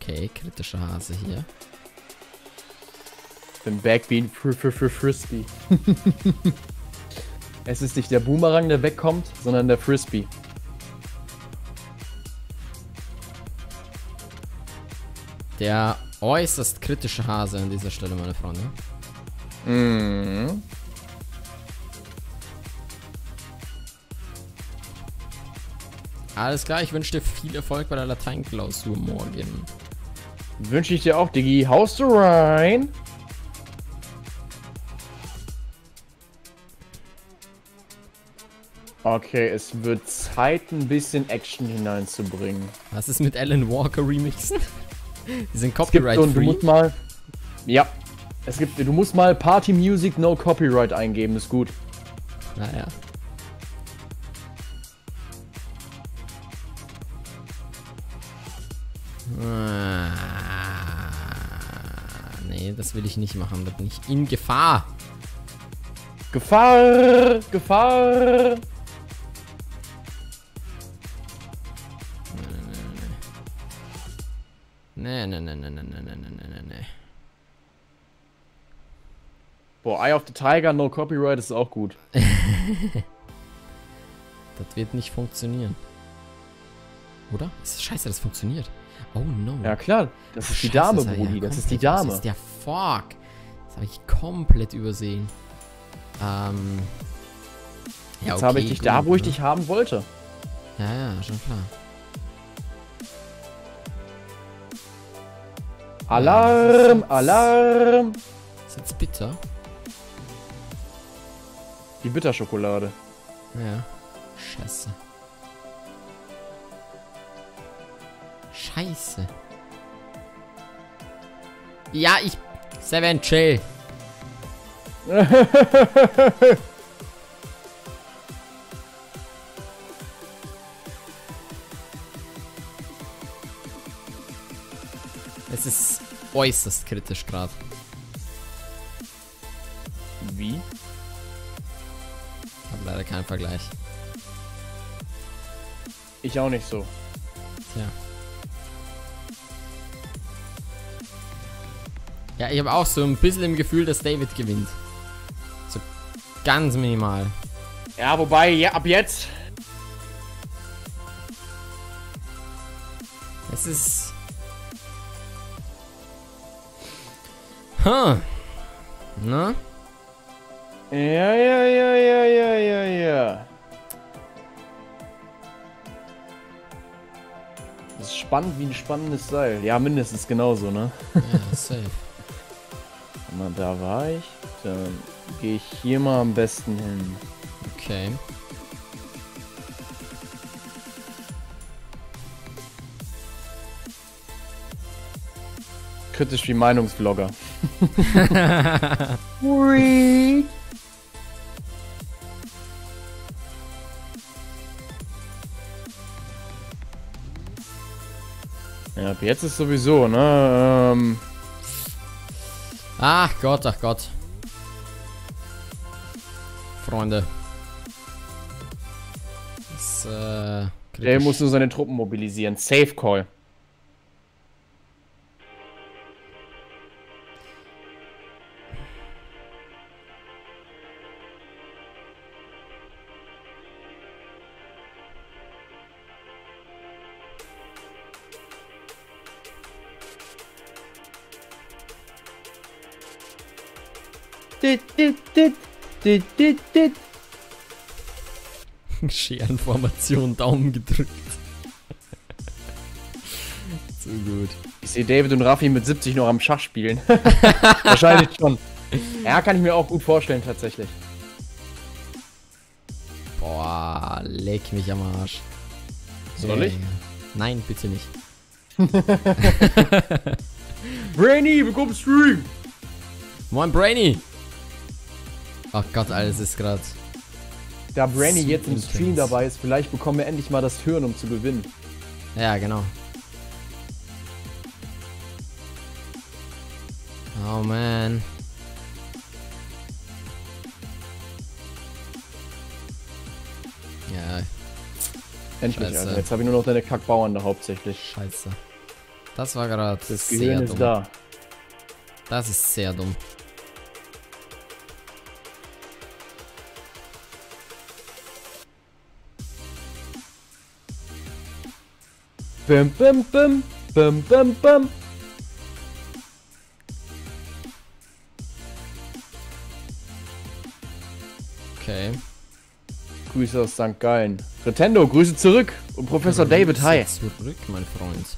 Okay, kritischer Hase hier. bin back wie ein Frisbee. Es ist nicht der Boomerang, der wegkommt, sondern der Frisbee. Der äußerst kritische Hase an dieser Stelle, meine Freunde. Mhm. Alles klar, ich wünsche dir viel Erfolg bei der Lateinklausur morgen. Wünsche ich dir auch, Diggi. Haust du rein? Okay, es wird Zeit, ein bisschen Action hineinzubringen. Was ist mit Alan Walker Remixen? Die sind Copyright-free. Du musst mal. Ja. Es gibt. Du musst mal Party Music No Copyright eingeben, ist gut. Naja. Nee, das will ich nicht machen. Da bin ich in Gefahr. Gefahr! Gefahr! Nee, nee, nee, nee, nee, nee, nee, nee, nee. Boah, Eye of the Tiger, no copyright ist auch gut. Das wird nicht funktionieren. Oder? Scheiße, das funktioniert. Oh no. Ja klar, das ist die Dame, Brudi, das ist die Dame. Das ist der Fuck. Das habe ich komplett übersehen. Ja, jetzt habe ich dich da, wo ich dich haben wollte. Ja, ja, schon klar. Alarm, Alarm! Ist jetzt bitter? Die Bitterschokolade. Ja. Scheiße. Scheiße. Ja, ich... Seven, chill. Es ist äußerst kritisch gerade. Wie? Ich habe leider keinen Vergleich. Ich auch nicht so. Tja. Ja, ich habe auch so ein bisschen im Gefühl, dass David gewinnt. So ganz minimal. Ja, wobei, ja, ab jetzt. Es ist. Hm. Na? Ja, ja, ja, ja, ja, ja, ja. Das ist spannend wie ein spannendes Seil. Ja, mindestens genauso, ne? Ja, safe. Da war ich. Dann gehe ich hier mal am besten hin. Okay. Kritisch wie Meinungsvlogger. Ui. Ja, jetzt ist sowieso, ne? Ach Gott, ach Gott. Freunde. Das, der muss nur seine Truppen mobilisieren. Safe Call. Scherenformation, Daumen gedrückt. So gut. Ich sehe David und Raffi mit 70 noch am Schach spielen. Wahrscheinlich schon. Ja, kann ich mir auch gut vorstellen, tatsächlich. Boah, leck mich am Arsch. Soll ich? Nein, bitte nicht. Brainy, willkommen im Stream. Moin, Brainy. Ach Gott, alles ist gerade. Da Brandy jetzt im Stream dabei ist, vielleicht bekommen wir endlich mal das Hören, um zu gewinnen. Ja, genau. Oh man. Ja. Endlich, Scheiße. Also. Jetzt habe ich nur noch deine Kackbauern da hauptsächlich. Scheiße. Das war gerade sehr dumm. Das Gehirn ist da. Das ist sehr dumm. Bim, bim, bim. Bim, bim, bim. Okay. Grüße aus St. Gallen. Nintendo, Grüße zurück. Und Professor David, hi. Zurück, mein Freund.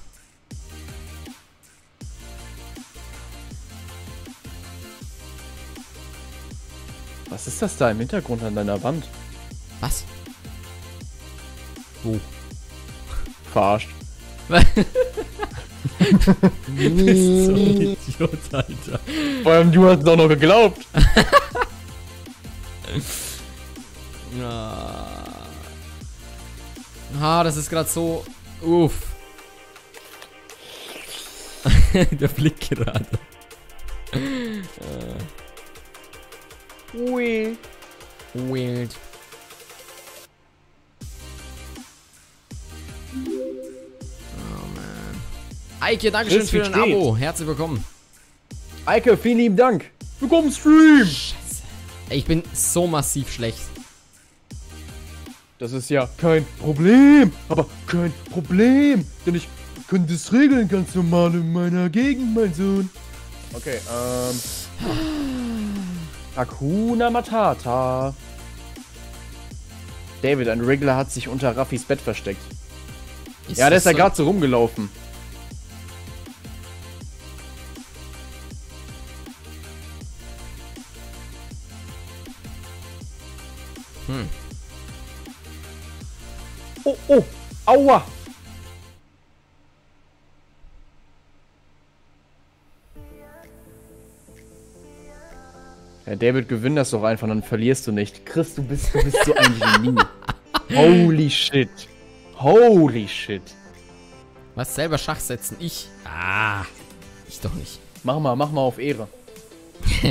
Was ist das da im Hintergrund an deiner Wand? Was? Wo? Verarscht. Du bist so ein Idiot, Alter. Vor allem, du hast es auch noch geglaubt. Ah, das ist gerade so... Uff. Der Blick gerade. Weird. Weird. Oh man. Eike, dankeschön Chris, für dein Abo. Herzlich willkommen. Eike, vielen lieben Dank. Willkommen im Stream. Scheiße. Ich bin so massiv schlecht. Das ist ja kein Problem, aber kein Problem. Denn ich könnte es regeln ganz normal in meiner Gegend, mein Sohn. Okay, Hakuna Matata. David, ein Wrigler hat sich unter Raphys Bett versteckt. Ist ja, der ist ja so gerade so rumgelaufen. Hm. Oh, oh, aua. Ja, David, gewinn das doch einfach, dann verlierst du nicht. Chris, du bist so ein Genie. Holy shit. Holy shit. Was, selber Schach setzen? Ich? Ah, ich doch nicht. Mach mal auf Ehre.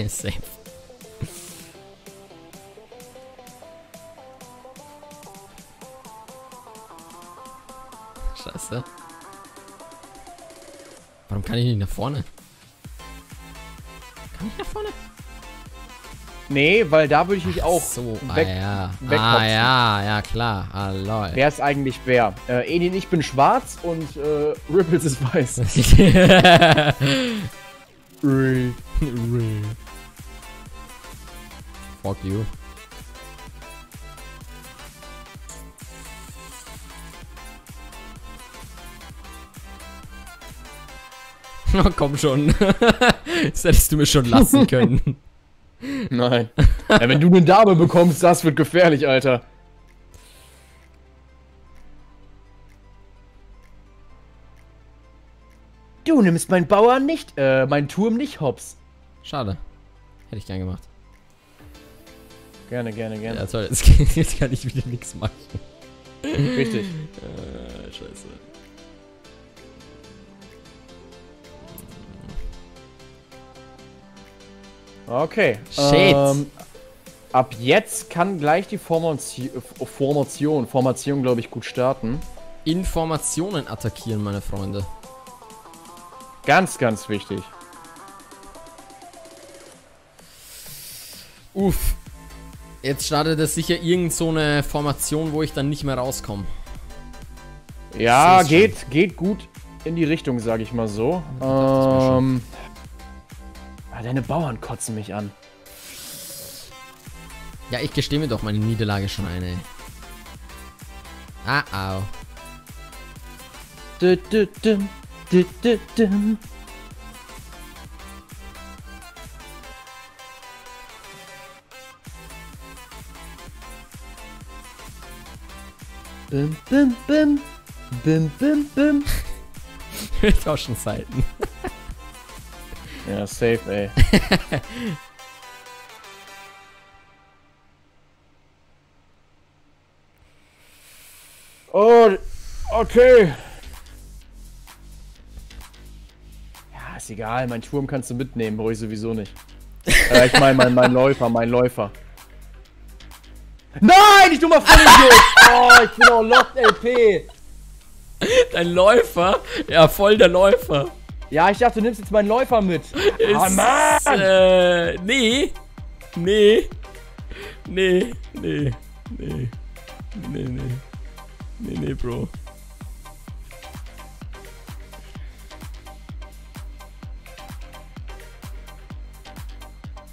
Safe. Scheiße. Warum kann ich nicht nach vorne? Kann ich nach vorne? Nee, weil da würde ich mich auch so, ja, klar. Ah, lol. Wer ist eigentlich wer? Edin, ich bin schwarz und Ripples ist weiß. Fuck you. Na komm schon. Das hättest du mir schon lassen können. Nein. Ja, wenn du eine Dame bekommst, das wird gefährlich, Alter. Du nimmst meinen Bauern nicht, meinen Turm nicht, hops. Schade. Hätte ich gern gemacht. Gerne. Ja, toll. Jetzt kann ich wieder nichts machen. Richtig. Scheiße. Okay. Shit. Ab jetzt kann gleich die Formation, glaube ich, gut starten. Informationen attackieren, meine Freunde. Ganz, ganz wichtig. Uff. Jetzt startet es sicher irgend so eine Formation, wo ich dann nicht mehr rauskomme. Ja, geht gut in die Richtung, sage ich mal so. Deine Bauern kotzen mich an. Ja, ich gestehe mir doch meine Niederlage schon ein, ey. Ah, au. Bim, bim, bim. Bim, bim, bim. Wir tauschen Seiten. Ja, safe, ey. Oh, okay. Ja, ist egal, mein Turm kannst du mitnehmen, brauche ich sowieso nicht. Ich meine, mein Läufer. Nein, ich tu mal voll Idiot! Oh, ich bin auch locked LP. Dein Läufer? Ja, voll der Läufer. Ja, ich dachte, du nimmst jetzt meinen Läufer mit. Ah, Mann! Nee, Bro.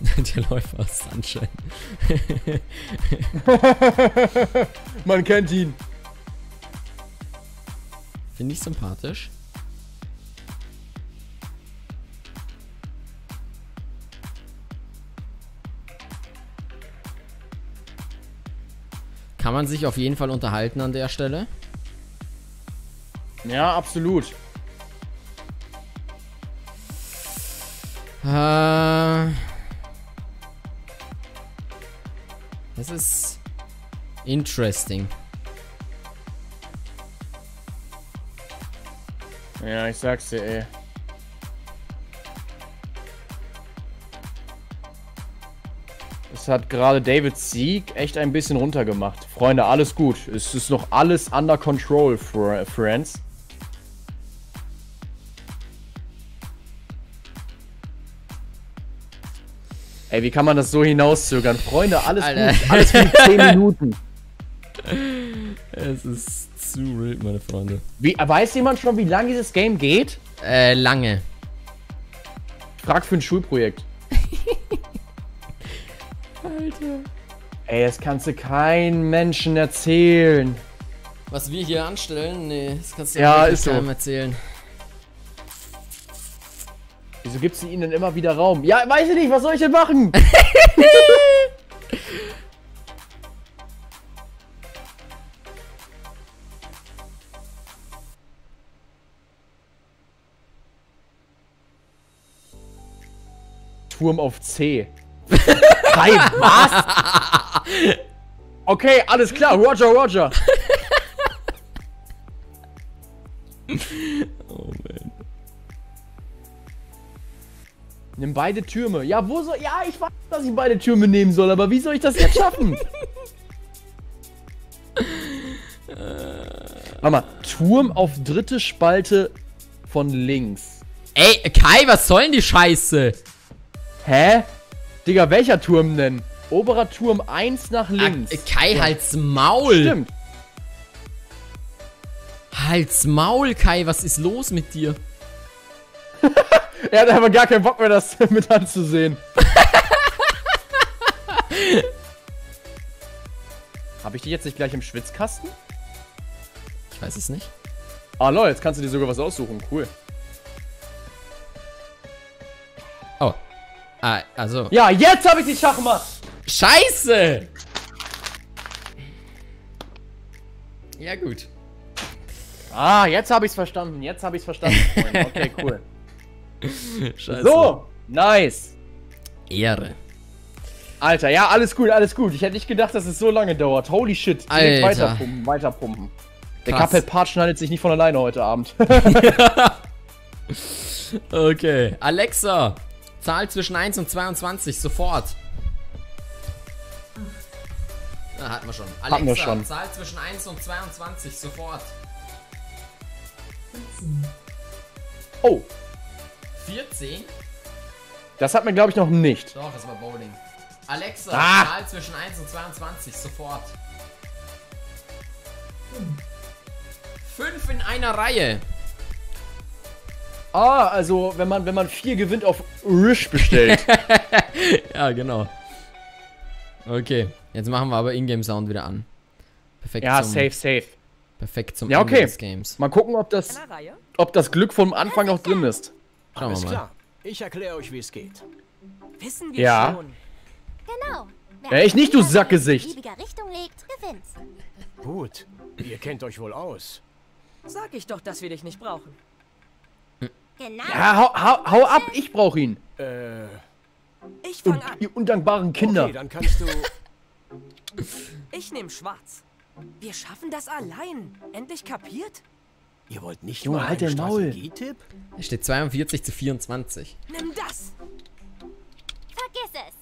Der Läufer ist Sunshine. Man kennt ihn. Finde ich sympathisch. Kann man sich auf jeden Fall unterhalten an der Stelle? Ja, absolut. Das ist interesting. Ja, ich sag's dir, ey. Es hat gerade Davids Sieg echt ein bisschen runtergemacht. Freunde, alles gut. Es ist noch alles under control, friends. Ey, wie kann man das so hinauszögern? Freunde, alles gut. Alles gut, 10 Minuten. Es ist zu wild, meine Freunde. Weiß jemand schon, wie lange dieses Game geht? Lange. Frag für ein Schulprojekt. Alter. Ey, das kannst du keinem Menschen erzählen. Was wir hier anstellen? Nee, das kannst du ja keinem so erzählen. Wieso gibst du ihnen denn immer wieder Raum? Ja, weiß ich nicht, was soll ich denn machen? Turm auf C. Nein, was? Okay, alles klar, Roger, Roger. Oh man. Nimm beide Türme. Ja, wo soll... Ja, ich weiß, dass ich beide Türme nehmen soll, aber wie soll ich das jetzt schaffen? Warte mal, Turm auf dritte Spalte von links. Ey, Kai, was soll denn die Scheiße? Hä? Digga, welcher Turm denn? Oberer Turm 1 nach links. Kai, ja. Halt's Maul. Stimmt. Halt's Maul, Kai, was ist los mit dir? Er hat aber gar keinen Bock mehr, das mit anzusehen. Habe ich die jetzt nicht gleich im Schwitzkasten? Ich weiß es nicht. Ah, lol, jetzt kannst du dir sogar was aussuchen. Cool. Oh. Ah, also. Ja, jetzt habe ich die Schachmatt. Scheiße! Ja, gut. Ah, jetzt habe ich es verstanden. Jetzt habe ich es verstanden. Okay, cool. Scheiße. So, nice. Ehre. Alter, ja, alles gut, alles gut. Ich hätte nicht gedacht, dass es so lange dauert. Holy shit. Alter. Weiterpumpen, weiterpumpen. Der Cuphead-Part schneidet sich nicht von alleine heute Abend. Okay. Alexa, Zahl zwischen 1 und 22, sofort. Na, hatten wir schon. Alexa, hatten wir schon. Zahl zwischen 1 und 22, sofort. Oh. 14? Das hat man, glaube ich, noch nicht. Doch, das war Bowling. Alexa, Zahl zwischen 1 und 22, sofort. 5 in einer Reihe. Ah, also, wenn man 4 gewinnt, auf Rish bestellt. Ja, genau. Okay, jetzt machen wir aber Ingame-Sound wieder an. Perfekt. Ja, safe, safe. Perfekt zum Ende des Games. Mal gucken, ob das Glück vom Anfang noch drin ist. Schauen wir mal. Klar. Ich erkläre euch, wie es geht. Wissen wir schon. Genau. Wer ich nicht, du Sackgesicht. Richtung legt, gewinnt's. Gut. Ihr kennt euch wohl aus. Sag ich doch, dass wir dich nicht brauchen. Genau. Ja, hau ab, ich brauche ihn. Ich fang an. Die undankbaren Kinder. Okay, dann kannst du... Ich nehme schwarz. Wir schaffen das allein. Endlich kapiert? Ihr wollt nicht nur halt den Strategietipp? Es steht 42 zu 24. Nimm das! Vergiss es!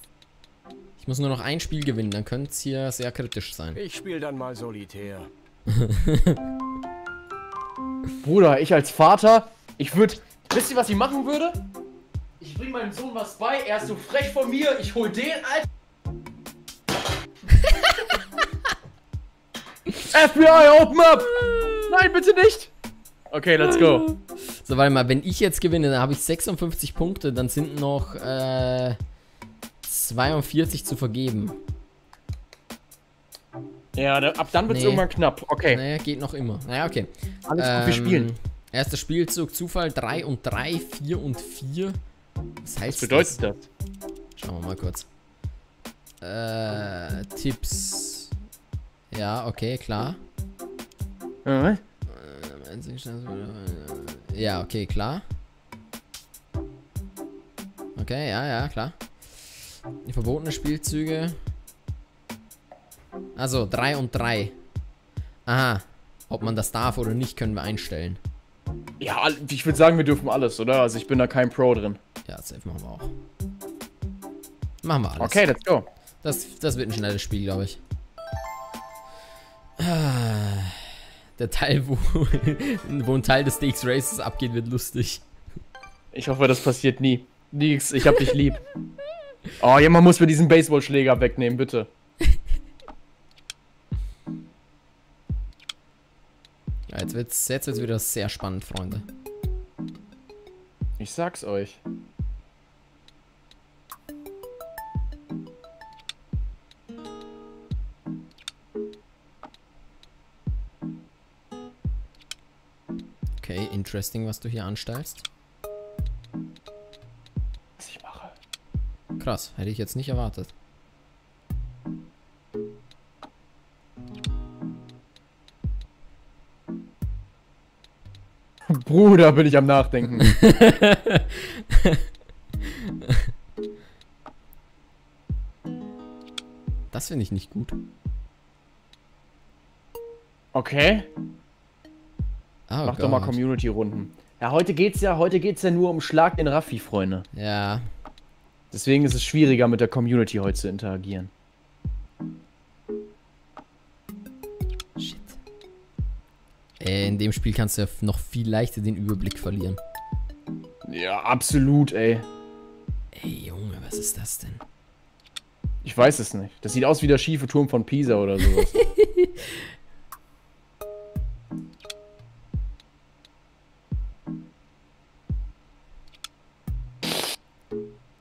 Ich muss nur noch ein Spiel gewinnen, dann könnte es hier sehr kritisch sein. Ich spiele dann mal solitär. Bruder, ich als Vater, ich würde... Wisst ihr, was ich machen würde? Ich bring meinem Sohn was bei, er ist so frech von mir, ich hol den, Alter. FBI, open up! Nein, bitte nicht! Okay, let's go. So, warte mal, wenn ich jetzt gewinne, dann habe ich 56 Punkte, dann sind noch 42 zu vergeben. Ja, ab dann wird es irgendwann knapp. Okay. Naja, geht noch immer. Naja, okay. Alles gut, wir spielen. Erster Spielzug, Zufall, 3 und 3, 4 und 4. Was heißt das? Was bedeutet das? Schauen wir mal kurz. Tipps. Ja, okay, klar. Ja, okay, klar. Okay, ja, ja, klar. Verbotene Spielzüge. Also 3 und 3. Aha. Ob man das darf oder nicht, können wir einstellen. Ja, ich würde sagen, wir dürfen alles, oder? Also ich bin da kein Pro drin. Ja, safe machen wir auch. Machen wir alles. Okay, let's go. Das wird ein schnelles Spiel, glaube ich. Der Teil, wo ein Teil des DX Races abgeht, wird lustig. Ich hoffe, das passiert nie. Nix, ich hab dich lieb. Oh, jemand muss mir diesen Baseballschläger wegnehmen, bitte. Ja, jetzt wird's wieder sehr spannend, Freunde. Ich sag's euch. Okay, interesting, was du hier anstellst. Was ich mache. Krass, hätte ich jetzt nicht erwartet. Bruder, bin ich am Nachdenken. Das finde ich nicht gut. Okay. Oh, mach doch mal Community-Runden. Ja, heute geht's ja nur um Schlag den Raphy, Freunde. Ja. Deswegen ist es schwieriger, mit der Community heute zu interagieren. Shit. In dem Spiel kannst du ja noch viel leichter den Überblick verlieren. Ja, absolut, ey. Ey, Junge, was ist das denn? Ich weiß es nicht. Das sieht aus wie der schiefe Turm von Pisa oder sowas.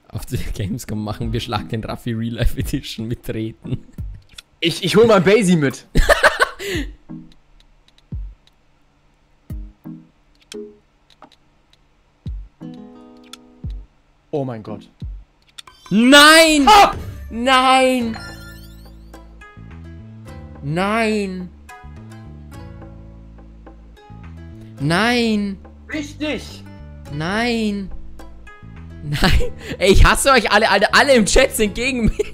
Auf der Gamescom machen wir Schlag den Raphy Real Life Edition mittreten. Ich hol mal Basie mit. Oh mein Gott. Nein! Ah! Nein! Nein! Nein! Richtig! Nein! Nein! Ey, ich hasse euch alle, Alter. Alle im Chat sind gegen mich.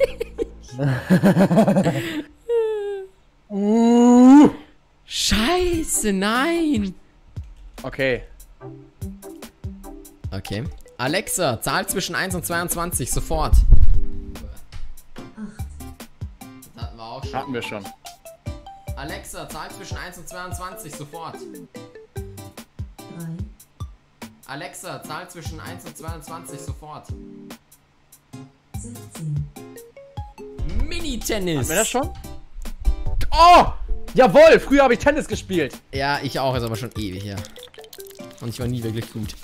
Scheiße, nein! Okay. Okay. Alexa, Zahl zwischen 1 und 22, sofort. Das hatten wir auch schon. Hatten wir schon. Alexa, Zahl zwischen 1 und 22, sofort. 3. Alexa, Zahl zwischen 1 und 22, sofort. 16. Mini-Tennis. Hatten wir das schon? Oh! Jawohl, früher habe ich Tennis gespielt. Ja, ich auch, ist aber schon ewig her. Und ich war nie wirklich gut.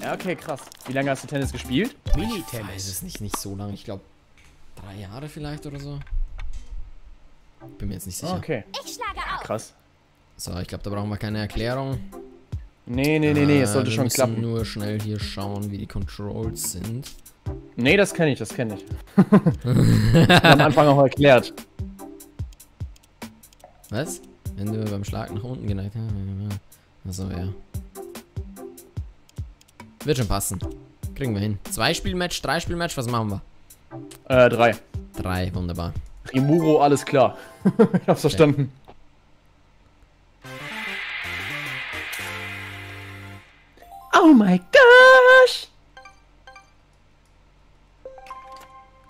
Ja, okay, krass. Wie lange hast du Tennis gespielt? Mini-Tennis. Ich weiß es nicht so lange. Ich glaube, 3 Jahre vielleicht oder so. Bin mir jetzt nicht sicher. Oh, okay. Ich schlage auf. Krass. So, ich glaube, da brauchen wir keine Erklärung. Nee, es sollte schon klappen. Wir müssen nur schnell hier schauen, wie die Controls sind. Nee, das kenne ich. Am Anfang auch erklärt. Was? Wenn du beim Schlag nach unten geneigt hast. Achso, ja. Wird schon passen. Kriegen wir hin. 2-Spiel-Match, 3-Spiel-Match, was machen wir? 3. 3, wunderbar. Rimuro, alles klar. Ich hab's verstanden. Oh my gosh!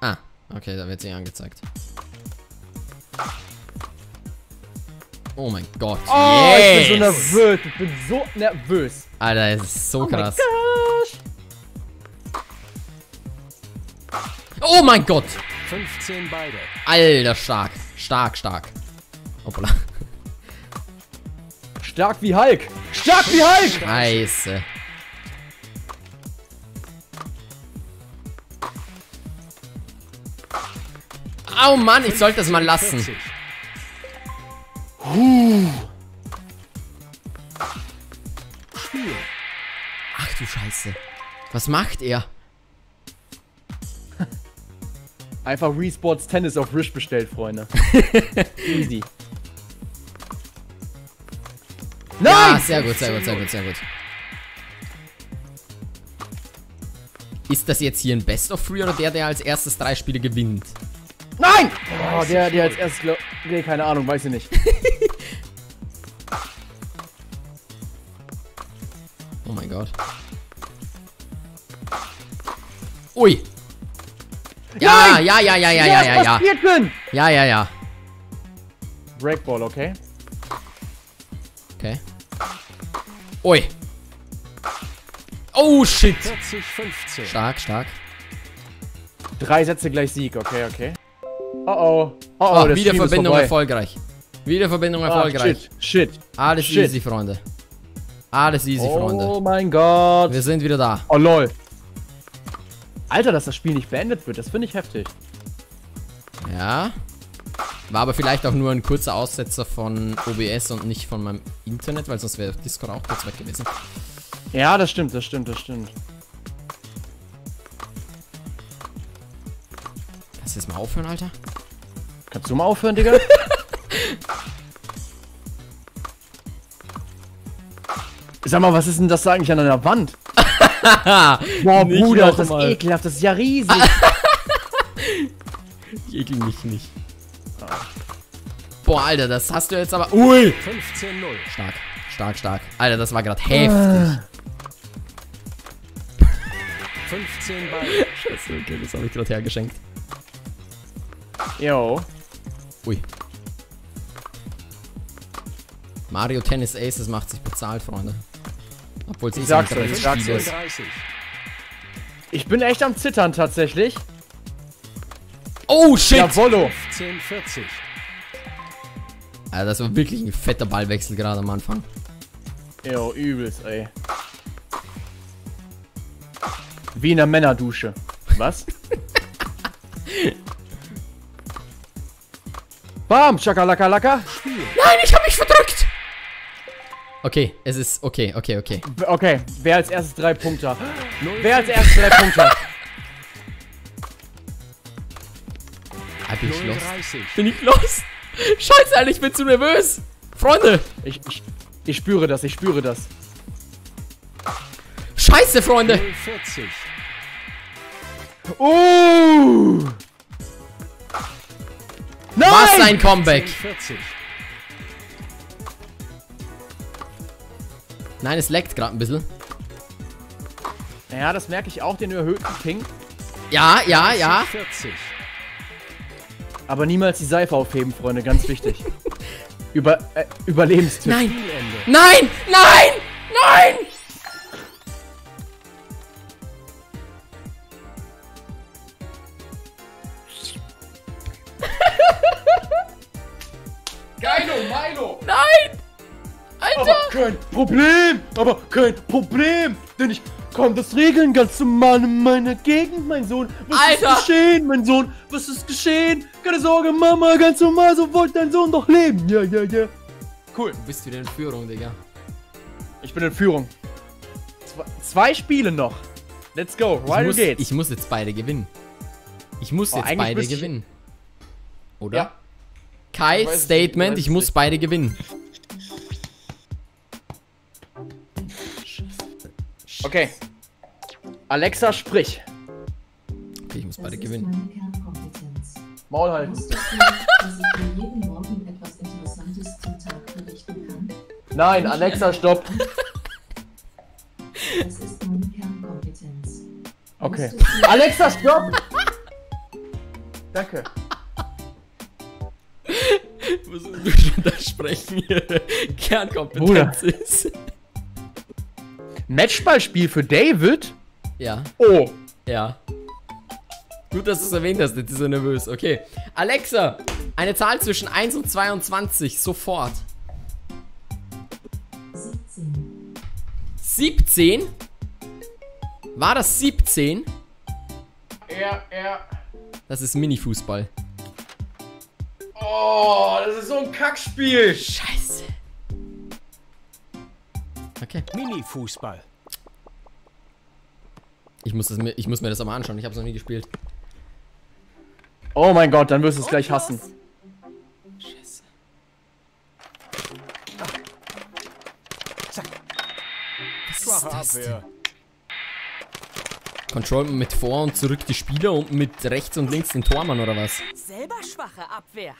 Ah, okay, da wird sie angezeigt. Oh mein Gott. Oh, yes. Ich bin so nervös. Alter, das ist so krass. Oh mein Gott. 15 beide. Alter, stark. Stark. Hoppla. Stark wie Hulk. Scheiße. Oh Mann, ich sollte das mal lassen. Ach du Scheiße. Was macht er? Einfach Wii Sports Tennis auf Wish bestellt, Freunde. Easy. Nein! Ja, sehr gut, sehr gut, sehr gut, sehr gut. Ist das jetzt hier ein Best of 3 oder der als erstes 3 Spiele gewinnt? Nein! Oh, der als erstes... Nee, keine Ahnung, weiß ich nicht. Oh mein Gott. Ui! Ja, ja, ja, ja, ja, ja, ja, ja. Ja, ja, ja. Breakball, okay? Okay. Ui. Oh, shit. 40, 15. Stark, stark. 3 Sätze gleich Sieg, okay, okay. Oh, oh. Oh, oh, oh, Wiederverbindung erfolgreich. Wiederverbindung erfolgreich. Shit, shit. Alles easy, Freunde. Alles easy, Freunde. Oh mein Gott. Wir sind wieder da. Oh, lol. Alter, dass das Spiel nicht beendet wird, das finde ich heftig. Ja. War aber vielleicht auch nur ein kurzer Aussetzer von OBS und nicht von meinem Internet, weil sonst wäre Discord auch kurz weg gewesen. Ja, das stimmt, das stimmt, das stimmt. Kannst du jetzt mal aufhören, Alter? Kannst du mal aufhören, Digga? Sag mal, was ist denn das da eigentlich an einer Wand? Boah, Bruder, das ist ekelhaft, das ist ja riesig. Ich ekel mich nicht. Boah, Alter, das hast du jetzt aber... Ui! 15-0. Stark, stark, stark. Alter, das war gerade heftig. 15 Ball. Scheiße, okay, das habe ich gerade hergeschenkt. Yo. Ui. Mario Tennis Aces macht sich bezahlt, Freunde. Obwohl es nicht ist. Ich bin echt am Zittern tatsächlich. Oh shit! Jawollo! 10-40. Alter, das war wirklich ein fetter Ballwechsel gerade am Anfang. Jo, übelst, ey. Wie in der Männerdusche. Was? Bam! Schakalaka-laka! Nein, ich hab mich verdrückt! Okay, es ist okay, okay, okay. Okay, wer als erstes 3 Punkte hat. Wer als erstes 3 Punkte hat. Bin ich los? Bin ich los? Scheiße, Alter, ich bin zu nervös. Freunde. Ich spüre das, ich spüre das. Scheiße, Freunde. 40. Nein! Was ein Comeback. 40. Nein, es laggt gerade ein bisschen. Ja, das merke ich auch, den erhöhten Ping. Ja, ja, ja. 40. Aber niemals die Seife aufheben, Freunde, ganz wichtig. Überlebenstipp. Nein! Nein! Nein! Nein! Geilo, Milo! Nein! Alter! Aber kein Problem! Aber kein Problem! Denn ich kann das regeln ganz normal in meiner Gegend, mein Sohn. Was ist geschehen, mein Sohn? Was ist geschehen? Keine Sorge, Mama, ganz normal, so wollte dein Sohn doch leben. Ja, ja, ja. Cool. Du bist wieder in Führung, Digga. Ich bin in Führung. 2 Spiele noch. Let's go. Weiter geht's. Ich muss jetzt beide gewinnen. Ich muss jetzt beide gewinnen. Oder? Ja. Kai, Statement, ich muss beide gewinnen. Okay. Alexa, sprich. Okay, ich muss beide gewinnen. Maul halten. Nein, Alexa, stopp. Das ist meine Kernkompetenz. Okay. Alexa, stopp! Danke. Was du schon da sprechen? Kernkompetenz ist. Matchballspiel für David? Ja. Oh. Ja. Gut, dass du es erwähnt hast, jetzt ist er nervös. Okay. Alexa, eine Zahl zwischen 1 und 22, sofort. 17. 17? War das 17? Ja, ja. Das ist Mini-Fußball. Oh, das ist so ein Kackspiel. Scheiße. Okay. Mini-Fußball. Ich muss mir das aber anschauen. Ich habe es noch nie gespielt. Oh mein Gott, dann wirst du es gleich hassen. Scheiße. Zack. Was ist das denn? Control mit vor und zurück die Spieler und mit rechts und links den Tormann oder was? Selber schwache Abwehr.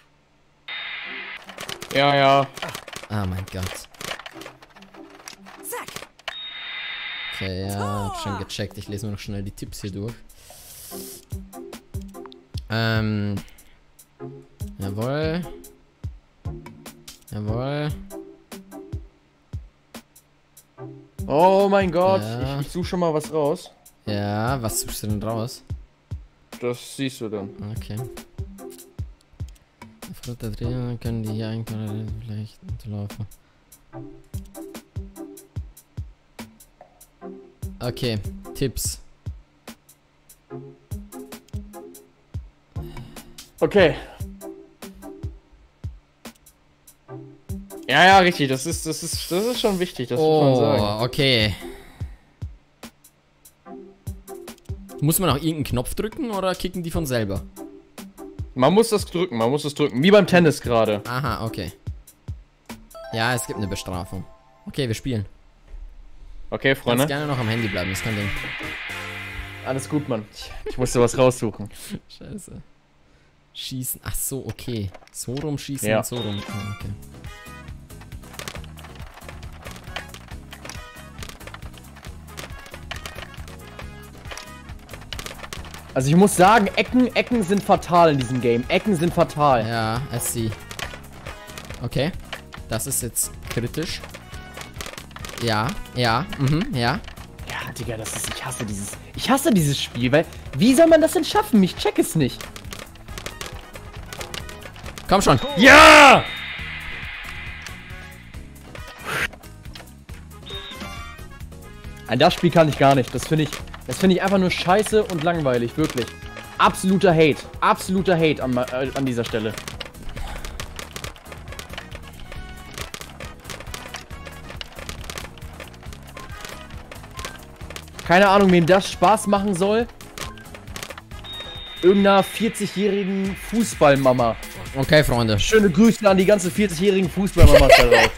Ja, ja. Ah, oh mein Gott. Zack. Okay, ja, hab schon gecheckt. Ich lese mir noch schnell die Tipps hier durch. Jawohl. Jawohl. Oh mein Gott, ja. Ich suche schon mal was raus. Ja, was suchst du denn raus? Das siehst du dann. Okay. Frutter drehen, können die hier eigentlich vielleicht laufen. Okay, Tipps. Okay. Ja, ja, richtig, das ist schon wichtig, das muss man sagen. Oh, okay. Muss man auch irgendeinen Knopf drücken oder kicken die von selber? Man muss das drücken, wie beim Tennis gerade. Aha, okay. Ja, es gibt eine Bestrafung. Okay, wir spielen. Okay, Freunde. Kannst gerne noch am Handy bleiben, ist kein Ding. Alles gut, Mann. Ich musste was raussuchen. Scheiße. Schießen, ach so, okay. So rum schießen, ja. So rum. Oh, okay. Also ich muss sagen, Ecken sind fatal in diesem Game. Ecken sind fatal. Ja, I see. Okay. Das ist jetzt kritisch. Ja, ja, ja. Ja, Digga, das ist... Ich hasse dieses Spiel, weil... Wie soll man das denn schaffen? Ich check es nicht. Komm schon. Ja! An das Spiel kann ich gar nicht. Das finde ich einfach nur scheiße und langweilig, wirklich. Absoluter Hate an dieser Stelle. Keine Ahnung, wem das Spaß machen soll. Irgendeiner 40-jährigen Fußballmama. Okay, Freunde. Schöne Grüße an die ganze 40-jährigen Fußballmamas da draußen.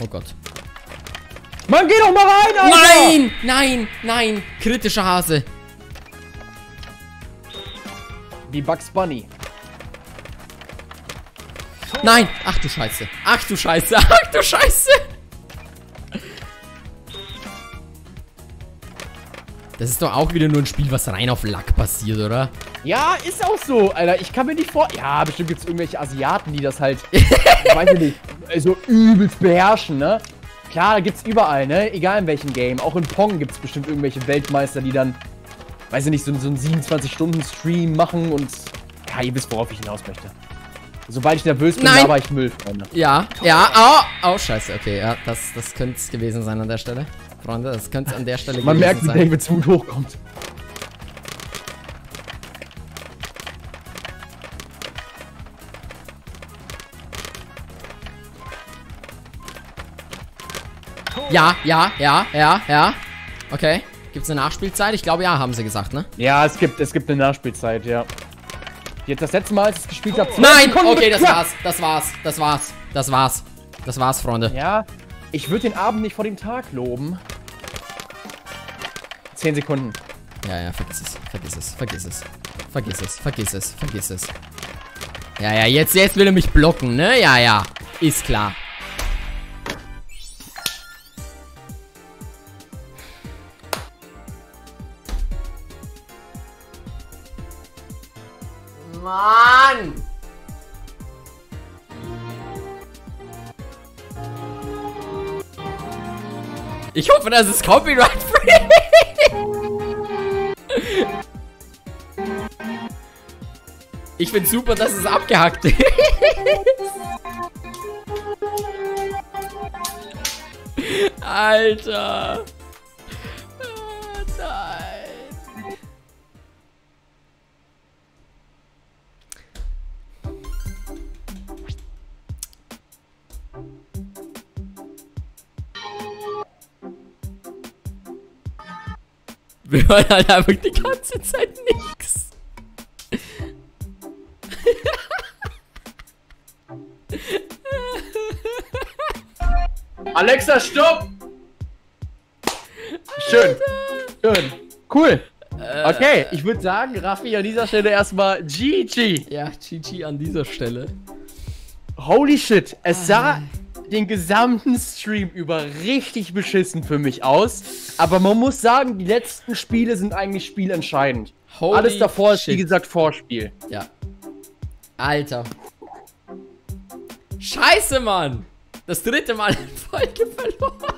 Oh Gott. Mann, geh doch mal rein, Alter! Nein! Nein! Nein! Kritischer Hase. Wie Bugs Bunny. Nein! Ach du Scheiße! Ach du Scheiße! Ach du Scheiße! Das ist doch auch wieder nur ein Spiel, was rein auf Lack passiert, oder? Ja, ist auch so, Alter. Ich kann mir nicht vor... Ja, bestimmt gibt es irgendwelche Asiaten, die das halt... weiß ich nicht. Also übelst beherrschen, ne? Klar, da gibt's überall, ne? Egal in welchem Game. Auch in Pong gibt's bestimmt irgendwelche Weltmeister, die dann... Weiß ich nicht, so einen 27-Stunden-Stream machen und... Ja, ihr wisst, worauf ich hinaus möchte. Sobald ich nervös bin, da war ich Müll, Freunde. Ja, ja, au! Oh, scheiße, okay. Ja, das könnte es gewesen sein an der Stelle. Freunde, das könnte an der Stelle gewesen sein. Man merkt, wie der Bezug hochkommt. Ja, ja, ja, ja, ja. Okay. Gibt's eine Nachspielzeit? Ich glaube ja, haben sie gesagt, ne? Ja, es gibt eine Nachspielzeit, ja. Jetzt das letzte Mal, als ich es gespielt habe. Nein! Okay, das war's, Freunde. Ja, ich würde den Abend nicht vor dem Tag loben. 10 Sekunden. Ja, ja, vergiss es. Ja, ja, jetzt will er mich blocken, ne? Ja, ja, ist klar. Mann! Ich hoffe, das ist copyright-free. Ich find's super, dass es abgehackt ist. Alter! Oh, nein! Wir hören halt einfach die ganze Zeit nichts. Alexa, stopp! Schön. Alter. Schön. Cool. Okay, ich würde sagen, Raffi an dieser Stelle erstmal GG. Ja, GG an dieser Stelle. Holy shit, es sah den gesamten Stream über richtig beschissen für mich aus. Aber man muss sagen, die letzten Spiele sind eigentlich spielentscheidend. Holy Alles davor shit. Ist, wie gesagt, Vorspiel. Ja. Alter. Scheiße, Mann. Das dritte Mal in Folge verloren.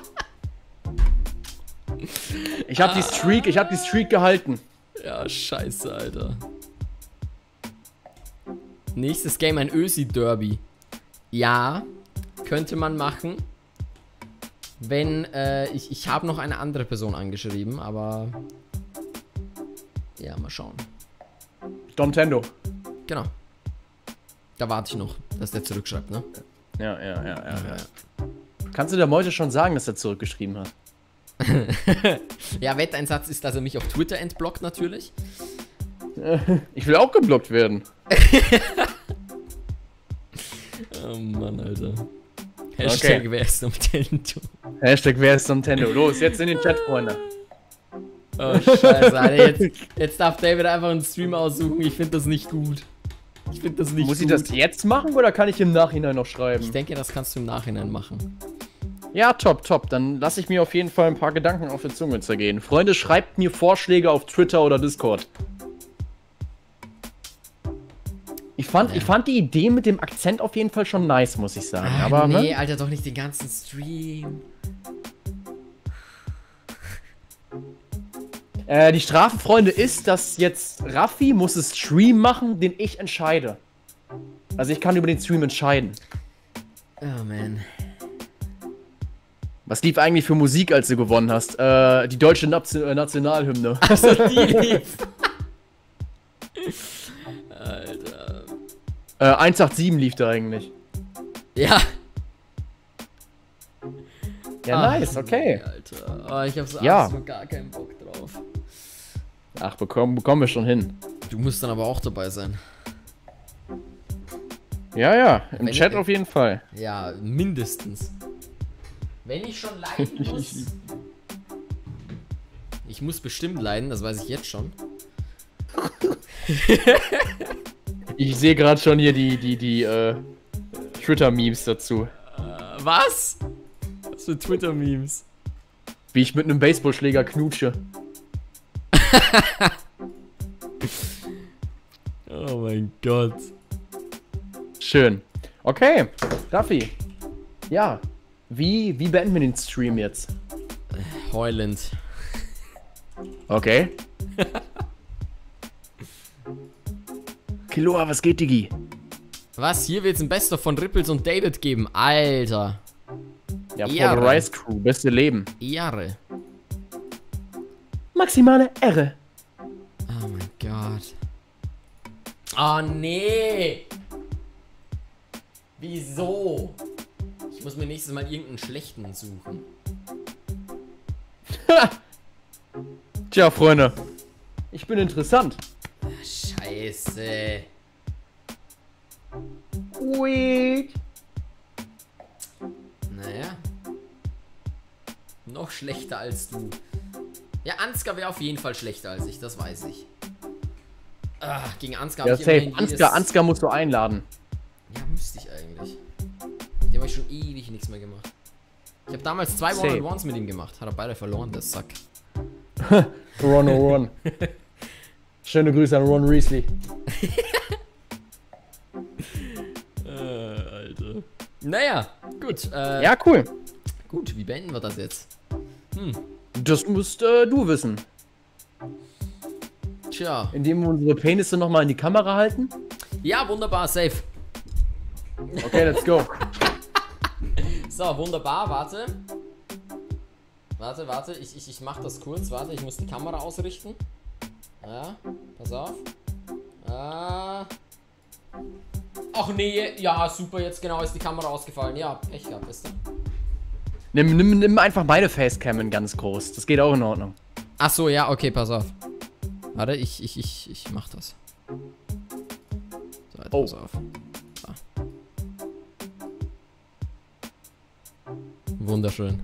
Ich hab die Streak gehalten. Ja, scheiße, Alter. Nächstes Game, ein Ösi-Derby. Ja, könnte man machen. Wenn, ich habe noch eine andere Person angeschrieben, aber... Ja, mal schauen. Domtendo. Genau. Da warte ich noch, dass der zurückschreibt, ne? Ja. Kannst du dem heute schon sagen, dass er zurückgeschrieben hat? Ja, Wetteinsatz ist, dass er mich auf Twitter entblockt, natürlich. Ich will auch geblockt werden. Oh Mann, Alter. Hashtag okay. Wer ist Domtendo? Hashtag wer ist Domtendo? Los, jetzt in den Chat, Freunde. Oh, scheiße, Alter. Jetzt darf David einfach einen Stream aussuchen. Ich finde das nicht gut. Ich finde das nicht Muss gut. ich das jetzt machen oder kann ich im Nachhinein noch schreiben? Ich denke, das kannst du im Nachhinein machen. Ja, top, top. Dann lasse ich mir auf jeden Fall ein paar Gedanken auf der Zunge zergehen. Freunde, schreibt mir Vorschläge auf Twitter oder Discord. Ich fand die Idee mit dem Akzent auf jeden Fall schon nice, muss ich sagen. Aber, nee, ne? Alter, doch nicht den ganzen Stream. Die Strafe, Freunde, ist, dass jetzt Raffi muss einen Stream machen, den ich entscheide. Also ich kann über den Stream entscheiden. Oh, man. Was lief eigentlich für Musik, als du gewonnen hast? Die deutsche Nationalhymne. Also die lief. Alter. 187 lief da eigentlich. Ja. Ja, nice, okay. Alter. Oh, ich hab so absolut gar keinen Bock drauf. Ach, bekommen wir schon hin. Du musst dann aber auch dabei sein. Ja, im Chat auf jeden Fall. Ja, mindestens. Wenn ich schon leiden muss. Ich muss bestimmt leiden, das weiß ich jetzt schon. Ich sehe gerade schon hier die Twitter-Memes dazu. Was? Was für Twitter-Memes? Wie ich mit einem Baseballschläger knutsche. Oh mein Gott. Schön. Okay, Raffi. Ja. Wie beenden wir den Stream jetzt? Heulend. Okay. Kiloa, was geht, Digi? Was? Hier wird's ein Best-of von Ripples und David geben. Alter. Ja, von Rice Crew. Beste Leben. Jahre. Maximale Ehre. Oh mein Gott. Oh nee. Wieso? Ich muss mir nächstes Mal irgendeinen schlechten suchen. Tja, Freunde. Ich bin interessant. Ach, scheiße. Ui. Naja. Noch schlechter als du. Ja, Ansgar wäre auf jeden Fall schlechter als ich, das weiß ich. Ach, gegen Ansgar habe ich immerhin Ansgar musst du einladen. Ja, müsste ich eigentlich. Dem habe ich schon ewig nichts mehr gemacht. Ich habe damals 2 One-on-Ones mit ihm gemacht. Hat er beide verloren, der Sack. Ron O'Ron. Schöne Grüße an Ron Reesley. Alter. Naja, gut. Ja, cool. Gut, wie beenden wir das jetzt? Hm. Das musst du wissen. Tja. Indem wir unsere Penisse nochmal in die Kamera halten? Ja, wunderbar, safe. Okay, let's go. So, wunderbar, warte. Warte, ich mach das kurz, warte, ich muss die Kamera ausrichten. Ja, pass auf. Ach nee, ja, super, jetzt genau ist die Kamera ausgefallen. Ja, Pech gehabt, wisst ihr. Nimm einfach meine Facecam in ganz groß, das geht auch in Ordnung. Ach so, ja, okay, pass auf. Warte, ich mach das. So, jetzt pass auf. So. Wunderschön.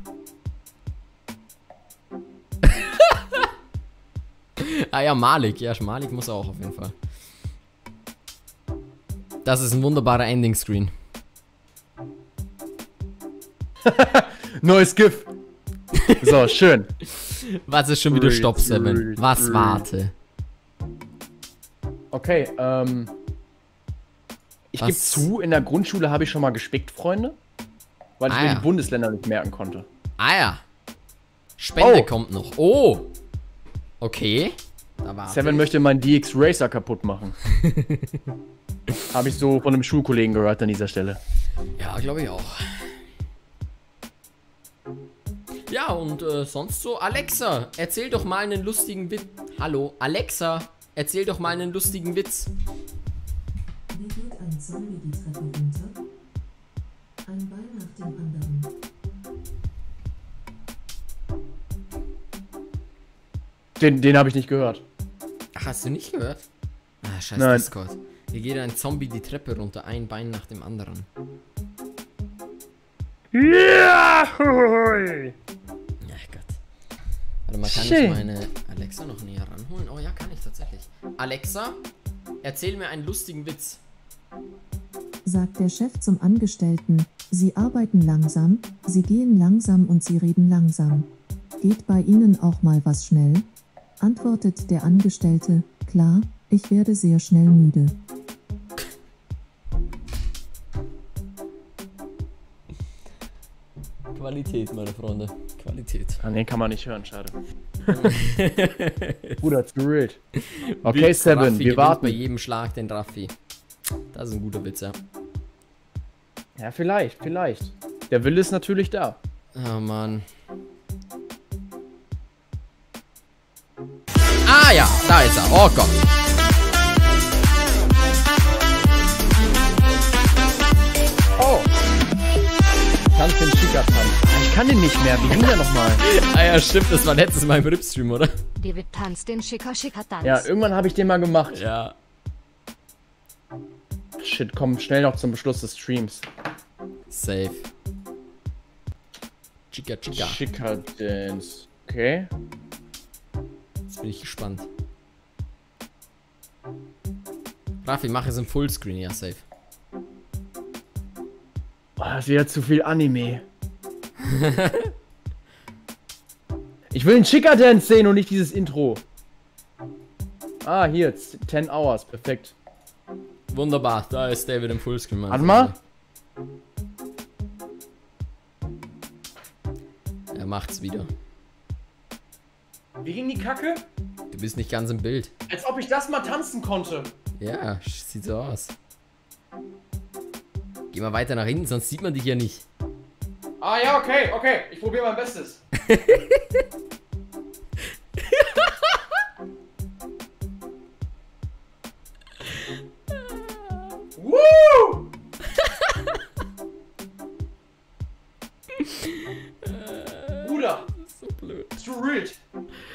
Ah ja, Malik. Ja, Malik muss auch auf jeden Fall. Das ist ein wunderbarer Ending-Screen. Neues GIF. So, schön. Was ist schon wieder Stopp 7? Was warte? Okay, ich gebe zu, in der Grundschule habe ich schon mal gespickt, Freunde. Weil ich mir die Bundesländer nicht merken konnte. Ah ja. Spende kommt noch. Oh. Okay. Da Seven möchte meinen DX Racer kaputt machen. Habe ich so von einem Schulkollegen gehört an dieser Stelle. Ja, glaube ich auch. Ja, und sonst so. Alexa, erzähl doch mal einen lustigen Witz. Hallo, Alexa, erzähl doch mal einen lustigen Witz. Wie geht ein Zombie die Treppe runter? Ein Bein nach dem anderen. Den habe ich nicht gehört. Ach, hast du nicht gehört? Ah, scheiß Nein. Discord. Hier geht ein Zombie die Treppe runter, ein Bein nach dem anderen. Ja! Ach Gott. Warte mal, kann ich meine Alexa noch näher ranholen? Oh ja, kann ich tatsächlich. Alexa, erzähl mir einen lustigen Witz. Sagt der Chef zum Angestellten, Sie arbeiten langsam, Sie gehen langsam und Sie reden langsam. Geht bei Ihnen auch mal was schnell? Antwortet der Angestellte, klar, ich werde sehr schnell müde. Qualität, meine Freunde. Qualität. Ah, den kann man nicht hören, schade. Bruder, it's great. Okay, Seven, wir warten. Bei jedem Schlag den Raphy. Das ist ein guter Witz, ja. Ja, vielleicht, vielleicht. Der Wille ist natürlich da. Oh, Mann. Ah, ja, da ist er. Oh, Gott. Oh. Tanz den Chica-Tanz. Ich kann den nicht mehr. Wie ging der nochmal? Ah ja, stimmt. Das war letztes Mal im Ripstream, oder? David tanzt den Chica-Chica-Tanz. Ja, irgendwann habe ich den mal gemacht. Ja. Shit, komm schnell noch zum Beschluss des Streams. Safe. Chica-Chica. Chica-Dance. Okay. Jetzt bin ich gespannt. Raphy, mach es im Fullscreen, ja, safe. Oh, das ist wieder zu viel Anime. Ich will einen Chica-Dance sehen und nicht dieses Intro. Ah, hier, 10 Hours, perfekt. Wunderbar, da ist David im Fullscreen. Warte mal. Er macht's wieder. Wie ging die Kacke? Du bist nicht ganz im Bild. Als ob ich das mal tanzen konnte. Ja, sieht so aus. Geh mal weiter nach hinten, sonst sieht man dich ja nicht. Ah ja, okay, okay. Ich probiere mein Bestes. Woo! Bruder! So blöd. True real.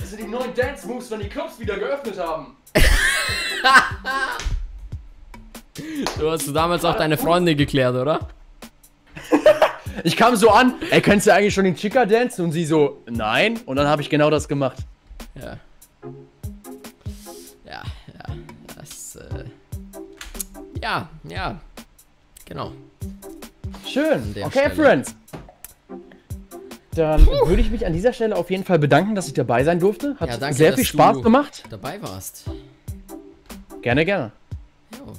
Das sind die neuen Dance Moves, wenn die Clubs wieder geöffnet haben. So hast du damals auch deine Freunde geklärt, oder? Ich kam so an, ey, kennst du eigentlich schon den Chica Dance? Und sie so, nein. Und dann habe ich genau das gemacht. Ja. Ja, ja. Das, ja, ja. Genau. Schön. Okay, Friends. Dann würde ich mich an dieser Stelle auf jeden Fall bedanken, dass ich dabei sein durfte. Hat ja, danke, sehr viel Spaß gemacht. Dabei warst. Gerne, gerne. Jo.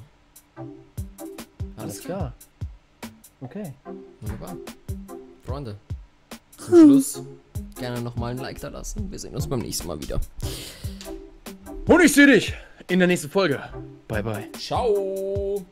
Alles klar. Okay. Wunderbar. Freunde, zum Schluss gerne nochmal ein Like da lassen. Wir sehen uns beim nächsten Mal wieder. Und ich sehe dich in der nächsten Folge. Bye, bye. Ciao.